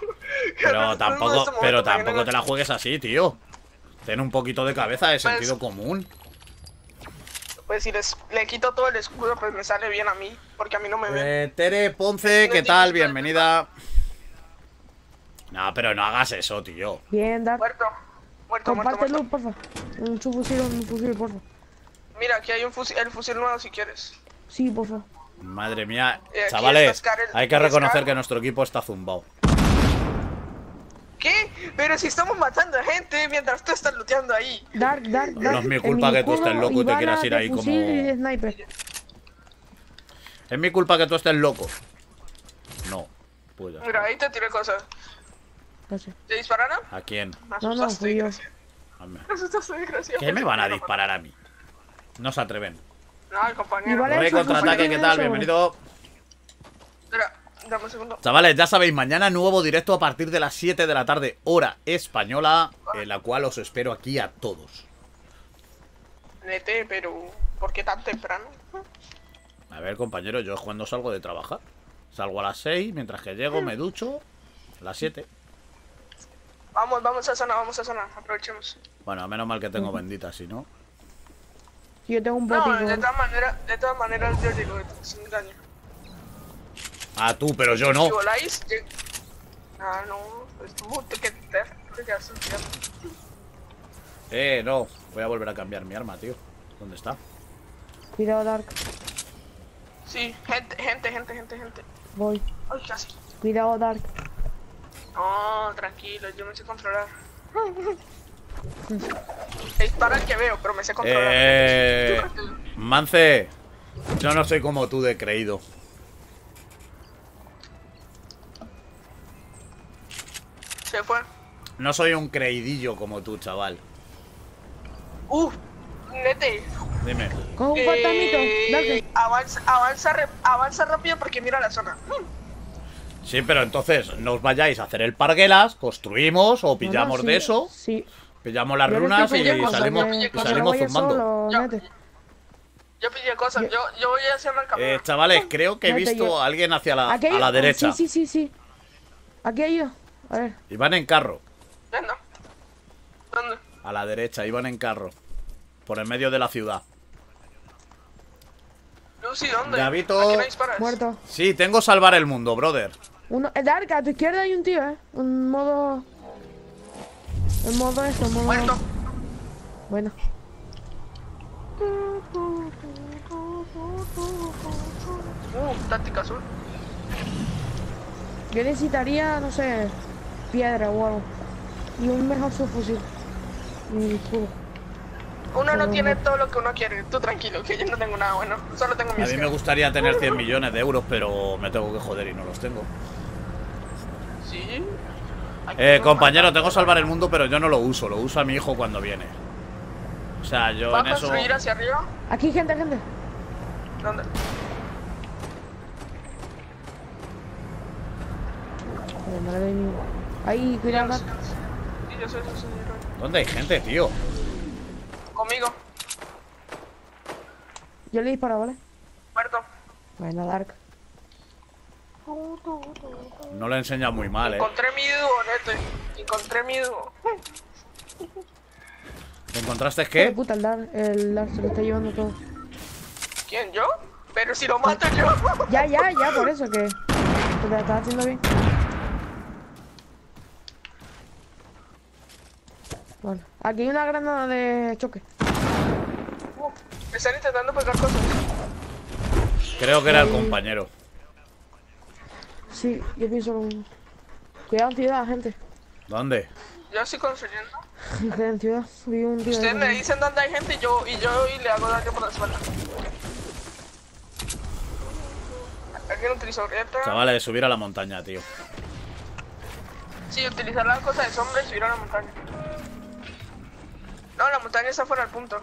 Pero tampoco te la juegues así, tío. Ten un poquito de cabeza, de sentido común. Pues si le quito todo el escudo, pues me sale bien a mí, porque a mí no me ve. Tere Ponce, ¿qué tal? Bienvenida. No, pero no hagas eso, tío. Bien, Dark. Muerto. Porfa. Un fusil, porfa. Mira, aquí hay el fusil nuevo si quieres. Sí, porfa. Madre mía, chavales, hay que reconocer que nuestro equipo está zumbado. ¿Qué? Pero si estamos matando a gente mientras tú estás looteando ahí. Dark. No es mi culpa que tú estés loco y te quieras ir ahí como... Es mi culpa que tú estés loco. No, pues mira, ahí te tiré cosas. ¿Te dispararon? ¿A quién? No, fui yo. ¿Qué me van a disparar a mí? No se atreven. No, el compañero. Vale, contraataque, ¿qué tal? Bienvenido. Espera, dame un segundo. Chavales, ya sabéis, mañana nuevo directo a partir de las 7 de la tarde, hora española, en la cual os espero aquí a todos. Nete, pero ¿por qué tan temprano? A ver, compañero, yo es cuando salgo de trabajar. Salgo a las 6, mientras que llego, me ducho. A las 7. Vamos a sonar, aprovechemos. Bueno, menos mal que tengo bendita, si no. Yo tengo un botín. No, de todas maneras yo digo, sin daño. Ah, tú, pero yo no. Si voláis, yo... Ah, no, es mucho que te has subido. No, voy a volver a cambiar mi arma, tío. ¿Dónde está? Cuidado, Dark. Sí, gente. Voy. Ay, casi. Cuidado, Dark. No, tranquilo, yo me sé controlar. Dispara el que veo, pero me sé controlar. Mance, yo no soy como tú de creído. Se fue. No soy un creidillo como tú, chaval. Nete. Dime. Con un fantasmito, dale. Avanza rápido porque mira la zona. Sí, pero entonces no os vayáis a hacer el parguelas, construimos o pillamos de eso. Sí. Pillamos las runas y salimos zumbando. Yo pillé cosas, yo voy a hacer el camino. Chavales, creo que he visto a alguien hacia la derecha. Sí. Aquí hay yo. A ver. Iban en carro. ¿Dónde? A la derecha, iban en carro. Por el medio de la ciudad. Lucy, ¿dónde? Gabito. ¿A quién me disparas? Muerto. Sí, tengo salvar el mundo, brother. Dark, a tu izquierda hay un tío, Un modo... El modo muerto. Bueno. Táctica azul. Yo necesitaría, no sé, piedra o algo. Y un mejor subfusil. Uno no tiene todo lo que uno quiere. Tú tranquilo, que yo no tengo nada bueno. Solo tengo mis... A mí me gustaría tener 100 millones de euros, pero me tengo que joder y no los tengo. ¿Sí? Compañero, tengo que salvar el mundo, pero yo no lo uso. Lo uso a mi hijo cuando viene. O sea, yo en eso... ¿Vas a construir hacia arriba? Aquí, gente, gente. ¿Dónde? Ahí, cuidado. ¿Dónde hay gente, tío? Conmigo. Yo le disparo, ¿vale? Muerto. Bueno, Dark. No lo he enseñado muy mal, encontré mi dúo, Neto. Encontré mi dúo. ¿Te encontraste qué? Puta, el Dark se lo está llevando todo. ¿Quién? ¿Yo? Pero si lo mato yo. Ya, ya, ya, por eso que... Te lo estás haciendo bien. Bueno, aquí hay una granada de choque. Me están intentando pegar cosas. Creo que era el compañero. Sí, yo pienso lo mismo. Cuidado en ciudad, gente. ¿Dónde? Yo estoy construyendo. En ciudad, vi un tío. Ustedes me dicen dónde hay gente y yo le hago daño por la espalda. Aquí no utilizo grieta. Chavales, subir a la montaña, tío. Sí, utilizar las cosas de sombra y subir a la montaña. No, la montaña está fuera del punto.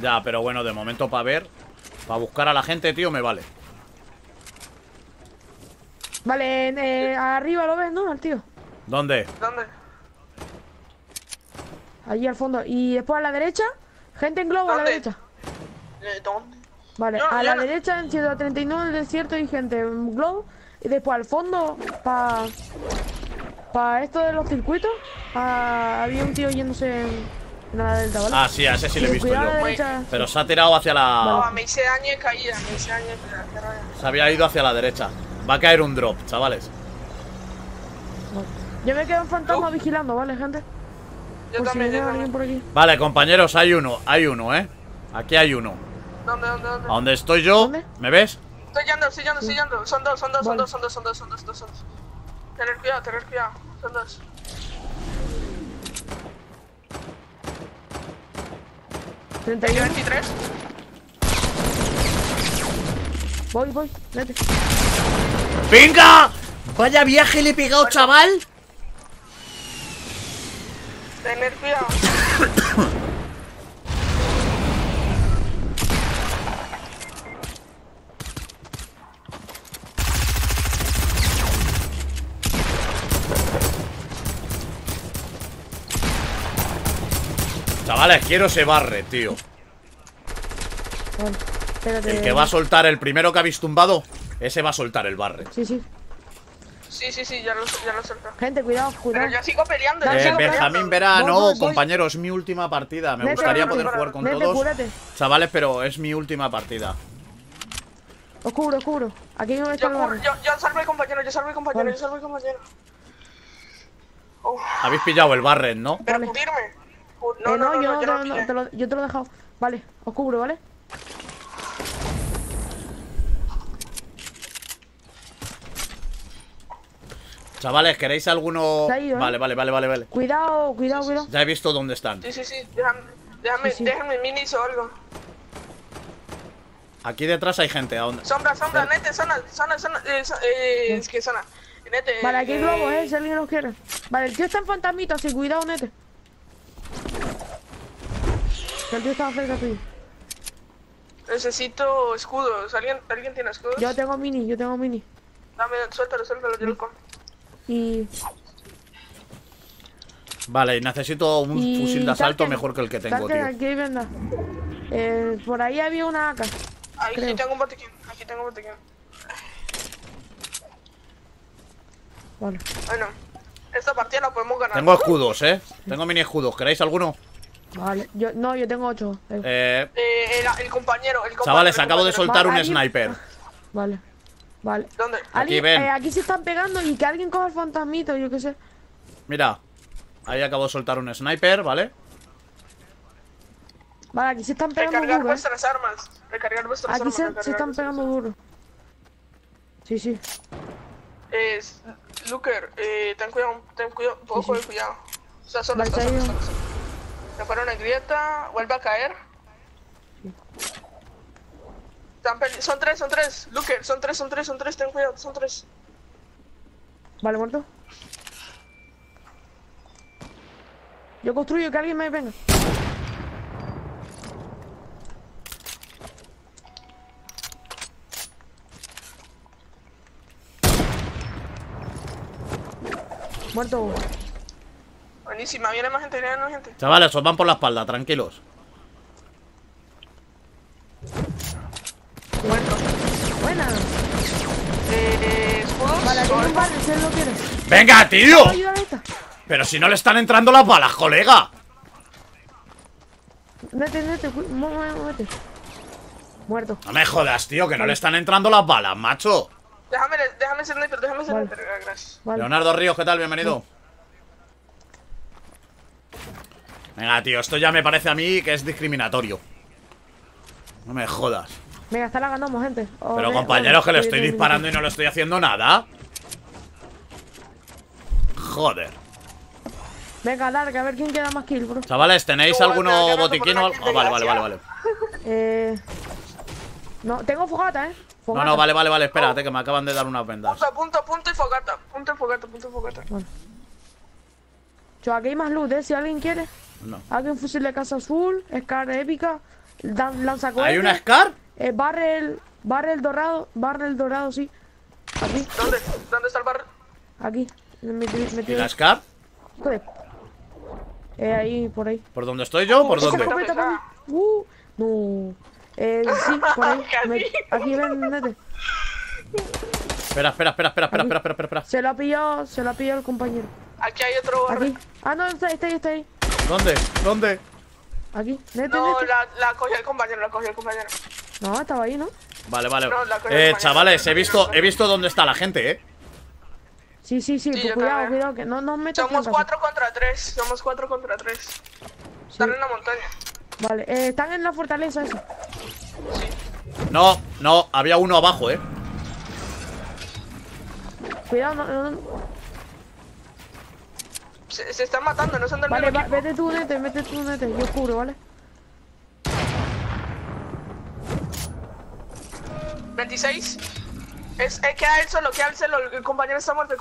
Ya, pero bueno, de momento para ver, para buscar a la gente, tío, me vale. Vale, arriba lo ves, ¿no? El tío. ¿Dónde? ¿Dónde? Allí al fondo. Y después a la derecha, gente en globo. ¿Dónde? A la derecha. ¿Dónde? Vale, no, a la derecha en 139 el desierto y gente en globo. Y después al fondo, para esto de los circuitos. Ah, había un tío yéndose en la delta, ¿vale? Ah, sí, a ese sí le he visto yo. Pero se ha tirado hacia la... No, me hice daño y caída, me hice daño y caída. Se había ido hacia la derecha. Va a caer un drop, chavales. Yo me quedo un fantasma vigilando, ¿vale, gente? Yo también, yo también. Por aquí. Vale, compañeros, hay uno, ¿eh? Aquí hay uno. ¿Dónde, dónde, dónde? ¿A dónde estoy yo? ¿Dónde? ¿Me ves? Estoy yendo, estoy yendo, estoy yendo. Son dos, son dos, son dos, son dos, son dos, son dos, son dos. Tener cuidado, son dos. ¿31? 23. Voy, voy, vete. ¡Venga! Vaya viaje le he pegado, bueno, chaval. Tener cuidado. Chavales, quiero ese barre, tío. Bueno, el que va a soltar, el primero que habéis tumbado, ese va a soltar el barre. Sí, sí. Sí, sí, sí, ya lo soltó. Gente, cuidado, cuidado. Pero yo sigo peleando, Benjamín Verá, no, compañeros, es mi última partida. Me gustaría poder jugar con todos. Cúrate. Chavales, pero es mi última partida. Os cubro, os cubro. Aquí no está el barre. Yo salvo al compañero, yo salvo al compañero, yo salvo al compañero. Habéis pillado el barre, ¿no? Pero cubrirme. No, no, yo te lo he dejado. Vale, os cubro, ¿vale? Chavales, ¿queréis alguno? Ido, ¿eh? Vale, vale, vale, vale, vale. Cuidado, cuidado, cuidado. Ya he visto dónde están. Sí, sí, sí, déjame, sí, sí. Déjame minis o algo. Aquí detrás hay gente, ¿a dónde? Sombra, sombra, vale. Nete, zona, es que zona. Nete, vale, aquí hay globos, si alguien los quiere. Vale, el tío está en fantasmita, así, cuidado, Nete. El tío estaba cerca tuyo. Necesito escudos. ¿Alguien tiene escudos? Yo tengo mini, yo tengo mini. Dame, suéltalo, suéltalo, yo lo cojo. Y... Vale, necesito un fusil de asalto mejor que el que tengo, tío. Aquí, venga. Por ahí había una AK. Aquí tengo un botiquín, aquí tengo un botiquín. Bueno. Bueno, esta partida la podemos ganar. Tengo escudos, Tengo mini escudos, ¿queréis alguno? Vale, yo tengo 8. El compañero, Chavales, acabo de soltar un sniper. Vale, vale. ¿Dónde? Aquí, ven. Aquí se están pegando y que alguien coja el fantasmito, yo qué sé. Mira, ahí acabo de soltar un sniper, ¿vale? Vale, aquí se están pegando duro. Recargar vuestras armas. Recargar vuestras armas. Aquí se están pegando duro. Sí, sí. Looker, ten cuidado, puedo coger cuidado. Está solo, está solo, está solo. Se fueron una grieta, vuelve a caer. Son tres, Looker, son tres, ten cuidado, son tres. Vale, muerto. Yo construyo que alguien me venga. Muerto. Buenísima, viene más gente, Chavales, os van por la espalda, tranquilos. Muerto. Buena. ¿Escudos? Vale, aquí un bar, si él lo quiere. ¡Venga, tío! Pero si no le están entrando las balas, colega. Vete. Muerto. No me jodas, tío, que no le están entrando las balas, macho. Déjame ser sniper, gracias. Vale. Leonardo Ríos, ¿qué tal? Bienvenido. Venga, tío, esto ya me parece a mí que es discriminatorio. No me jodas. Venga, está la ganamos, gente. Pero compañeros, que le estoy disparando y no le estoy haciendo nada. Joder. Venga, larga, a ver quién queda más kill, bro. Chavales, ¿tenéis alguno botiquín o algo? Vale. No, tengo fogata, Fogata. No, vale, espérate, que me acaban de dar unas vendas. Punto y fogata. Punto y fogata. Bueno. Yo, aquí hay más luz, si alguien quiere. No. Aquí un fusil de casa azul, Scar épica, lanzacohetes. ¿Hay una Scar? Barrel dorado, sí. Aquí. ¿Dónde está el barrel? Aquí. ¿Y la Scar? Ahí, por ahí. ¿Por dónde estoy yo? ¿Por dónde? No. Sí, por ahí. Aquí ven, nete. Espera. Se lo ha pillado el compañero. Aquí hay otro barrel. Ah, no, está ahí. ¿Dónde? Aquí, nete. No, la cogió el compañero, No, estaba ahí, ¿no? Vale. Chavales, he visto dónde está la gente, Sí, pues cuidado, que no nos metas. Somos 4 contra 3, Están en la montaña. Vale, están en la fortaleza esa. Sí. No, había uno abajo, Cuidado, no. Se están matando, no son del mismo equipo. Vete tú, nete, yo cubro, ¿vale? 26. Queda él solo, el compañero está muerto,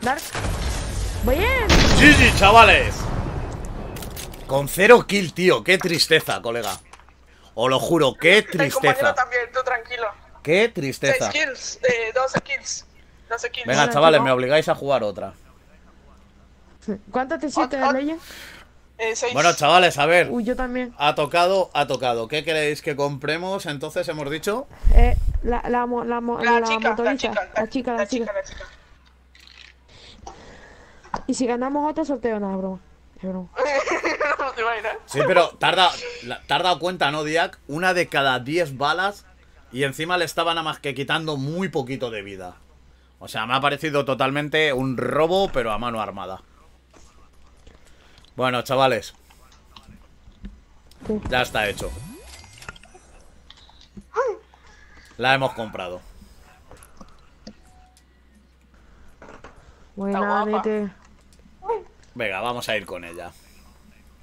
Dark. Bien. GG, chavales. Con 0 kills, tío, qué tristeza, colega. Os lo juro, qué tristeza. El compañero también, tú tranquilo. Qué tristeza. 6 kills, 12 kills. Venga, chavales, me obligáis a jugar otra. ¿Cuántas te hiciste, Leyen? 6. Bueno, chavales, a ver. Uy, yo también. Ha tocado. ¿Qué queréis que compremos? Entonces hemos dicho. La chica. Y si ganamos otro sorteo, nada, bro. No te imaginas. Sí, pero tarda cuenta, ¿no, Diak? Una de cada 10 balas. Y encima le estaba nada más que quitando muy poquito de vida. O sea, me ha parecido totalmente un robo, pero a mano armada. Bueno, chavales, ya está hecho. La hemos comprado. Buena, vete. Venga, vamos a ir con ella.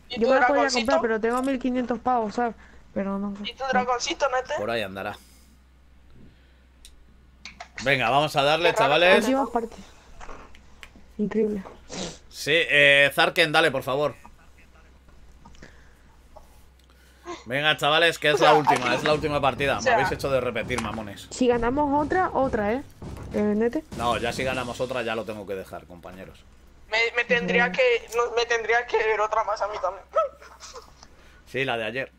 Yo me la podía comprar, pero tengo 1500 pavos, ¿sabes? Pero no. ¿Y tu dragoncito, Nete? Por ahí andará. Venga, vamos a darle, chavales. Increíble. Sí, Zarken, dale, por favor. Venga, chavales, que es la última partida. Me habéis hecho de repetir, mamones. Si ganamos otra, Nete. No, ya si ganamos otra ya lo tengo que dejar, compañeros. Me tendría que ver otra más a mí también. Sí, la de ayer.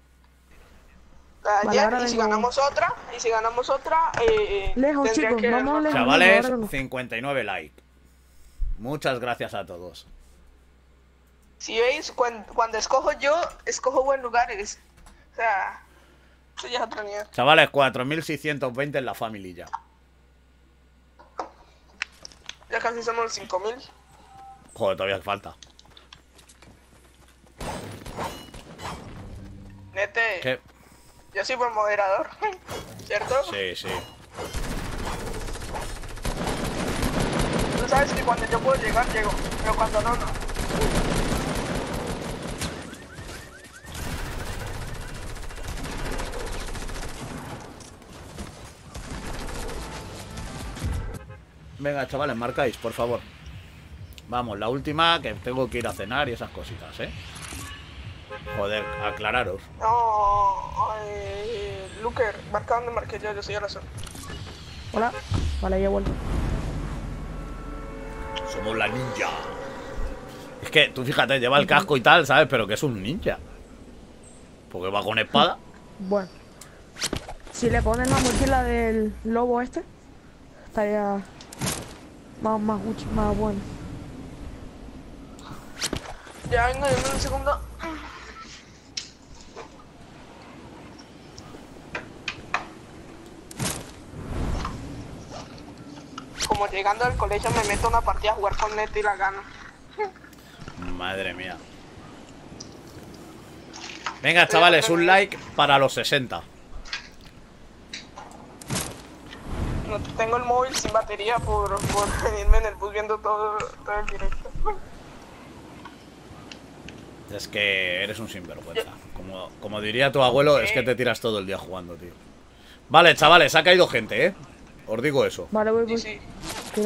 Y si ganamos otra, lejos, chicos, vamos lejos. Chavales, 59 likes. Muchas gracias a todos. Si veis, cuando escojo yo, escojo buen lugares. O sea, eso ya es otro nivel. Chavales, 4620 en la family ya. Ya casi somos 5000. Joder, todavía falta. Nete. ¿Qué? Yo soy buen moderador, ¿cierto? Sí, sí. Tú sabes que cuando yo puedo llegar, llego, pero cuando no, no. Venga, chavales, marcáis, por favor. Vamos, la última, que tengo que ir a cenar y esas cositas, ¿eh? Joder, aclararos. No, Luker, marca donde marqué yo, yo soy a la zona. Hola, vale, ya vuelvo. Somos la ninja. Es que, tú fíjate, lleva el casco y tal, ¿sabes? Pero que es un ninja. Porque va con espada. Bueno. Si le ponen la mochila del lobo este, estaría más bueno. Ya vengo, yo un segundo. Como llegando al colegio me meto una partida a jugar con Neto y la gano. Madre mía. Venga, chavales, un like para los 60. No tengo el móvil sin batería por venirme en el bus viendo todo el directo. Es que eres un sinvergüenza. Como diría tu abuelo, es que te tiras todo el día jugando, tío. Vale, chavales, ha caído gente, ¿eh? Os digo eso. Vale, voy. Sí, sí.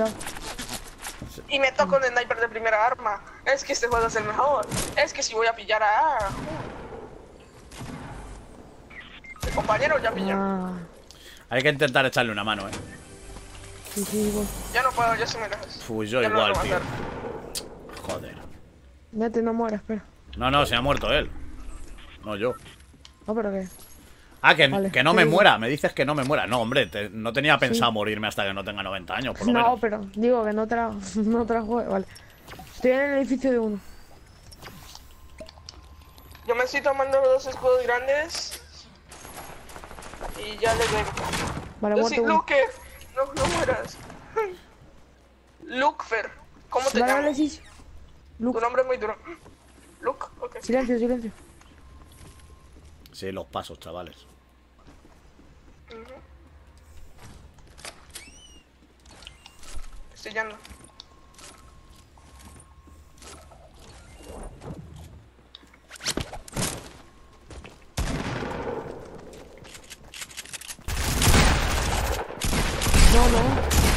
Y me toco el sniper de primera arma. Es que este juego es el mejor. Es que si voy a pillar a... El compañero ya pilló. Ah. Hay que intentar echarle una mano, ¿eh? Sí, voy. Ya no puedo, ya se me dejas. Fui yo ya igual, no tío. Joder. Vete, no muera, espera. No, se ha muerto él. No yo. No, pero qué... Ah, vale, que no me muera, me dices que no me muera. No, hombre, no tenía pensado morirme hasta que no tenga 90 años, por lo menos. No, pero digo que no juego, vale. Estoy en el edificio de uno. Yo me estoy tomando dos escudos grandes. Y ya le vengo. Vale, yo soy Luker, no mueras. Lukefer, ¿cómo te llamas? Vale, sí. Tu nombre es muy duro. Luke, ok. Silencio. Sí, los pasos, chavales. Estoy yendo.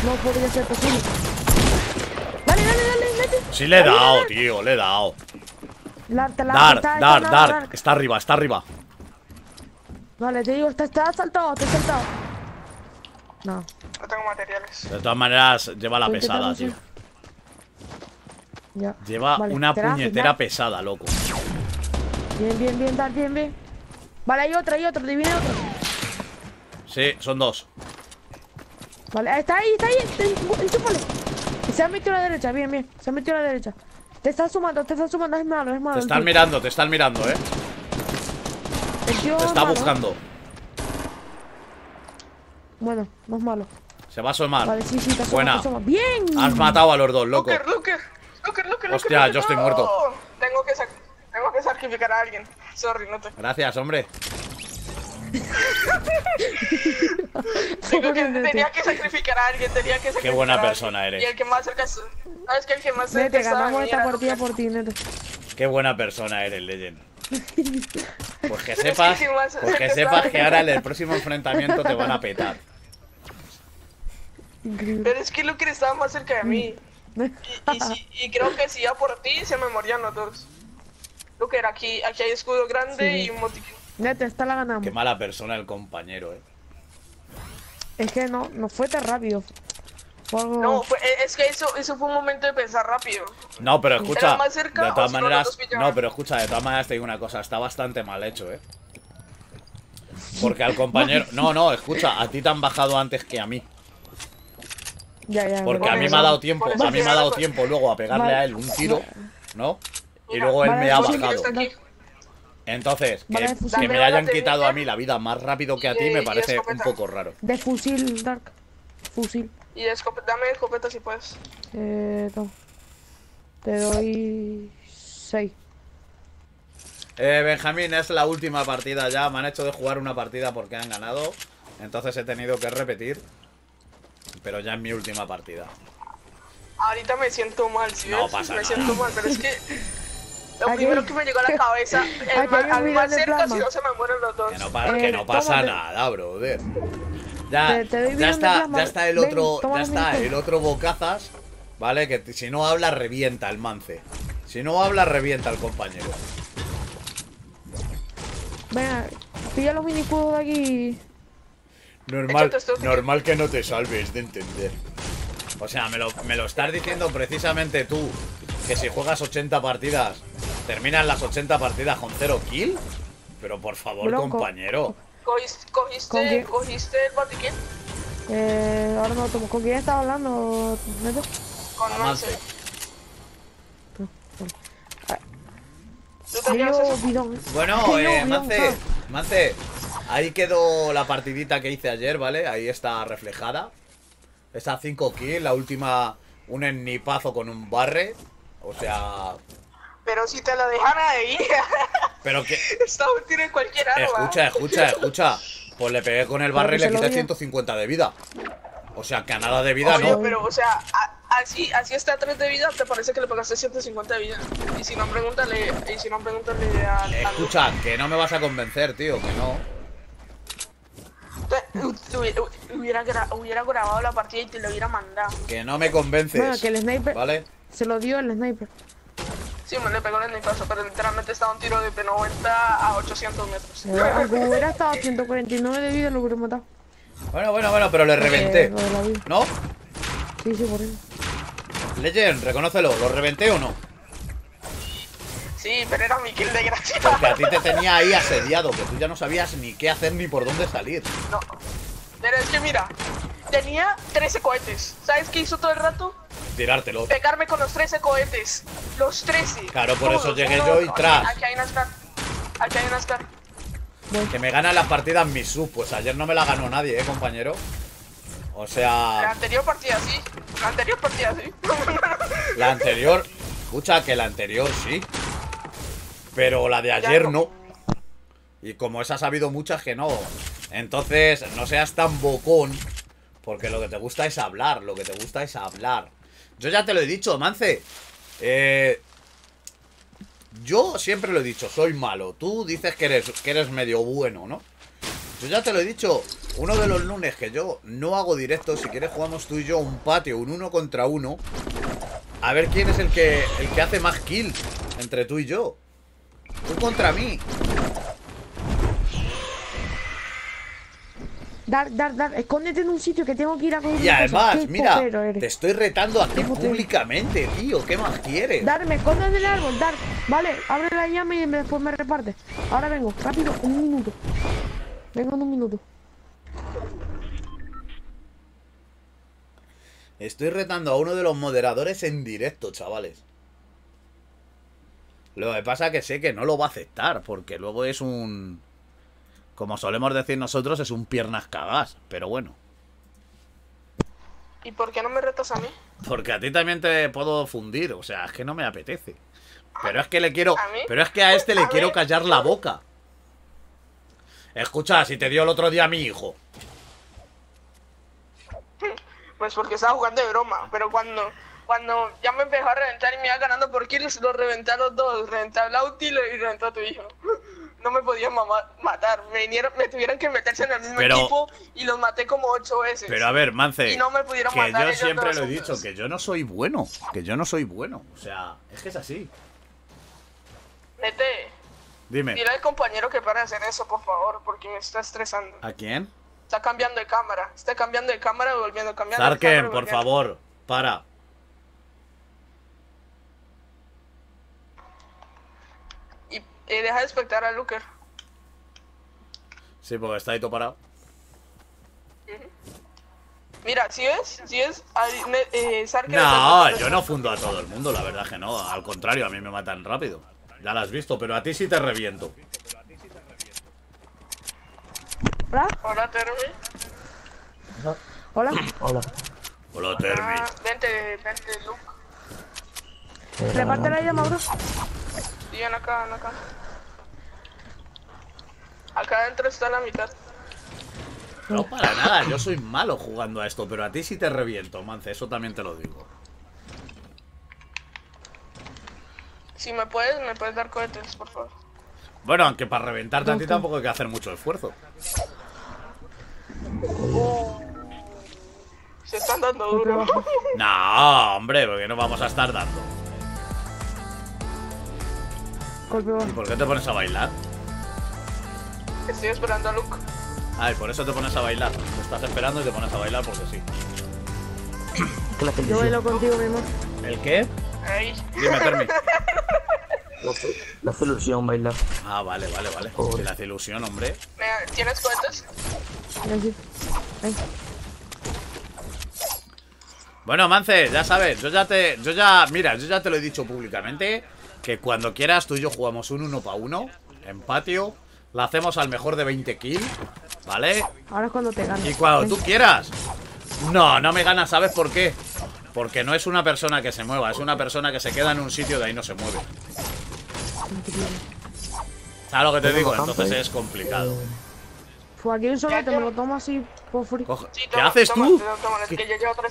No podría ser posible. Dale. Sí, le he dado, tío, le he dado. Dar. Está arriba. Vale, te digo, te has saltado. No tengo materiales. De todas maneras, lleva la pesada, tío. Ya. Lleva una puñetera pesada, loco. Bien, Dar, bien. Vale, hay otro, te viene otro. Sí, son dos. Vale, está ahí, enchúfale. Se han metido a la derecha, bien, se han metido a la derecha. Te están sumando, es malo. Te están mirando, eh. Te está buscando. Bueno, no es malo. Se va a asomar. Vale, sí, te asoma. Buena. Bien. Has matado a los dos, loco. Luker. Hostia, yo estoy muerto. Tengo que sacrificar a alguien. Sorry, no te... Gracias, hombre. Tenía que sacrificar a alguien. Qué buena persona eres. Y el que más cerca es... No, es que el que más cerca es... Ganamos esta partida por ti, Neto. Qué buena persona eres, Legend. Pues que sepas que ahora en el próximo enfrentamiento te van a petar. Pero es que Luker estaba más cerca de mí. Y creo que si iba por ti se me morían los dos. Luker, aquí hay escudo grande y un motiquín. Neto, esta la ganamos. Qué mala persona el compañero, Es que no fue tan rápido. No, es que eso fue un momento de pensar rápido. No, pero escucha, de todas maneras, te digo una cosa, está bastante mal hecho, Porque al compañero, escucha, a ti te han bajado antes que a mí. Ya. Porque a mí me ha dado tiempo, luego a pegarle a él un tiro, ¿no? Y luego él me ha bajado. Entonces, que me hayan quitado a mí la vida más rápido que a ti me parece un poco raro. De fusil, Dark. Fusil. Y dame escopeta si puedes. No. Te doy 6. Benjamín, es la última partida ya. Me han hecho de jugar una partida porque han ganado. Entonces he tenido que repetir. Pero ya es mi última partida. Ahorita me siento mal, ¿sí? No pasa nada. Me siento mal, pero es que... Lo primero que me llegó a la cabeza, al más cerca, si no se me mueren los dos. Que no pasa nada, brother. Ya está el otro, bocazas, ¿vale? Que si no habla, revienta el mance. Si no habla, revienta el compañero. Venga, pilla los minijuegos de aquí. Normal que no te salves de entender. O sea, me lo estás diciendo precisamente tú. Que si juegas 80 partidas, terminas las 80 partidas con 0 kill. Pero por favor, blanco, compañero. ¿Cogiste el botiquín? Ahora no, ¿con quién estaba hablando? ¿Neto? Con Mance. Bueno, Mance, ahí quedó la partidita que hice ayer, ¿vale? Ahí está reflejada. Esa 5 kills, la última, un ennipazo con un barre. O sea... Pero si te lo dejan ahí. Pero que... Esta tiene cualquier arma. Escucha. Pues le pegué con el barre y le quité 150 de vida. O sea, que a nada de vida. Oye, no. Pero, o sea, así está 3 de vida, te parece que le pagaste 150 de vida. Y si no, pregúntale a... Escucha, que no me vas a convencer, tío, que no. Hubiera grabado la partida y te lo hubiera mandado. Que no me convences. Bueno, que el sniper... ¿Vale? Se lo dio el sniper. Sí, me le pegó el sniper, pero literalmente estaba un tiro de 90 a 800 metros. Aunque hubiera estado a 149 de vida, lo hubiera matado. Bueno, pero le reventé. ¿No? Sí, por eso. Legend, reconócelo, ¿lo reventé o no? Sí, pero era mi kill de gracia. Porque a ti te tenía ahí asediado, que tú ya no sabías ni qué hacer ni por dónde salir. No, pero es que mira, tenía 13 cohetes. ¿Sabes qué hizo todo el rato? Tirártelo. Pegarme con los 13 cohetes. Los 13. Claro, por eso llegué yo y tras. Aquí hay una scar. Que me ganan las partidas mis sub. Pues ayer no me la ganó nadie, compañero. O sea... La anterior partida sí. La anterior... Escucha, que la anterior sí. Pero la de ayer no. Y como esas ha habido muchas que no. Entonces, no seas tan bocón. Porque lo que te gusta es hablar. Yo ya te lo he dicho, Mance. Yo siempre lo he dicho, soy malo. Tú dices que eres medio bueno, ¿no? Yo ya te lo he dicho. Uno de los lunes que yo no hago directo. Si quieres jugamos tú y yo un patio, un 1 contra 1. A ver quién es el que hace más kills entre tú y yo. Tú contra mí. Dar, escóndete en un sitio que tengo que ir a coger. Y además, cosas. Mira, te estoy retando aquí públicamente, tío. ¿Qué más quieres? Dar, me escondes del árbol, Dar. Vale, abre la llama y después me reparte. Ahora vengo, rápido, un minuto. Vengo en un minuto. Estoy retando a uno de los moderadores en directo, chavales. Lo que pasa es que sé que no lo va a aceptar, porque luego es un... Como solemos decir nosotros, es un piernas cagás, pero bueno. ¿Y por qué no me retas a mí? Porque a ti también te puedo fundir, o sea, es que no me apetece. Pero es que le quiero... Pero es que a este le quiero callar la boca. Escucha, si te dio el otro día a mi hijo. Pues porque estaba jugando de broma, pero cuando ya me empezó a reventar y me iba ganando por kills, lo reventaron dos. Reventé a Lauti y reventó a tu hijo. No me podían matar. Me tuvieron que meterse en el mismo equipo y los maté como 8 veces. Pero a ver, Mance, y no me pudieron matar. Yo siempre lo he dicho, que yo no soy bueno. O sea, es que es así. Nete, dime. Dile al compañero que pare de hacer eso, por favor, porque me está estresando. ¿A quién? Está cambiando de cámara. Sarken, por favor, para. Deja de espectar a Looker. Sí, porque está ahí todo parado. Mira, si es no, yo no fundo a todo el mundo, la verdad que no. Al contrario, a mí me matan rápido. Ya lo has visto, pero a ti sí te reviento. Hola. Hola, Termi. Hola, Termi. Vente, Luke. Reparte la llama, bro. Acá. Acá adentro está la mitad. No, para nada, yo soy malo jugando a esto, pero a ti sí te reviento, Mance, eso también te lo digo. Si me puedes dar cohetes, por favor. Bueno, aunque para reventarte a ti tampoco hay que hacer mucho esfuerzo. Se están dando duro. No, hombre, porque no vamos a estar dando. ¿Y por qué te pones a bailar? Estoy esperando a Luke. Ay, por eso te pones a bailar. Te estás esperando y te pones a bailar porque sí. Yo bailo contigo mismo. ¿El qué? Ay. Dime, Termi. La hace ilusión bailar. Ah, vale, vale, vale. Joder. La hace ilusión, hombre. ¿Tienes cuentas? Bueno, Mance, ya sabes, yo ya te lo he dicho públicamente que cuando quieras tú y yo jugamos un 1 para 1 en patio. La hacemos al mejor de 20 kills, ¿vale? Ahora es cuando te ganas. Y cuando tú quieras. No, no me ganas, ¿sabes por qué? Porque no es una persona que se mueva, es una persona que se queda en un sitio y de ahí no se mueve. ¿Sabes lo que te digo? Entonces es complicado. Pues aquí un solo te lo tomo así, por free. ¿Qué haces tú?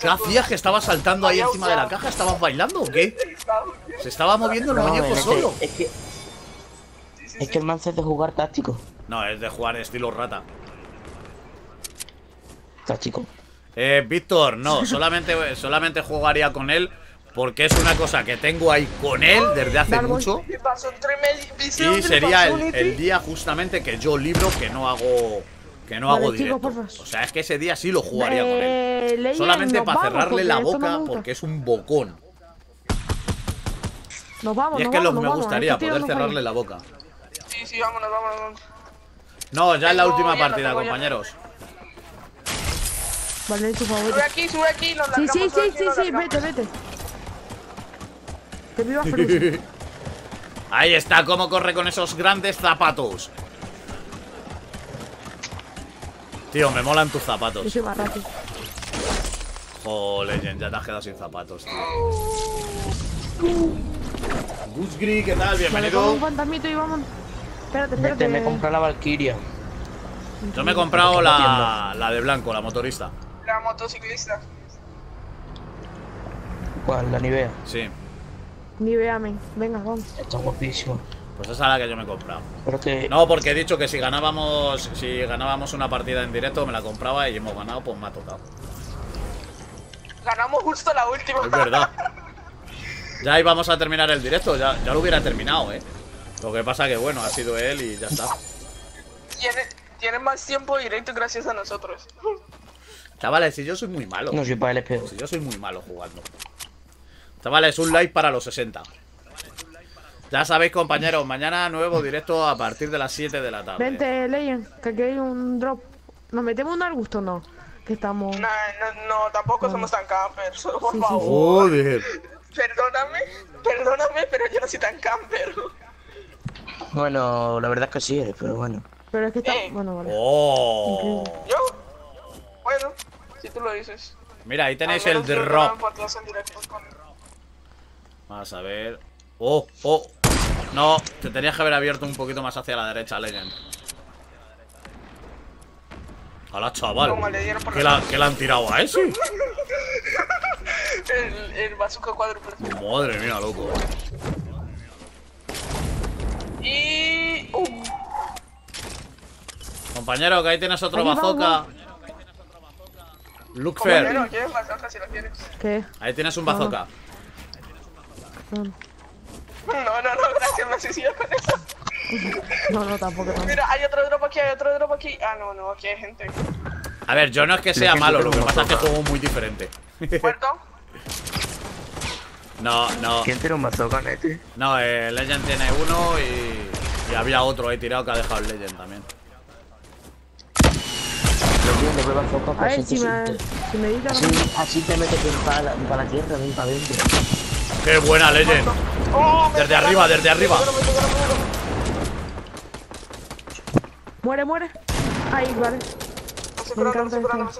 ¿Qué hacías que estabas saltando ahí encima de la caja? ¿Estabas bailando o qué? Se estaba moviendo el muñeco solo. Es que el Mance es de jugar táctico. No, es de jugar estilo rata. ¿Táctico? Víctor, no, solamente jugaría con él porque es una cosa que tengo ahí con él desde hace mucho. Y sería el día justamente que yo libro que no hago directo. O sea, es que ese día sí lo jugaría con él. Solamente para cerrarle la boca porque es un bocón. Y es que me gustaría poder cerrarle la boca. Sí, vámonos, vámonos. No, ya es la última partida, compañeros. Vale, su favorito. Sube aquí, nos largamos. Sí, vete. Te viva feliz. Ahí está, cómo corre con esos grandes zapatos. Tío, me molan tus zapatos. Yo soy barato. Joder, ya te has quedado sin zapatos, tío. Gusgri, ¿qué tal? Bienvenido. Vale, un fantasmito y vámonos. Espérate. Me compré la Valkyria. Yo me he comprado la de blanco, la motorista. La motociclista. ¿Cuál? La Nivea. Sí. Nivea, men. Venga, vamos. Está guapísimo. Pues esa es la que yo me he comprado. Pero que... No, porque he dicho que si ganábamos una partida en directo me la compraba y hemos ganado, pues me ha tocado. Ganamos justo la última. Es verdad. Ya íbamos a terminar el directo, ya lo hubiera terminado, Lo que pasa que, bueno, ha sido él y ya está. Tiene más tiempo directo gracias a nosotros. Chavales, si yo soy muy malo. No, soy para el espejo. Si yo soy muy malo jugando. Chavales, un like para los 60. Ya sabéis, compañeros, mañana nuevo directo a partir de las 7 de la tarde. Vente, Legend, que aquí hay un drop. ¿Nos metemos un arbusto o no? Que estamos... No, tampoco somos tan campers, por favor. Joder. Perdóname, pero yo no soy tan camper. Bueno, la verdad es que sí eres, pero bueno. Pero es que está... Bueno, vale. Oh. ¿Yo? Bueno, si tú lo dices. Mira, ahí tenéis el drop. Vas a ver... ¡Oh! No, te tenías que haber abierto un poquito más hacia la derecha, Legend. ¡Hala, chaval! ¿Qué le han tirado a ese? el bazooka cuádruple. Madre mía, loco. Y... Compañero, que ahí tienes otro bazooka. Luke Fair. Compañero, ¿quieres bazooka si lo tienes? ¿Qué? Ahí tienes un bazooka. No, gracias, no sé si yo con eso. No, tampoco. Mira, hay otro drop aquí, Ah, no, aquí hay gente. A ver, yo no es que sea malo, lo que pasa es que juego muy diferente. ¿Muerto? No. ¿Quién tiene un bazooka, Neti? No, Legend tiene uno y había otro ahí tirado que ha dejado el Legend también. A ver, si me digas... Así te metes para la tierra, ven para adentro. ¡Qué buena, Legend! Desde arriba. Muere. Ahí, vale. Me estoy curando.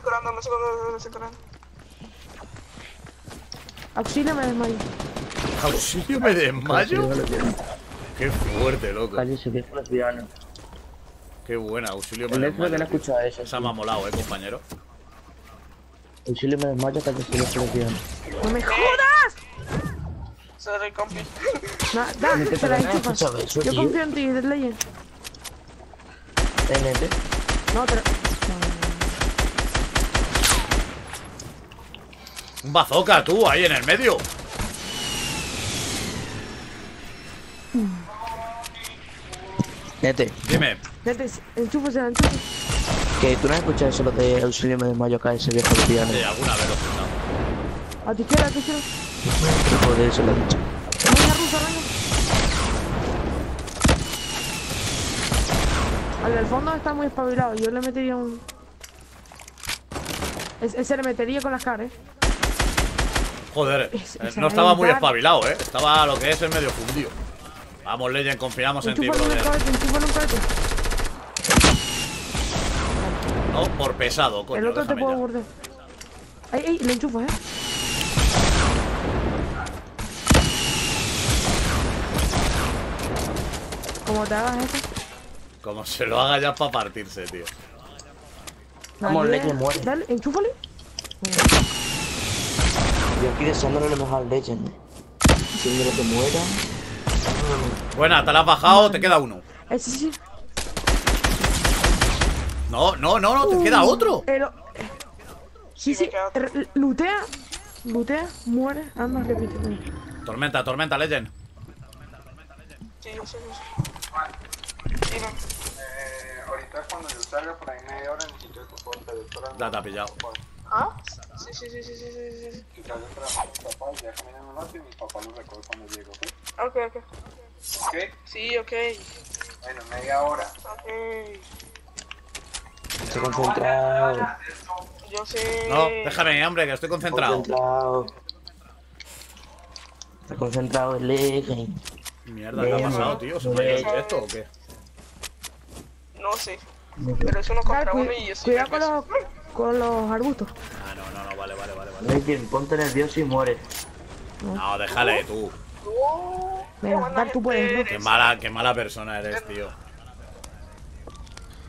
Auxilio, me desmayo. ¿Auxilio, me desmayo? ¡Qué fuerte, loco! Calle, se ve por las vianas. Qué buena, auxilio menos mayo. El que la escuchado a eso. Esa me ha molado, compañero. Auxilio menos mayo hasta que se lo estropean. ¡No me jodas! Sorry, compi. Dame, te la chupas. Yo confío en ti, Dead Legend. ¿TNT? No, pero... Un bazooka, tú, ahí en el medio. Nete. Dime. Nete, enchúfasela, enchúfasela. Que tú no has escuchado eso, lo de auxilio de mayo acá, ese viejo de piano. Sí, alguna vez lo he escuchado. A tu izquierda, a tu izquierda. Joder, eso lo he dicho. Venga, rusa, venga. Al del fondo está muy espabilado, yo le metería un... Ese le metería con las caras, Joder, no estaba muy espabilado, Estaba lo que es el medio fundido. Vamos, Legend, confiamos en ti, brother. No, por pesado, coño. El otro te puedo morder. Ay, le enchufo, Como te hagas eso. Como se lo haga ya para partirse, tío. Vamos, Legend, muere. Dale, enchúfale. Y aquí deseándole lo mejor al Legend. Diciéndole que muera. Buena, te la has bajado, te queda uno. Ese sí. No, no, no, no, te queda otro. Pero... Sí. Lutea, muere, anda, repite. Tormenta, Legend. Ahorita es cuando yo salga por ahí media hora en el sitio de soporte. Ya te ha pillado. ¿Ah? Sí. Y tal vez trabajo con mi papá, ya caminan un rato y mi papá lo recoge cuando llego, ¿ok? Ok. ¿Ok? Sí, ok. Bueno, media hora. Ok. Estoy concentrado. Yo sé. No, déjame, hombre, que estoy concentrado. Está concentrado el eje. Mierda, ¿qué ha pasado, tío? ¿Se me ha ido esto o qué? No sé. Pero es uno contra uno y eso. Cuidado con los arbustos. Ah, no, vale. Legend, ponte nervioso y muere. No, déjale tú. Venga, tú puedes. Qué mala persona eres, tío.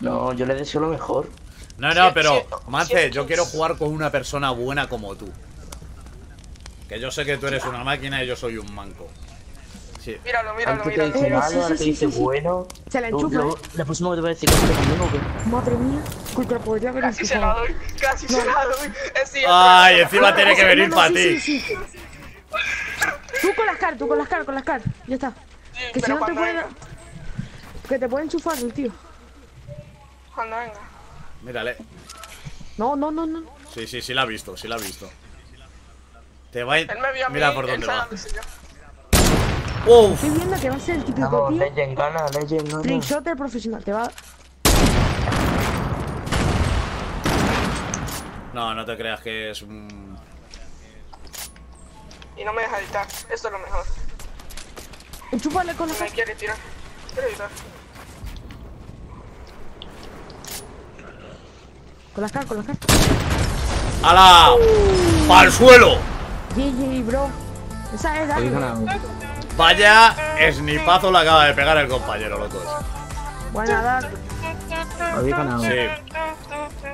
No, yo le deseo lo mejor. No, pero, Mance, yo quiero jugar con una persona buena como tú. Que yo sé que tú eres una máquina y yo soy un manco. Sí. Míralo. Antes te dice malo, ahora te dice bueno. Se la enchufa. La próxima que te voy a decir que es madre mía. Podría haber casi se la doy, casi se la doy. Ay, encima tiene que venir para ti. Sí. Tú con las car. Ya está. Sí, que si no te pueden... Que te pueden enchufar el tío. Cuando venga. Mírale. No. Sí, la ha visto. Te va a ir... Mira por dónde va. Estoy viendo que va a ser el típico tío. Legend gana, Legend gana. Trickshot del profesional, te va... No te creas que es un... Y no me deja editar, esto es lo mejor. Enchúpale con la cara. Quiero tirar, quiero editar. Con la cara. ¡Hala! ¡Pa'l suelo! GG, bro. Esa es la... Vaya snipazo le acaba de pegar el compañero, locos. Buena, Dark. Habéis ganado. Sí.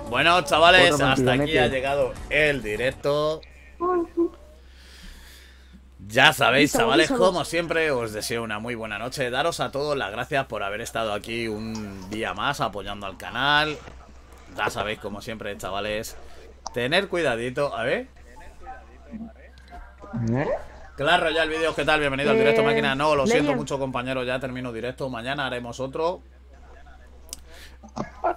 Bueno, chavales, hasta aquí ha llegado el directo. Ya sabéis, chavales, como siempre, os deseo una muy buena noche. Daros a todos las gracias por haber estado aquí un día más apoyando al canal. Ya sabéis, como siempre, chavales, tener cuidadito. A ver. Claro, Royal Videos, ¿qué tal? Bienvenido al directo, máquina. No, lo siento mucho, compañeros, ya termino directo. Mañana haremos otro.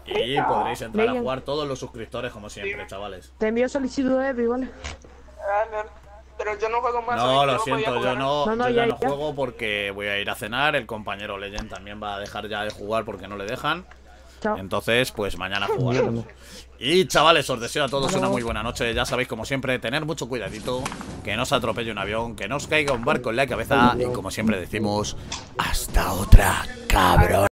Y podréis entrar a jugar todos los suscriptores, como siempre, chavales. Te envío solicitud de Epic, ¿vale? Pero yo no juego más. No, lo siento, yo ya no juego porque voy a ir a cenar. El compañero Legend también va a dejar ya de jugar porque no le dejan. Entonces, pues mañana jugaremos. Y chavales, os deseo a todos una muy buena noche. Ya sabéis, como siempre, tener mucho cuidadito. Que no os atropelle un avión, que no os caiga un barco en la cabeza. Y como siempre decimos, hasta otra, cabrón.